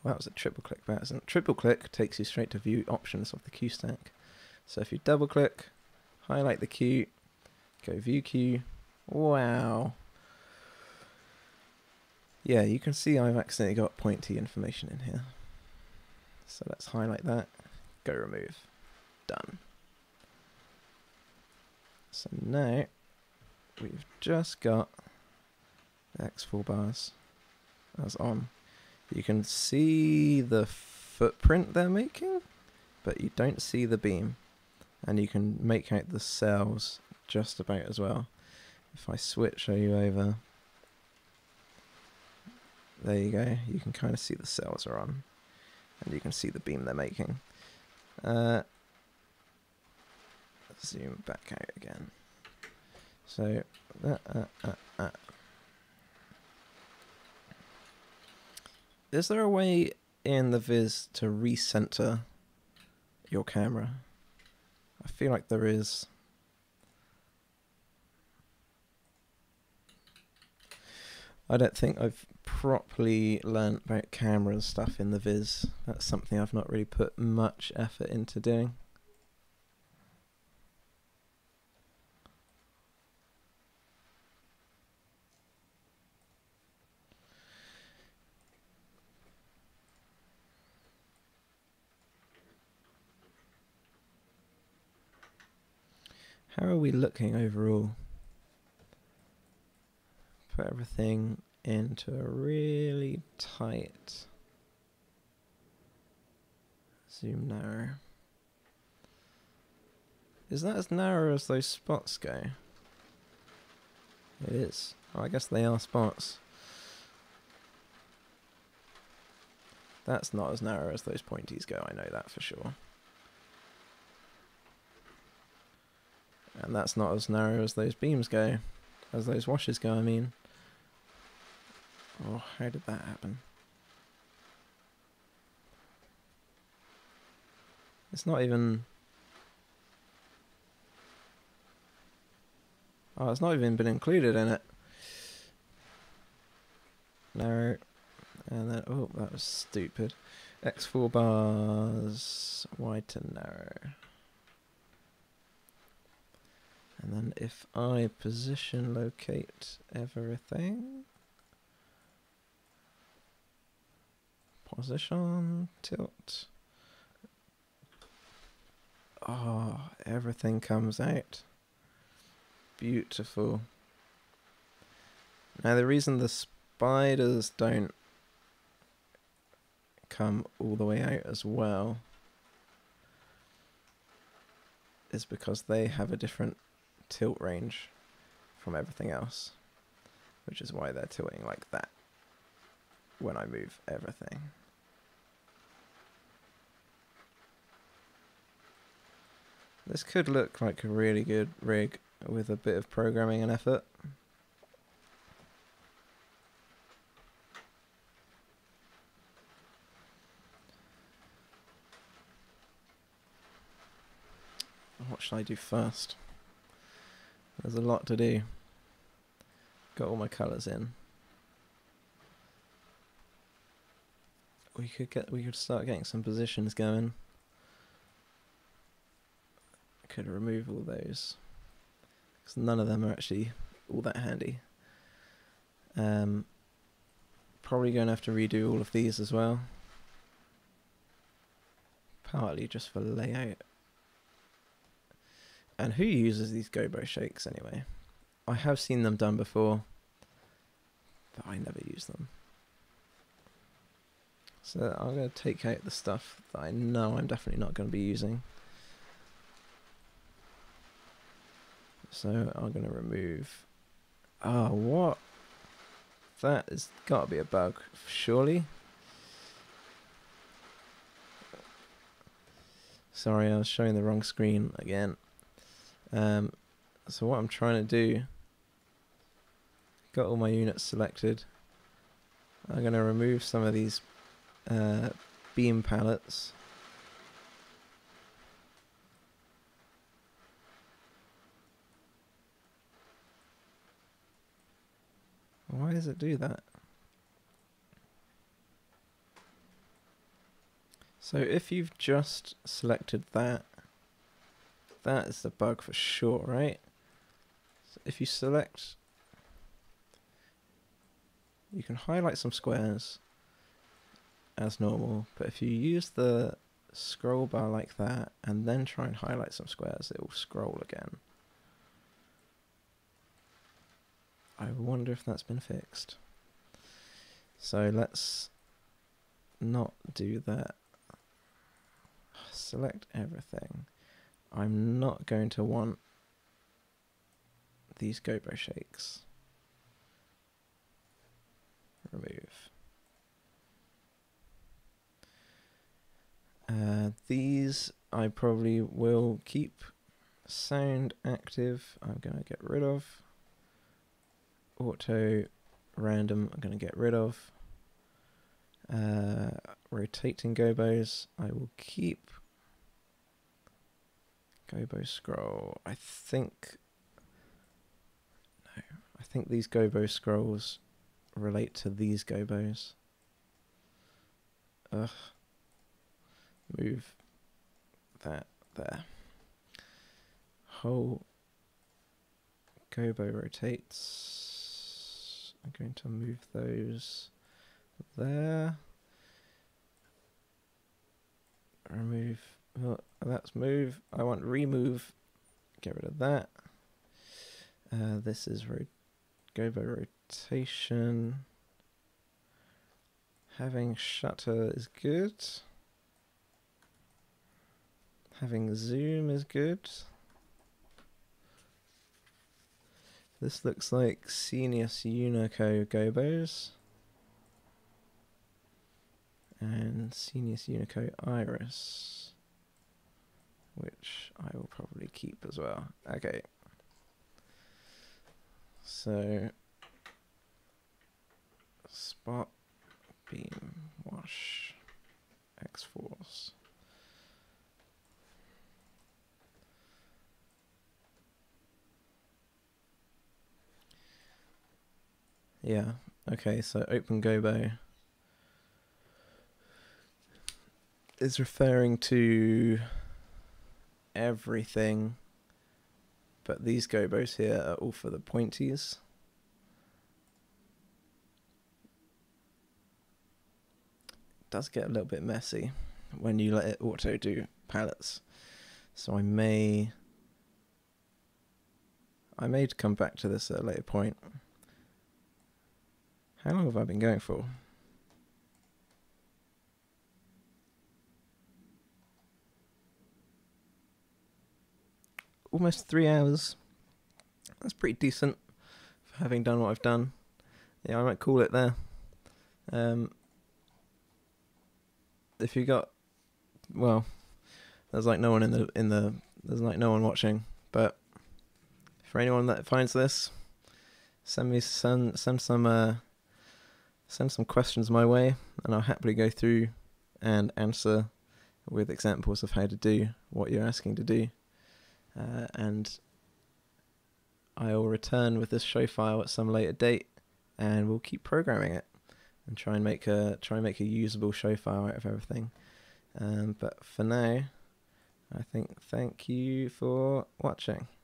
Well, that was a triple click, that isn't. Triple click takes you straight to view options of the queue stack. So if you double click, highlight the queue, go view queue, wow. Yeah, you can see I've accidentally got pointy information in here. So let's highlight that, go remove, done. So now we've just got the X4 bars as on. You can see the footprint they're making, but you don't see the beam. And you can make out the cells just about as well. If I switch you over, there you go. You can kind of see the cells are on, and you can see the beam they're making. Let's zoom back out again. So is there a way in the Viz to recenter your camera? I feel like there is. I don't think I've properly learnt about camera and stuff in the Viz. That's something I've not really put much effort into doing. How are we looking overall? Put everything into a really tight zoom narrow. Is that as narrow as those spots go? It is. Oh, I guess they are spots. That's not as narrow as those pointies go, I know that for sure. And that's not as narrow as those beams go, as those washes go, I mean. Oh, how did that happen? It's not even... Oh, it's not even been included in it. Narrow. And then, oh, that was stupid. X4 bars, wide to narrow. And then if I position locate everything, position, tilt, oh, everything comes out. Beautiful. Now the reason the spiders don't come all the way out as well is because they have a different tilt range from everything else, which is why they're tilting like that when I move everything. This could look like a really good rig with a bit of programming and effort. What should I do first? There's a lot to do. Got all my colours in. We could start getting some positions going. Could remove all those because none of them are actually all that handy. Probably going to have to redo all of these as well, partly just for layout. And who uses these gobo shakes anyway? I have seen them done before, but I never use them. So I'm going to take out the stuff that I know I'm definitely not going to be using. So I'm going to remove... Oh, what? That has got to be a bug, surely? Sorry, I was showing the wrong screen again. So what I'm trying to do... Got all my units selected. I'm going to remove some of these... beam palettes, why does it do that? So if you've just selected that, that is the bug for sure, right? So if you select, you can highlight some squares as normal, but if you use the scroll bar like that and then try and highlight some squares, it will scroll again. I wonder if that's been fixed. So let's not do that. Select everything. I'm not going to want these gobo shakes. Remove. These I probably will keep. Sound active, I'm going to get rid of. Auto random, I'm going to get rid of. Rotating gobos, I will keep. Gobo scroll, I think. No, I think these gobo scrolls relate to these gobos. Ugh. Move that there. Whole gobo rotates. I'm going to move those there. Remove. Oh, that's move. I want remove. Get rid of that. This is gobo rotation. Having shutter is good. Having zoom is good. This looks like Scenius Unico gobos and Scenius Unico iris, which I will probably keep as well. Okay. So spot, beam, wash, X4s. Yeah, okay, so open gobo is referring to everything, but these gobos here are all for the pointies. It does get a little bit messy when you let it auto do palettes, so I may come back to this at a later point. How long have I been going for? Almost 3 hours. That's pretty decent for having done what I've done. Yeah, I might call it there. If you got, well, there's like no one in the there's like no one watching. But for anyone that finds this, send me send some questions my way, and I'll happily go through and answer with examples of how to do what you're asking to do. And I'll return with this show file at some later date, and we'll keep programming it and try and make a usable show file out of everything. But for now, I think thank you for watching.